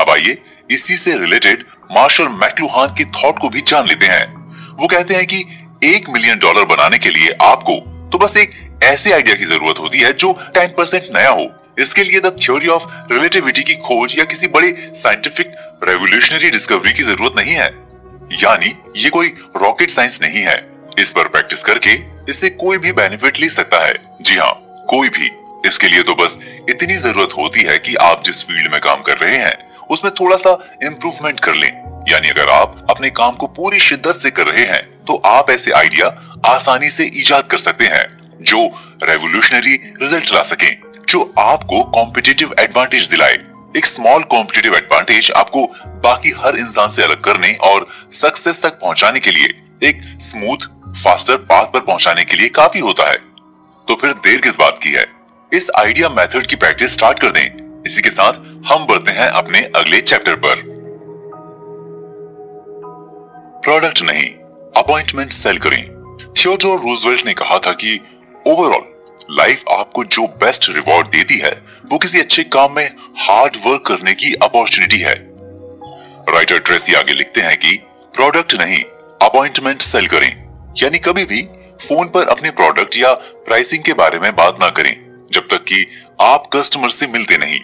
अब आइए इसी से रिलेटेड मार्शल मैक्लुहान के थॉट को भी जान लेते हैं। वो कहते हैं कि एक मिलियन डॉलर बनाने के लिए आपको तो बस एक ऐसे आइडिया की जरूरत होती है जो टेन परसेंट नया हो। इसके लिए द थ्योरी ऑफ रिलेटिविटी की खोज या किसी बड़े साइंटिफिक रेवोल्यूशनरी डिस्कवरी की जरूरत नहीं है। यानी ये कोई रॉकेट साइंस नहीं है। इस पर प्रैक्टिस करके इससे कोई भी बेनिफिट ले सकता है। जी हाँ, कोई भी। इसके लिए तो बस इतनी जरूरत होती है कि आप जिस फील्ड में काम कर रहे हैं उसमें थोड़ा सा इम्प्रूवमेंट कर लें। यानी अगर आप अपने काम को पूरी शिद्दत से कर रहे हैं तो आप ऐसे आइडिया आसानी से ईजाद कर सकते हैं जो रेवोल्यूशनरी रिजल्ट ला सके, जो आपको कॉम्पिटिटिव एडवांटेज दिलाए। एक स्मॉल कॉम्पिटिटिव एडवांटेज आपको बाकी हर इंसान से अलग करने और सक्सेस तक पहुंचाने के लिए, एक स्मूथ फास्टर पाथ पर पहुंचाने के लिए काफी होता है। तो फिर देर किस बात की है, इस आइडिया मेथड की प्रैक्टिस स्टार्ट कर दें। इसी के साथ हम बढ़ते हैं अपने अगले चैप्टर पर। प्रोडक्ट नहीं, अपॉइंटमेंट सेल करें। थियोडोर रूजवेल्ट ने कहा था कि ओवरऑल लाइफ आपको जो बेस्ट रिवॉर्ड देती है वो किसी अच्छे काम में हार्ड वर्क करने की अपॉर्चुनिटी है। राइटर ट्रेसी आगे लिखते हैं कि प्रोडक्ट नहीं, अपॉइंटमेंट सेल करें। यानी कभी भी फोन पर अपने प्रोडक्ट या प्राइसिंग के बारे में बात ना करें जब तक कि आप कस्टमर से मिलते नहीं।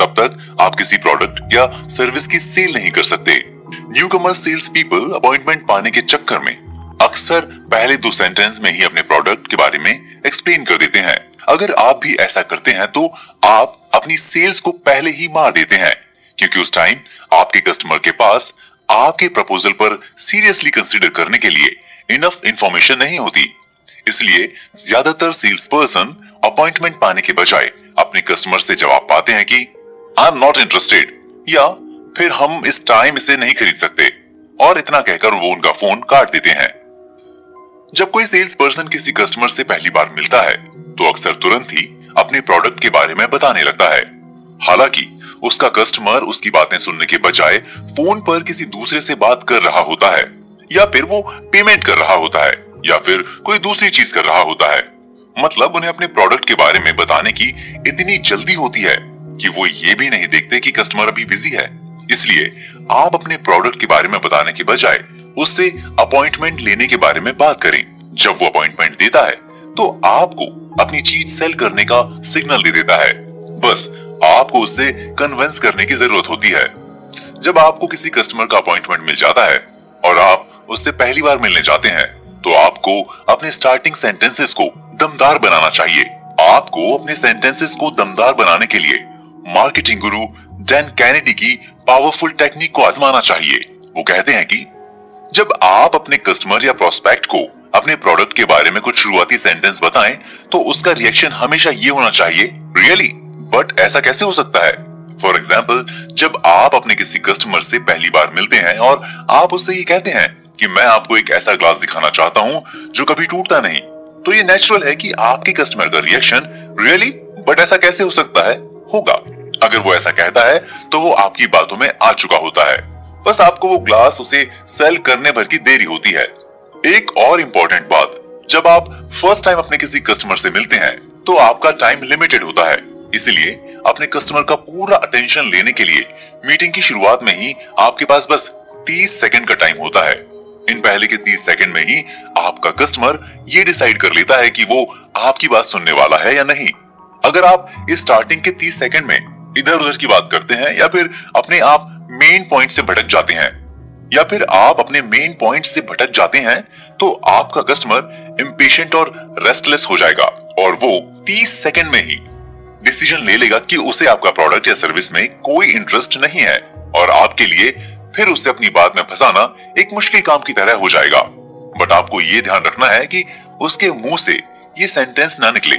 तब तक आप किसी प्रोडक्ट या सर्विस की सेल नहीं कर सकते। न्यूकमर सेल्स पीपल अपॉइंटमेंट पाने के चक्कर में अक्सर पहले दो सेंटेंस में ही अपने प्रोडक्ट के बारे में एक्सप्लेन कर देते हैं। अगर आप भी ऐसा करते हैं तो आप अपनी सेल्स को पहले ही मार देते हैं, क्योंकि उस टाइम आपके कस्टमर के पास आपके प्रपोजल पर सीरियसली कंसीडर करने के लिए इनफ इंफॉर्मेशन नहीं होती। इसलिए ज्यादातर सेल्स पर्सन अपॉइंटमेंट पाने के बजाय अपने कस्टमर से जवाब पाते हैं कि आई एम नॉट इंटरेस्टेड या फिर हम इस टाइम इसे नहीं खरीद सकते, और इतना कहकर वो उनका फोन काट देते हैं। जब कोई सेल्स पर्सन किसी कस्टमर से पहली बार मिलता है तो अक्सर तुरंत ही अपने प्रोडक्ट के बारे में बताने लगता है। हालांकि उसका कस्टमर उसकी बातें सुनने के बजाय फोन पर किसी दूसरे से बात कर रहा होता है, या फिर वो पेमेंट कर रहा होता है, या फिर कोई दूसरी चीज कर रहा होता है। मतलब उन्हें अपने प्रोडक्ट के बारे में बताने की इतनी जल्दी होती है कि वो ये भी नहीं देखते कि कस्टमर अभी बिजी है। इसलिए आप अपने प्रोडक्ट के बारे में बताने के बजाय उससे अपॉइंटमेंट लेने के बारे में बात करें। जब वो अपॉइंटमेंट देता है तो आपको अपनी चीज सेल करने का सिग्नल दे देता है। बस आपको उससे कन्विंस करने की जरूरत होती है। जब आपको किसी कस्टमर का अपॉइंटमेंट मिल जाता है और आप उससे पहली बार मिलने जाते हैं तो आपको अपने स्टार्टिंग सेंटेंसेस को दमदार बनाना चाहिए। आपको अपने सेंटेंसेस को दमदार बनाने के लिए मार्केटिंग गुरु डैन कैनेडी की पावरफुल टेक्निक को आजमाना चाहिए। वो कहते हैं कि जब आप अपने कस्टमर या प्रोस्पेक्ट को अपने प्रोडक्ट के बारे में कुछ शुरुआती सेंटेंस बताएं तो उसका रिएक्शन हमेशा ये होना चाहिए, रियली? बट ऐसा कैसे हो सकता है? फॉर एग्जाम्पल, जब आप अपने किसी कस्टमर से पहली बार मिलते हैं और आप उससे ये कहते हैं कि मैं आपको एक ऐसा ग्लास दिखाना चाहता हूँ जो कभी टूटता नहीं, तो ये नेचुरल है कि आपके कस्टमर का रिएक्शन रियली बट ऐसा कैसे हो सकता है होगा। अगर वो ऐसा कहता है तो वो आपकी बातों में आ चुका होता है, बस आपको वो ग्लास उसे सेल करने भर की देरी होती है। एक और इम्पोर्टेंट बात, जब आप फर्स्ट टाइम अपने किसी कस्टमर से मिलते हैं तो आपका टाइम लिमिटेड होता है, इसलिए अपने कस्टमर का पूरा अटेंशन लेने के लिए मीटिंग की शुरुआत में ही आपके पास बस तीस सेकंड का टाइम होता है। इन पहले के तीस सेकंड में ही आपका कस्टमर ये डिसाइड कर लेता है कि वो आपकी बात सुनने वाला है या नहीं। अगर आप इस स्टार्टिंग के तीस सेकंड में इधर उधर की बात करते हैं या फिर अपने आप मेन पॉइंट से भटक जाते हैं या फिर आप अपने मेन पॉइंट से भटक जाते हैं तो आपका कस्टमर इम्पेशेंट और रेस्टलेस हो जाएगा और वो तीस सेकंड में ही डिसीजन ले लेगा कि उसे आपका प्रोडक्ट या सर्विस में कोई इंटरेस्ट नहीं है और आपके लिए फिर उसे अपनी बात में फंसाना एक मुश्किल काम की तरह हो जाएगा। बट आपको ये ध्यान रखना है कि उसके मुंह से ये सेंटेंस ना निकले।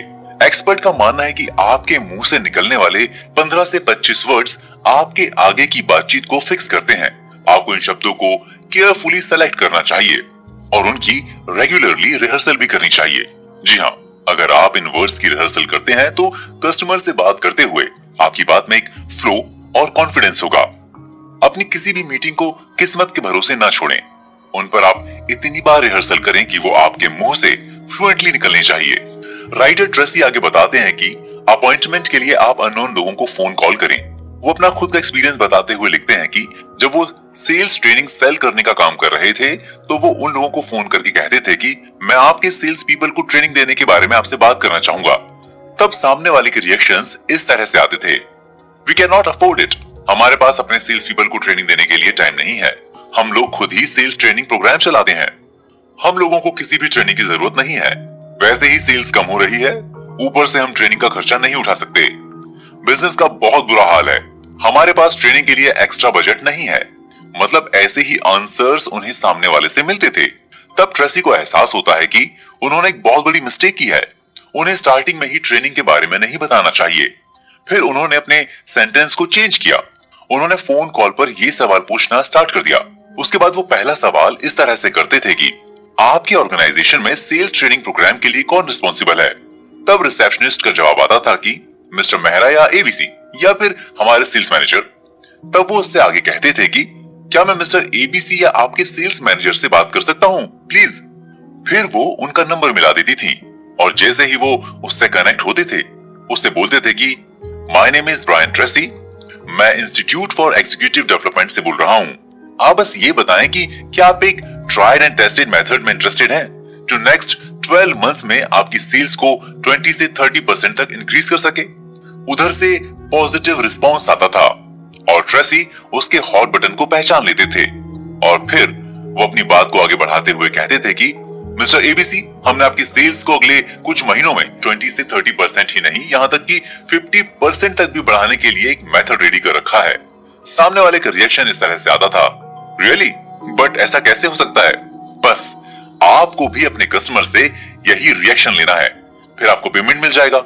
एक्सपर्ट का मानना है कि आपके मुंह से निकलने वाले पंद्रह से पच्चीस वर्ड्स आपके आगे की बातचीत को फिक्स करते हैं। आपको इन शब्दों को केयरफुली सेलेक्ट करना चाहिए और उनकी रेगुलरली रिहर्सल भी करनी चाहिए। जी हाँ, अगर आप इन वर्ड्स की रिहर्सल करते हैं तो कस्टमर से बात करते हुए आपकी बात में एक फ्लो और कॉन्फिडेंस होगा। अपनी किसी भी मीटिंग को किस्मत के भरोसे ना छोड़ें। उन पर आप इतनी बार रिहर्सल करें कि वो आपके मुंह से फ्लुएंटली निकलनी चाहिए। राइटर ट्रेसी आगे बताते हैं कि अपॉइंटमेंट के लिए आप अननोन लोगों को फोन कॉल करें। वो अपना खुद का एक्सपीरियंस बताते हुए लिखते हैं कि जब वो सेल्स ट्रेनिंग सेल करने का काम कर रहे थे तो वो उन लोगों को फोन करके कहते थे कि मैं आपके सेल्स पीपल को ट्रेनिंग देने के बारे में आपसे बात करना चाहूंगा। तब सामने वाले के रिएक्शंस इस तरह से आते थे, we can not afford it, हमारे पास अपने सेल्स पीपल को ट्रेनिंग देने के लिए टाइम नहीं है, हम लोग खुद ही सेल्स ट्रेनिंग प्रोग्राम चलाते हैं, हम लोगों को किसी भी ट्रेनिंग की जरूरत नहीं है, वैसे ही सेल्स कम हो रही है, ऊपर से हम ट्रेनिंग का खर्चा नहीं उठा सकते, बिजनेस का बहुत बुरा हाल है, हमारे पास ट्रेनिंग के लिए एक्स्ट्रा बजट नहीं है। मतलब ऐसे ही आंसर्स उन्हें सामने वाले से मिलते थे। तब ट्रेसी को एहसास होता है कि उन्होंने एक बहुत बड़ी मिस्टेक की है। उन्हें स्टार्टिंग में ही ट्रेनिंग के बारे में नहीं बताना चाहिए। फिर उन्होंने अपने सेंटेंस को चेंज किया। उन्होंने फोन कॉल पर यह सवाल पूछना स्टार्ट कर दिया। उसके बाद वो पहला सवाल इस तरह से करते थे कि आपके ऑर्गेनाइजेशन में सेल्स ट्रेनिंग प्रोग्राम के लिए कौन रिस्पॉन्सिबल है। तब रिसेप्शनिस्ट का जवाब आता था कि मिस्टर मेहरा या एबीसी या फिर हमारे सेल्स मैनेजर। तब वो उससे आगे कहते थे कि क्या मैं मिस्टर एबीसी या आपके सेल्स मैनेजर से बात कर सकता हूँ प्लीज। फिर वो उनका नंबर मिला देती थी और जैसे ही वो उससे कनेक्ट होते थे उससे बोलते थे कि my name is Brian Tracy, मैं इंस्टीट्यूट फॉर एग्जीक्यूटिव डेवलपमेंट से बोल रहा हूँ। आप बस ये बताएं कि क्या आप एक ट्राइड एंड टेस्टेड मेथड में इंटरेस्टेड हैं जो नेक्स्ट ट्वेल्व मंथ्स में आपकी सेल्स को ट्वेंटी से थर्टी परसेंट तक इंक्रीज कर सके। उधर से पॉजिटिव रिस्पॉन्स आता था और ट्रेसी उसके हॉट बटन को पहचान लेते थे और फिर वो अपनी बात को आगे बढ़ाते हुए कहते थे कि मिस्टर एबीसी, हमने आपकी सेल्स को अगले कुछ महीनों में बीस से तीस परसेंट ही नहीं, यहाँ तक कि पचास परसेंट तक भी बढ़ाने के लिए एक मेथड रेडी कर रखा है। सामने वाले का रिएक्शन इस तरह से आता था, रियली बट ऐसा कैसे हो सकता है। बस आपको भी अपने कस्टमर से यही रिएक्शन लेना है, फिर आपको पेमेंट मिल जाएगा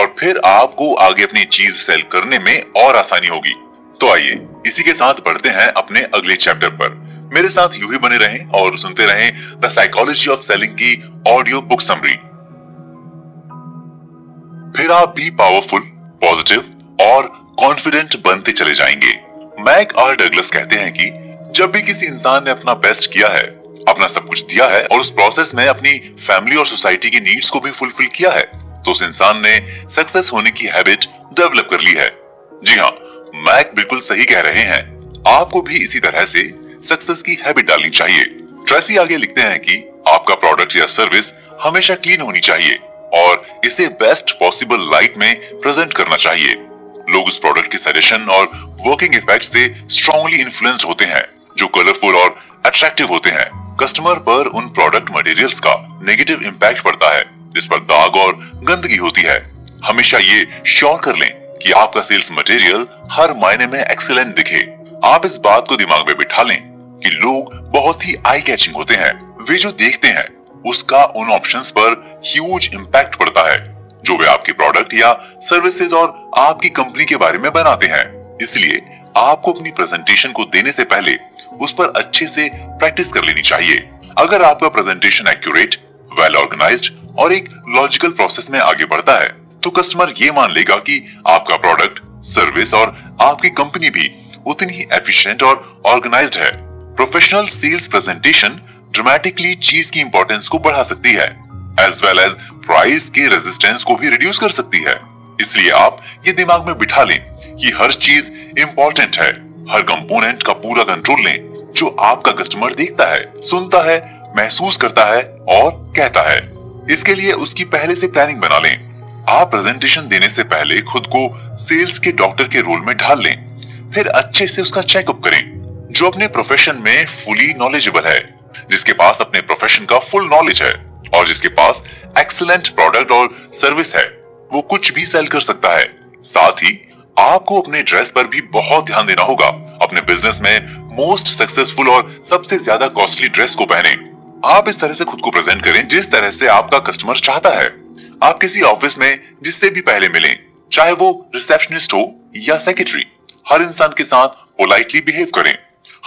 और फिर आपको आगे अपनी चीज सेल करने में और आसानी होगी। तो आइए इसी के साथ बढ़ते हैं अपने अगले चैप्टर पर। मेरे साथ यूं ही बने रहें और सुनते रहें द साइकोलॉजी ऑफ सेलिंग की ऑडियो बुक समरी। फिर आप भी पावरफुल, पॉजिटिव और कॉन्फिडेंट बनते चले जाएंगे। मैक आर डगलस कहते हैं कि जब भी किसी इंसान ने अपना बेस्ट किया है, अपना सब कुछ दिया है और उस प्रोसेस में अपनी फैमिली और सोसाइटी की नीड्स को भी फुलफिल किया है तो उस इंसान ने सक्सेस होने की हैबिट डेवलप कर ली है। जी हाँ, मैक बिल्कुल सही कह रहे हैं। आपको भी इसी तरह से सक्सेस की हैबिट डालनी चाहिए। ट्रेसी आगे लिखते हैं कि आपका प्रोडक्ट या सर्विस हमेशा क्लीन होनी चाहिए और इसे बेस्ट पॉसिबल लाइट में प्रेजेंट करना चाहिए। लोग उस प्रोडक्ट के सजेशन और वर्किंग इफेक्ट से स्ट्रांगली इन्फ्लुएंस्ड होते हैं जो कलरफुल और अट्रैक्टिव होते हैं। कस्टमर पर उन प्रोडक्ट मटेरियल्स का नेगेटिव इम्पैक्ट पड़ता है जिस पर दाग और गंदगी होती है। हमेशा ये श्योर कर लें कि आपका सेल्स मटेरियल हर मायने में एक्सीलेंट दिखे। आप इस बात को दिमाग में बिठा लें कि लोग बहुत ही आई कैचिंग होते हैं। वे जो देखते हैं उसका उन ऑप्शंस पर ह्यूज इम्पैक्ट पड़ता है जो वे आपके प्रोडक्ट या सर्विसेज और आपकी कंपनी के बारे में बनाते हैं। इसलिए आपको अपनी प्रेजेंटेशन को देने से पहले उस पर अच्छे से प्रैक्टिस कर लेनी चाहिए। अगर आपका प्रेजेंटेशन एक्यूरेट, वेल ऑर्गेनाइज्ड और एक लॉजिकल प्रोसेस में आगे बढ़ता है तो कस्टमर ये मान लेगा कि आपका प्रोडक्ट, सर्विस और आपकी कंपनी भी उतनी ही एफिशिएंट और ऑर्गेनाइज्ड है। प्रोफेशनल सेल्स प्रेजेंटेशन ड्रामेटिकली चीज की इम्पोर्टेंस को बढ़ा सकती है एज वेल एज प्राइस के रेजिस्टेंस को भी रिड्यूस कर सकती है। इसलिए आप ये दिमाग में बिठा लें कि हर चीज इम्पोर्टेंट है। हर कंपोनेंट का पूरा कंट्रोल लें जो आपका कस्टमर देखता है, सुनता है, महसूस करता है और कहता है। इसके लिए उसकी पहले से प्लानिंग बना लें। आप प्रेजेंटेशन देने से पहले खुद को सेल्स के डॉक्टर के रोल में ढाल लें, फिर अच्छे से उसका चेकअप करें जो अपने प्रोफेशन में फुली नॉलेजेबल है, जिसके पास अपने प्रोफेशन का फुल नॉलेज है और जिसके पास एक्सीलेंट प्रोडक्ट और सर्विस है। वो कुछ भी सेल कर सकता है। साथ ही आपको अपने ड्रेस पर भी बहुत ध्यान देना होगा। अपने बिजनेस में मोस्ट सक्सेसफुल और सबसे ज्यादा कॉस्टली ड्रेस को पहने। आप इस तरह से खुद को प्रेजेंट करें जिस तरह से आपका कस्टमर चाहता है। आप किसी ऑफिस में जिससे भी पहले मिलें, चाहे वो रिसेप्शनिस्ट हो या सेक्रेटरी, हर इंसान के साथ पोलाइटली बिहेव करें।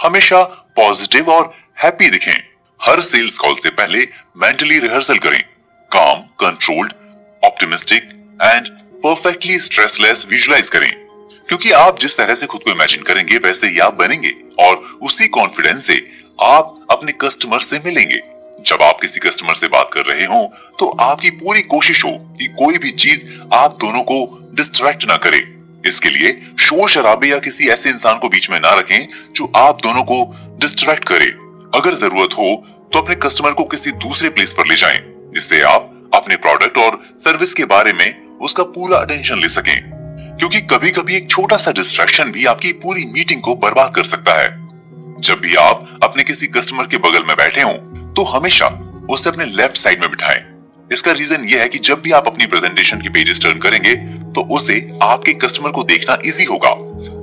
हमेशा पॉजिटिव और हैप्पी दिखें। हर सेल्स कॉल से पहले मेंटली रिहर्सल करें। Calm, controlled, optimistic and perfectly stressless visualise करें, क्योंकि आप जिस तरह से खुद को इमेजिन करेंगे वैसे ही आप बनेंगे और उसी कॉन्फिडेंस से आप अपने कस्टमर से मिलेंगे। जब आप किसी कस्टमर से बात कर रहे हो तो आपकी पूरी कोशिश हो कि कोई भी चीज आप दोनों को डिस्ट्रैक्ट ना करे। इसके लिए शोर शराबे या किसी ऐसे इंसान को बीच में ना रखें जो आप दोनों को डिस्ट्रैक्ट करे। अगर जरूरत हो तो अपने कस्टमर को किसी दूसरे प्लेस पर ले जाएं जिससे आप अपने प्रोडक्ट और सर्विस के बारे में उसका पूरा अटेंशन ले सकें, क्योंकि कभी कभी एक छोटा सा डिस्ट्रैक्शन भी आपकी पूरी मीटिंग को बर्बाद कर सकता है। जब भी आप अपने किसी कस्टमर के बगल में बैठे हों तो हमेशा उसे अपने लेफ्ट साइड में बिठाएं। इसका रीजन यह है कि जब भी आप अपनी प्रेजेंटेशन के पेजेस टर्न करेंगे तो उसे आपके कस्टमर को देखना इजी होगा।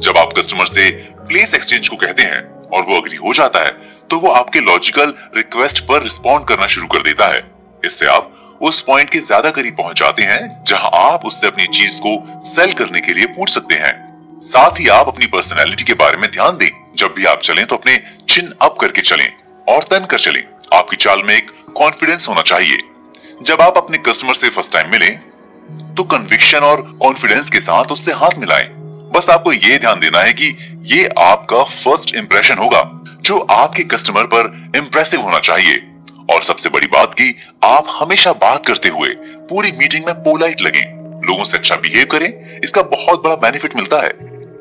जब आप कस्टमर से प्लेस एक्सचेंज को कहते हैं और वो अग्री हो जाता है तो वो आपके लॉजिकल रिक्वेस्ट पर रिस्पॉन्ड करना शुरू कर देता है। इससे आप उस पॉइंट के ज्यादा करीब पहुंच जाते हैं जहां आप उससे अपनी चीज को सेल करने के लिए पूछ सकते हैं। साथ ही आप अपनी पर्सनैलिटी के बारे में ध्यान दें। जब भी आप चलें तो अपने चिन अप करके चलें और तन कर चलें। आपकी चाल में एक कॉन्फिडेंस होना चाहिए। जब आप अपने कस्टमर से फर्स्ट टाइम मिले तो कन्विक्शन और कॉन्फिडेंस के साथ उससे हाथ मिलाएं। बस आपको ये ध्यान देना है कि ये आपका फर्स्ट इंप्रेशन होगा जो आपके कस्टमर पर इंप्रेसिव होना चाहिए। और सबसे बड़ी बात की आप हमेशा बात करते हुए पूरी मीटिंग में पोलाइट लगें, लोगों से अच्छा बिहेव करें। इसका बहुत बड़ा बेनिफिट मिलता है।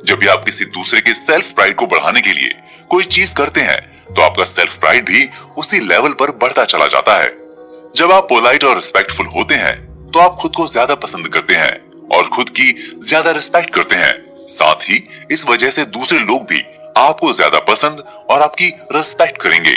जब भी आप किसी दूसरे के सेल्फ प्राइड को बढ़ाने के लिए कोई चीज करते हैं तो आपका सेल्फ प्राइड भी उसी लेवल पर बढ़ता चला जाता है। जब आप पोलाइट और रिस्पेक्टफुल होते हैं तो आप खुद को ज्यादा पसंद करते हैं और खुद की ज्यादा रिस्पेक्ट करते हैं। साथ ही इस वजह से दूसरे लोग भी आपको ज्यादा पसंद और आपकी रिस्पेक्ट करेंगे।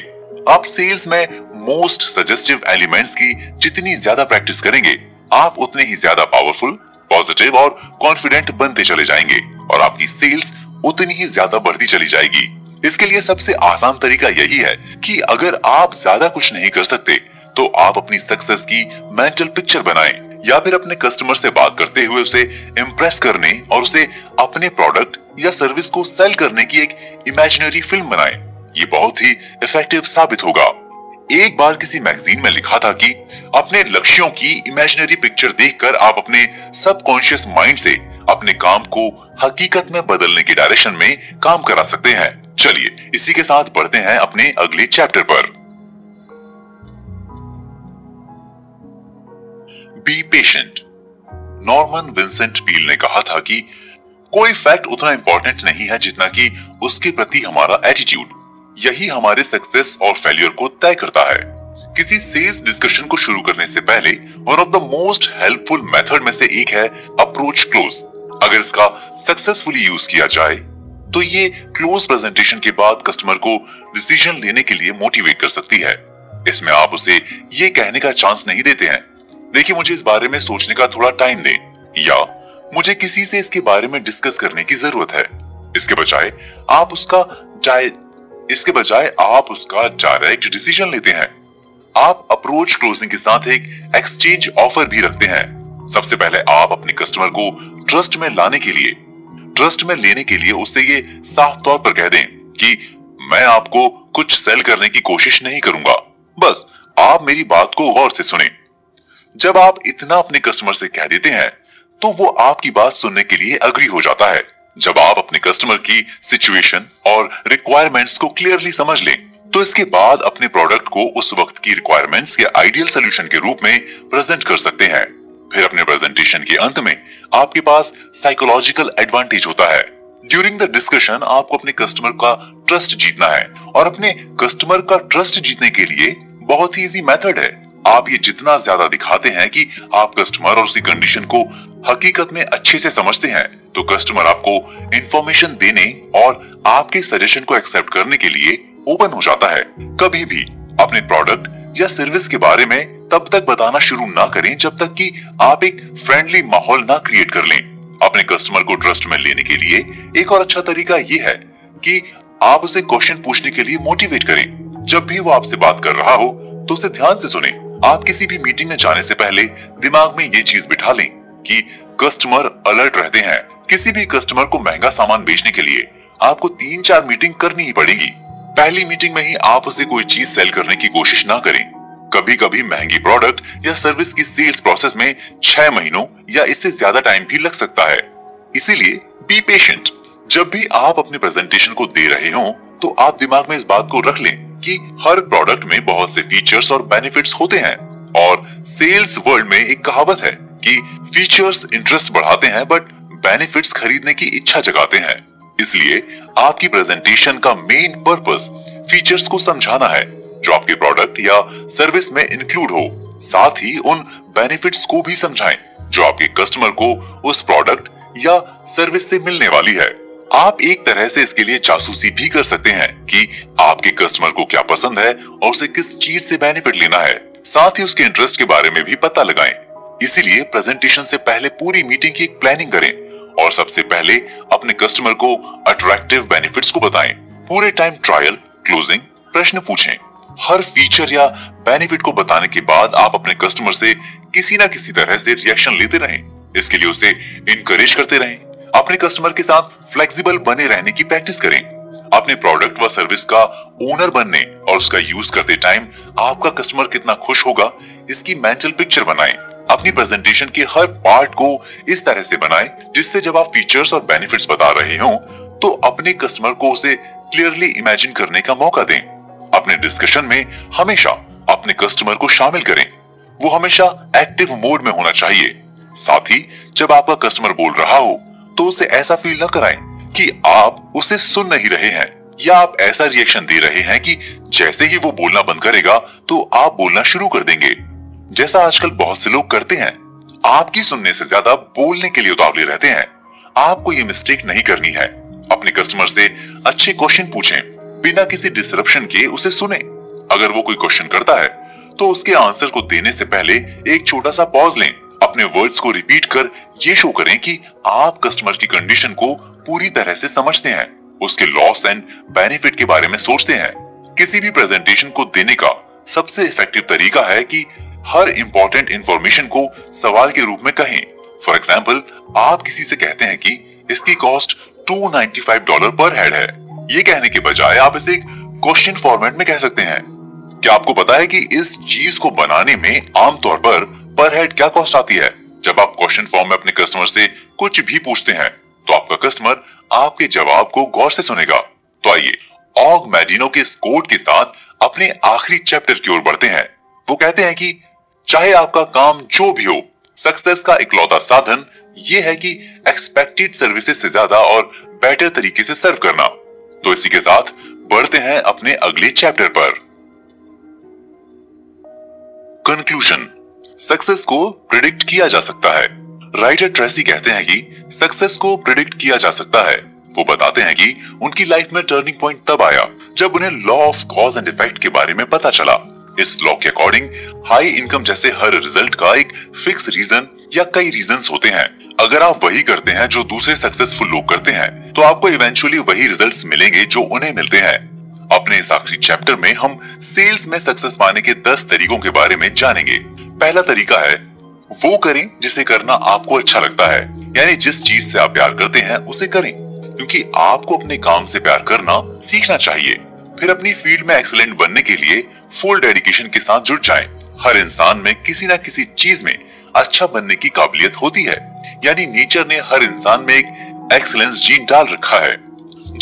आप सेल्स में मोस्ट सजेस्टिव एलिमेंट्स की जितनी ज्यादा प्रैक्टिस करेंगे आप उतने ही ज्यादा पावरफुल, पॉजिटिव और कॉन्फिडेंट बनते चले जाएंगे और आपकी सेल्स उतनी ही ज्यादा बढ़ती चली जाएगी। इसके लिए सबसे आसान तरीका यही है कि अगर आप ज्यादा कुछ नहीं कर सकते तो आप अपनी सक्सेस की मेंटल पिक्चर बनाएं या फिर अपने कस्टमर से बात करते हुए उसे इम्प्रेस करने और उसे अपने प्रोडक्ट या सर्विस को सेल करने की एक इमेजिनरी फिल्म बनाएं। ये बहुत ही इफेक्टिव साबित होगा। एक बार किसी मैगजीन में लिखा था कि अपने लक्ष्यों की इमेजिनरी पिक्चर देखकर आप अपने सबकॉन्शियस माइंड से अपने काम को हकीकत में बदलने के डायरेक्शन में काम करा सकते हैं। चलिए इसी के साथ बढ़ते हैं अपने अगले चैप्टर पर। Be patient. Norman Vincent Peale ने कहा था कि कोई फैक्ट उतना इंपॉर्टेंट नहीं है जितना कि उसके प्रति हमारा एटीट्यूड। यही हमारे सक्सेस और फेलियर को तय करता है। किसी सेल्स डिस्कशन को शुरू करने से पहले one of the most helpful method में से एक है अप्रोच क्लोज। अगर इसका सक्सेसफुली यूज किया जाए तो ये क्लोज प्रेजेंटेशन के बाद कस्टमर को डिसीजन लेने के लिए मोटिवेट कर सकती है। इसमें आप उसे ये कहने का चांस नहीं देते हैं, देखिए मुझे इस बारे में सोचने का थोड़ा टाइम दें, या मुझे किसी से इसके बारे में डिस्कस करने की जरूरत है। इसके बजाय आप उसका जाए इसके बजाय आप उसका डायरेक्ट डिसीजन लेते हैं। आप अप्रोच क्लोजिंग के साथ एक एक्सचेंज ऑफर भी रखते हैं। सबसे पहले आप अपने कस्टमर को ट्रस्ट में लाने के लिए ट्रस्ट में लेने के लिए उससे ये साफ तौर पर कह दें कि मैं आपको कुछ सेल करने की कोशिश नहीं करूंगा, बस आप मेरी बात को गौर से सुने। जब आप इतना अपने कस्टमर से कह देते हैं तो वो आपकी बात सुनने के लिए अग्री हो जाता है। जब आप अपने कस्टमर की सिचुएशन और रिक्वायरमेंट्स को क्लियरली समझ लें तो इसके बाद अपने प्रोडक्ट को उस वक्त की रिक्वायरमेंट्स के आइडियल सॉल्यूशन के रूप में प्रेजेंट कर सकते हैं। फिर अपने प्रेजेंटेशन के अंत में आपके पास साइकोलॉजिकल एडवांटेज होता है। ड्यूरिंग द डिस्कशन आपको अपने कस्टमर का ट्रस्ट जीतना है, और अपने कस्टमर का ट्रस्ट जीतने के लिए बहुत ही इजी मेथड है। आप ये जितना ज्यादा दिखाते हैं कि आप कस्टमर और उसकी कंडीशन को हकीकत में अच्छे से समझते हैं, तो कस्टमर आपको इंफॉर्मेशन देने और आपके सजेशन को एक्सेप्ट करने के लिए ओपन हो जाता है। कभी भी अपने प्रोडक्ट या सर्विस के बारे में तब तक बताना शुरू ना करें जब तक कि आप एक फ्रेंडली माहौल ना क्रिएट कर लें। अपने कस्टमर को ट्रस्ट में लेने के लिए एक और अच्छा तरीका ये है कि आप उसे क्वेश्चन पूछने के लिए मोटिवेट करें। जब भी वो आपसे बात कर रहा हो तो उसे ध्यान से सुने। आप किसी भी मीटिंग में जाने से पहले दिमाग में ये चीज बिठा लें कि कस्टमर अलर्ट रहते हैं। किसी भी कस्टमर को महंगा सामान बेचने के लिए आपको तीन चार मीटिंग करनी ही पड़ेगी। पहली मीटिंग में ही आप उसे कोई चीज सेल करने की कोशिश ना करें। कभी कभी महंगी प्रोडक्ट या सर्विस की सेल्स प्रोसेस में छह महीनों या इससे ज्यादा टाइम भी लग सकता है, इसीलिए बी पेशेंट। जब भी आप अपने प्रेजेंटेशन को दे रहे हो तो आप दिमाग में इस बात को रख लें कि हर प्रोडक्ट में बहुत से फीचर्स और बेनिफिट्स होते हैं, और सेल्स वर्ल्ड में एक कहावत है कि फीचर्स इंटरेस्ट बढ़ाते हैं बट बेनिफिट्स खरीदने की इच्छा जगाते हैं। इसलिए आपकी प्रेजेंटेशन का मेन पर्पस फीचर्स को समझाना है जो आपके प्रोडक्ट या सर्विस में इंक्लूड हो, साथ ही उन बेनिफिट्स को भी समझाएं जो आपके कस्टमर को उस प्रोडक्ट या सर्विस से मिलने वाली है। आप एक तरह से इसके लिए जासूसी भी कर सकते हैं कि आपके कस्टमर को क्या पसंद है और उसे किस चीज से बेनिफिट लेना है, साथ ही उसके इंटरेस्ट के बारे में भी पता लगाएं। इसीलिए प्रेजेंटेशन से पहले पूरी मीटिंग की एक प्लानिंग करें और सबसे पहले अपने कस्टमर को अट्रैक्टिव बेनिफिट्स को बताएं। पूरे टाइम ट्रायल, क्लोजिंग, प्रश्न पूछें। हर फीचर या बेनिफिट को बताने के बाद आप अपने कस्टमर से किसी ना किसी तरह से रिएक्शन लेते रहें। इसके लिए उसे इनकरेज करते रहें। अपने कस्टमर के साथ फ्लेक्सिबल बने रहने की प्रैक्टिस करें। अपने प्रोडक्ट व सर्विस का ओनर बनने और उसका यूज करते टाइम आपका कस्टमर कितना खुश होगा इसकी मेंटल पिक्चर बनाएं। अपनी प्रेजेंटेशन के हर पार्ट को इस तरह से बनाएं जिससे जब आप फीचर्स और बेनिफिट्स बता रहे हों तो अपने कस्टमर को उसे क्लियरली इमेजिन करने का मौका दें। अपने डिस्कशन में हमेशा अपने कस्टमर को शामिल करें, वो हमेशा एक्टिव मोड में होना चाहिए। साथ ही जब आपका कस्टमर बोल रहा हो तो उसे ऐसा फील न कराएं कि आप उसे सुन नहीं रहे हैं, या आप ऐसा रिएक्शन दे रहे हैं कि जैसे ही वो बोलना बंद करेगा तो आप बोलना शुरू कर देंगे, जैसा आजकल बहुत से लोग करते हैं। आपकी सुनने से ज्यादा बोलने के लिए उतावले रहते हैं। आपको ये मिस्टेक नहीं करनी है। अपने कस्टमर से अच्छे क्वेश्चन पूछें, बिना किसी डिसरप्शन के उसे सुने। अगर वो कोई क्वेश्चन करता है तो उसके आंसर को देने से पहले एक छोटा सा पॉज लें। अपने वर्ड्स को रिपीट कर ये शो करें कि आप कस्टमर की कंडीशन को पूरी तरह से समझते हैं, उसके लॉस एंड बेनिफिट के बारे में सोचते हैं। किसी भी प्रेजेंटेशन को देने का सबसे इफेक्टिव तरीका है कि हर इम्पोर्टेंट इंफॉर्मेशन को सवाल के रूप में कहें। फॉर एग्जाम्पल, आप किसी से कहते हैं कि इसकी कॉस्ट दो सौ पचानवे डॉलर पर हेड है। ये कहने के बजाय आप इसे एक क्वेश्चन फॉर्मेट में कह सकते हैं। क्या आपको पता है कि इस चीज को बनाने में आमतौर पर पर हेड क्या कॉस्ट आती है? जब आप क्वेश्चन फॉर्म में अपने कस्टमर से कुछ भी पूछते हैं तो आपका कस्टमर आपके जवाब को गौर से सुनेगा। तो आइए ऑग मैडिनो के इस कोट के साथ अपने आखिरी चैप्टर की ओर बढ़ते हैं। वो कहते हैं कि चाहे आपका काम जो भी हो, सक्सेस का इकलौता साधन ये है कि एक्सपेक्टेड सर्विसेज से ज्यादा और बेटर तरीके से सर्व करना। तो इसी के साथ बढ़ते हैं अपने अगले चैप्टर पर। कंक्लूजन। सक्सेस को प्रिडिक्ट किया जा सकता है। राइटर ट्रेसी कहते हैं कि सक्सेस को प्रिडिक्ट किया जा सकता है वो बताते हैं कि उनकी लाइफ में टर्निंग पॉइंट तब आया जब उन्हें law of cause and effect के बारे में पता चला। इस लॉ के अकॉर्डिंग हाई इनकम जैसे हर रिजल्ट का एक फिक्स रीजन या कई रीजंस होते हैं। अगर आप वही करते हैं जो दूसरे सक्सेसफुल लोग करते हैं तो आपको इवेंचुअली वही रिजल्ट्स मिलेंगे जो उन्हें मिलते हैं। अपने इस आखिरी चैप्टर में हम सेल्स में सक्सेस पाने के दस तरीकों के बारे में जानेंगे। पहला तरीका है वो करें जिसे करना आपको अच्छा लगता है, यानी जिस चीज से आप प्यार करते हैं उसे करें, क्योंकि आपको अपने काम से प्यार करना सीखना चाहिए। फिर अपनी फील्ड में एक्सीलेंट बनने के लिए फुल डेडिकेशन के साथ जुट जाएं। हर इंसान में किसी न किसी चीज में अच्छा बनने की काबिलियत होती है, यानी नेचर ने हर इंसान में एक एक्सीलेंस जीन डाल रखा है।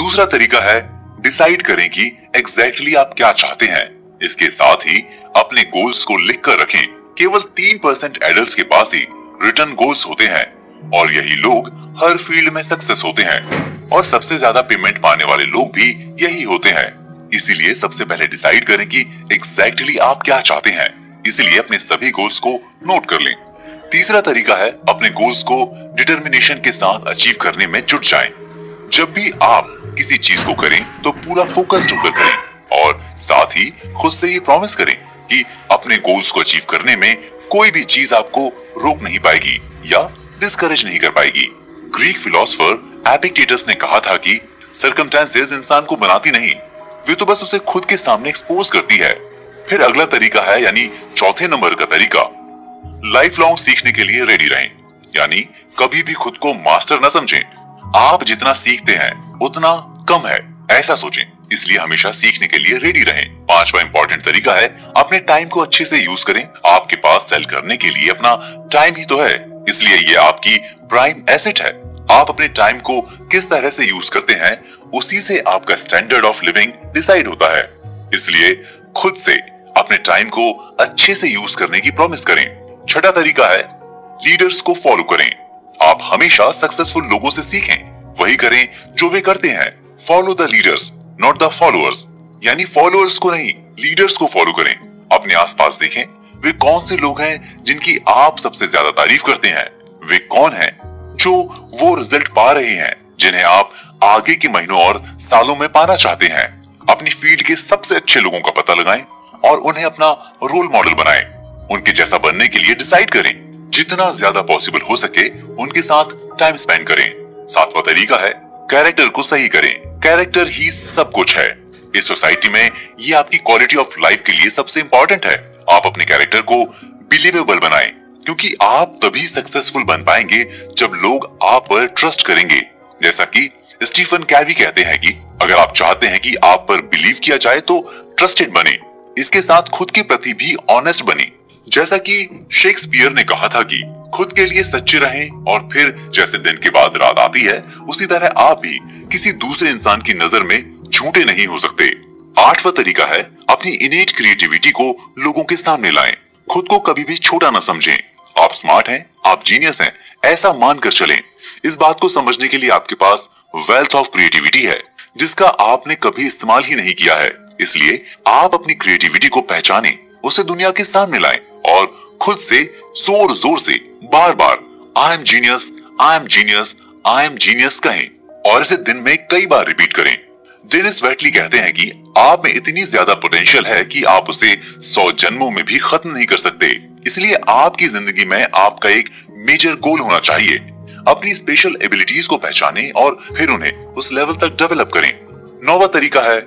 दूसरा तरीका है डिसाइड करें कि एग्जैक्टली आप क्या चाहते हैं। इसके साथ ही अपने गोल्स को लिख कर रखें। केवल तीन परसेंट एडल्ट के पास ही रिटर्न गोल्स होते हैं और यही लोग हर फील्ड में सक्सेस होते हैं और सबसे ज्यादा पेमेंट पाने वाले लोग भी यही होते हैं। इसीलिए सबसे पहले डिसाइड करें कि एग्जैक्टली आप क्या चाहते हैं, इसलिए अपने सभी गोल्स को नोट कर लें। तीसरा तरीका है अपने गोल्स को डिटर्मिनेशन के साथ अचीव करने में जुट जाएं। जब भी आप किसी चीज को करें तो पूरा फोकस्ड होकर करें और साथ ही खुद से ये प्रॉमिस करें कि अपने गोल्स को अचीव करने में कोई भी चीज आपको रोक नहीं पाएगी या डिस्करेज नहीं कर पाएगी। ग्रीक फिलोसोफर एपिक्टेटस ने कहा था कि सर्कमस्टेंसेस इंसान को बनाती नहीं, वे तो बस उसे खुद के सामने एक्सपोज करती है। फिर अगला तरीका है, यानी चौथे नंबर का तरीका, लाइफ लॉन्ग सीखने के लिए रेडी रहें, यानी कभी भी खुद को मास्टर न समझें। आप जितना सीखते हैं उतना कम है ऐसा सोचें, इसलिए हमेशा सीखने के लिए रेडी रहें। पांचवा इंपॉर्टेंट तरीका है अपने टाइम को अच्छे से यूज करें। आपके पास सेल करने के लिए अपना टाइम ही तो है, इसलिए ये आपकी प्राइम एसेट है। आप अपने टाइम को किस तरह से यूज करते हैं उसी से आपका स्टैंडर्ड ऑफ लिविंग डिसाइड होता है, इसलिए खुद से अपने टाइम को अच्छे से यूज करने की प्रॉमिस करें। छठा तरीका है लीडर्स को फॉलो करें। आप हमेशा सक्सेसफुल लोगों से सीखें, वही करें जो वे करते हैं। Follow the leaders not the followers, यानी फॉलोअर्स को नहीं लीडर्स को फॉलो करें। अपने आसपास देखें वे कौन से लोग हैं जिनकी आप सबसे ज्यादा तारीफ करते हैं, वे कौन हैं जो वो रिजल्ट पा रहे हैं जिन्हें आप आगे के महीनों और सालों में पाना चाहते हैं। अपनी फील्ड के सबसे अच्छे लोगों का पता लगाएं और उन्हें अपना रोल मॉडल बनाएं। उनके जैसा बनने के लिए डिसाइड करें, जितना ज्यादा पॉसिबल हो सके उनके साथ टाइम स्पेंड करें। सातवां तरीका है कैरेक्टर को सही करें। कैरेक्टर ही सब कुछ है। इस सोसाइटी में ये आपकी क्वालिटी ऑफ लाइफ के लिए सबसे इम्पोर्टेंट है। आप अपने कैरेक्टर को बिलीवेबल बनाएं, क्योंकि आप तभी सक्सेसफुल बन पाएंगे जब लोग आप पर ट्रस्ट करेंगे। जैसा कि स्टीफन कैवी कहते हैं कि अगर आप चाहते हैं कि आप पर बिलीव किया जाए तो ट्रस्टेड बने, इसके साथ खुद के प्रति भी ऑनेस्ट बने। जैसा कि शेक्सपियर ने कहा था कि खुद के लिए सच्चे रहें और फिर जैसे दिन के बाद रात आती है उसी तरह आप भी किसी दूसरे इंसान की नजर में झूठे नहीं हो सकते। आठवां तरीका है अपनी इनेट क्रिएटिविटी को लोगों के सामने लाएं। खुद को कभी भी छोटा न समझें। आप स्मार्ट हैं, आप जीनियस हैं, ऐसा मानकर चलें। इस बात को समझने के लिए आपके पास वेल्थ ऑफ क्रिएटिविटी है जिसका आपने कभी इस्तेमाल ही नहीं किया है, इसलिए आप अपनी क्रिएटिविटी को पहचानें, उसे दुनिया के सामने लाएं और खुद से जोर जोर से बार बार I am genius I am genius I am genius कहें और इसे दिन में कई बार रिपीट करें। जेनिस वेटली कहते हैं कि आप में इतनी ज्यादा पोटेंशियल है कि आप उसे सौ जन्मों में भी खत्म नहीं कर सकते, इसलिए आपकी जिंदगी में आपका एक मेजर गोल होना चाहिए। अपनी स्पेशल एबिलिटीज को पहचानें और फिर उन्हें उस लेवल तक डेवलप करें। नौवां तरीका है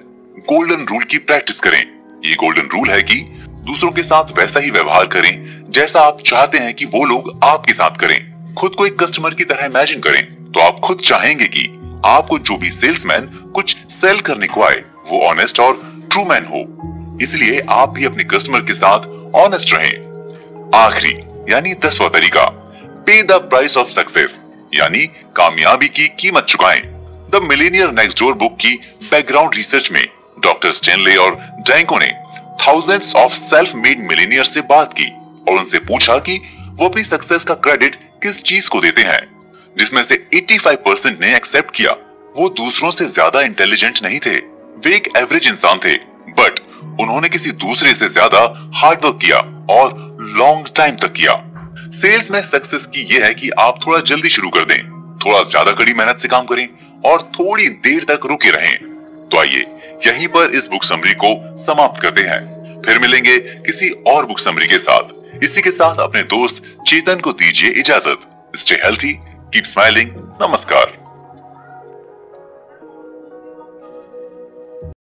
गोल्डन रूल की प्रैक्टिस करें। ये गोल्डन रूल है कि दूसरों के साथ वैसा ही व्यवहार करें जैसा आप चाहते हैं कि वो लोग आपके साथ करें। खुद को एक कस्टमर की तरह इमेजिन करें तो आप खुद चाहेंगे कि आपको जो भी सेल्समैन कुछ सेल करने को आए वो ऑनेस्ट और ट्रू मैन हो, इसलिए आप भी अपने कस्टमर के साथ ऑनेस्ट रहें। आखिरी यानी दसवां तरीका, पे द प्राइस ऑफ सक्सेस, यानी कामयाबी की कीमत चुकाएं। The millionaire next door book की बैकग्राउंड रिसर्च में डॉक्टर स्टेनले और डैंको ने thousands of self made millionaire से बात की और उनसे पूछा कि वो अपनी सक्सेस का क्रेडिट किस चीज को देते हैं, जिसमें से पचासी परसेंट ने एक्सेप्ट किया वो दूसरों से ज्यादा इंटेलिजेंट नहीं थे, वे एक एवरेज इंसान थे, बट उन्होंने किसी दूसरे से ज्यादा हार्ड वर्क किया और लॉन्ग टाइम तक किया। सेल्स में सक्सेस की ये है कि आप थोड़ा जल्दी शुरू कर दें, थोड़ा ज्यादा कड़ी मेहनत से काम करें और थोड़ी देर तक रुके रहें। तो आइए यहीं पर इस बुक समरी को समाप्त करते हैं, फिर मिलेंगे किसी और बुक समरी के साथ। इसी के साथ अपने दोस्त चेतन को दीजिए इजाजत। स्टे हेल्थी, कीप स्माइलिंग, नमस्कार।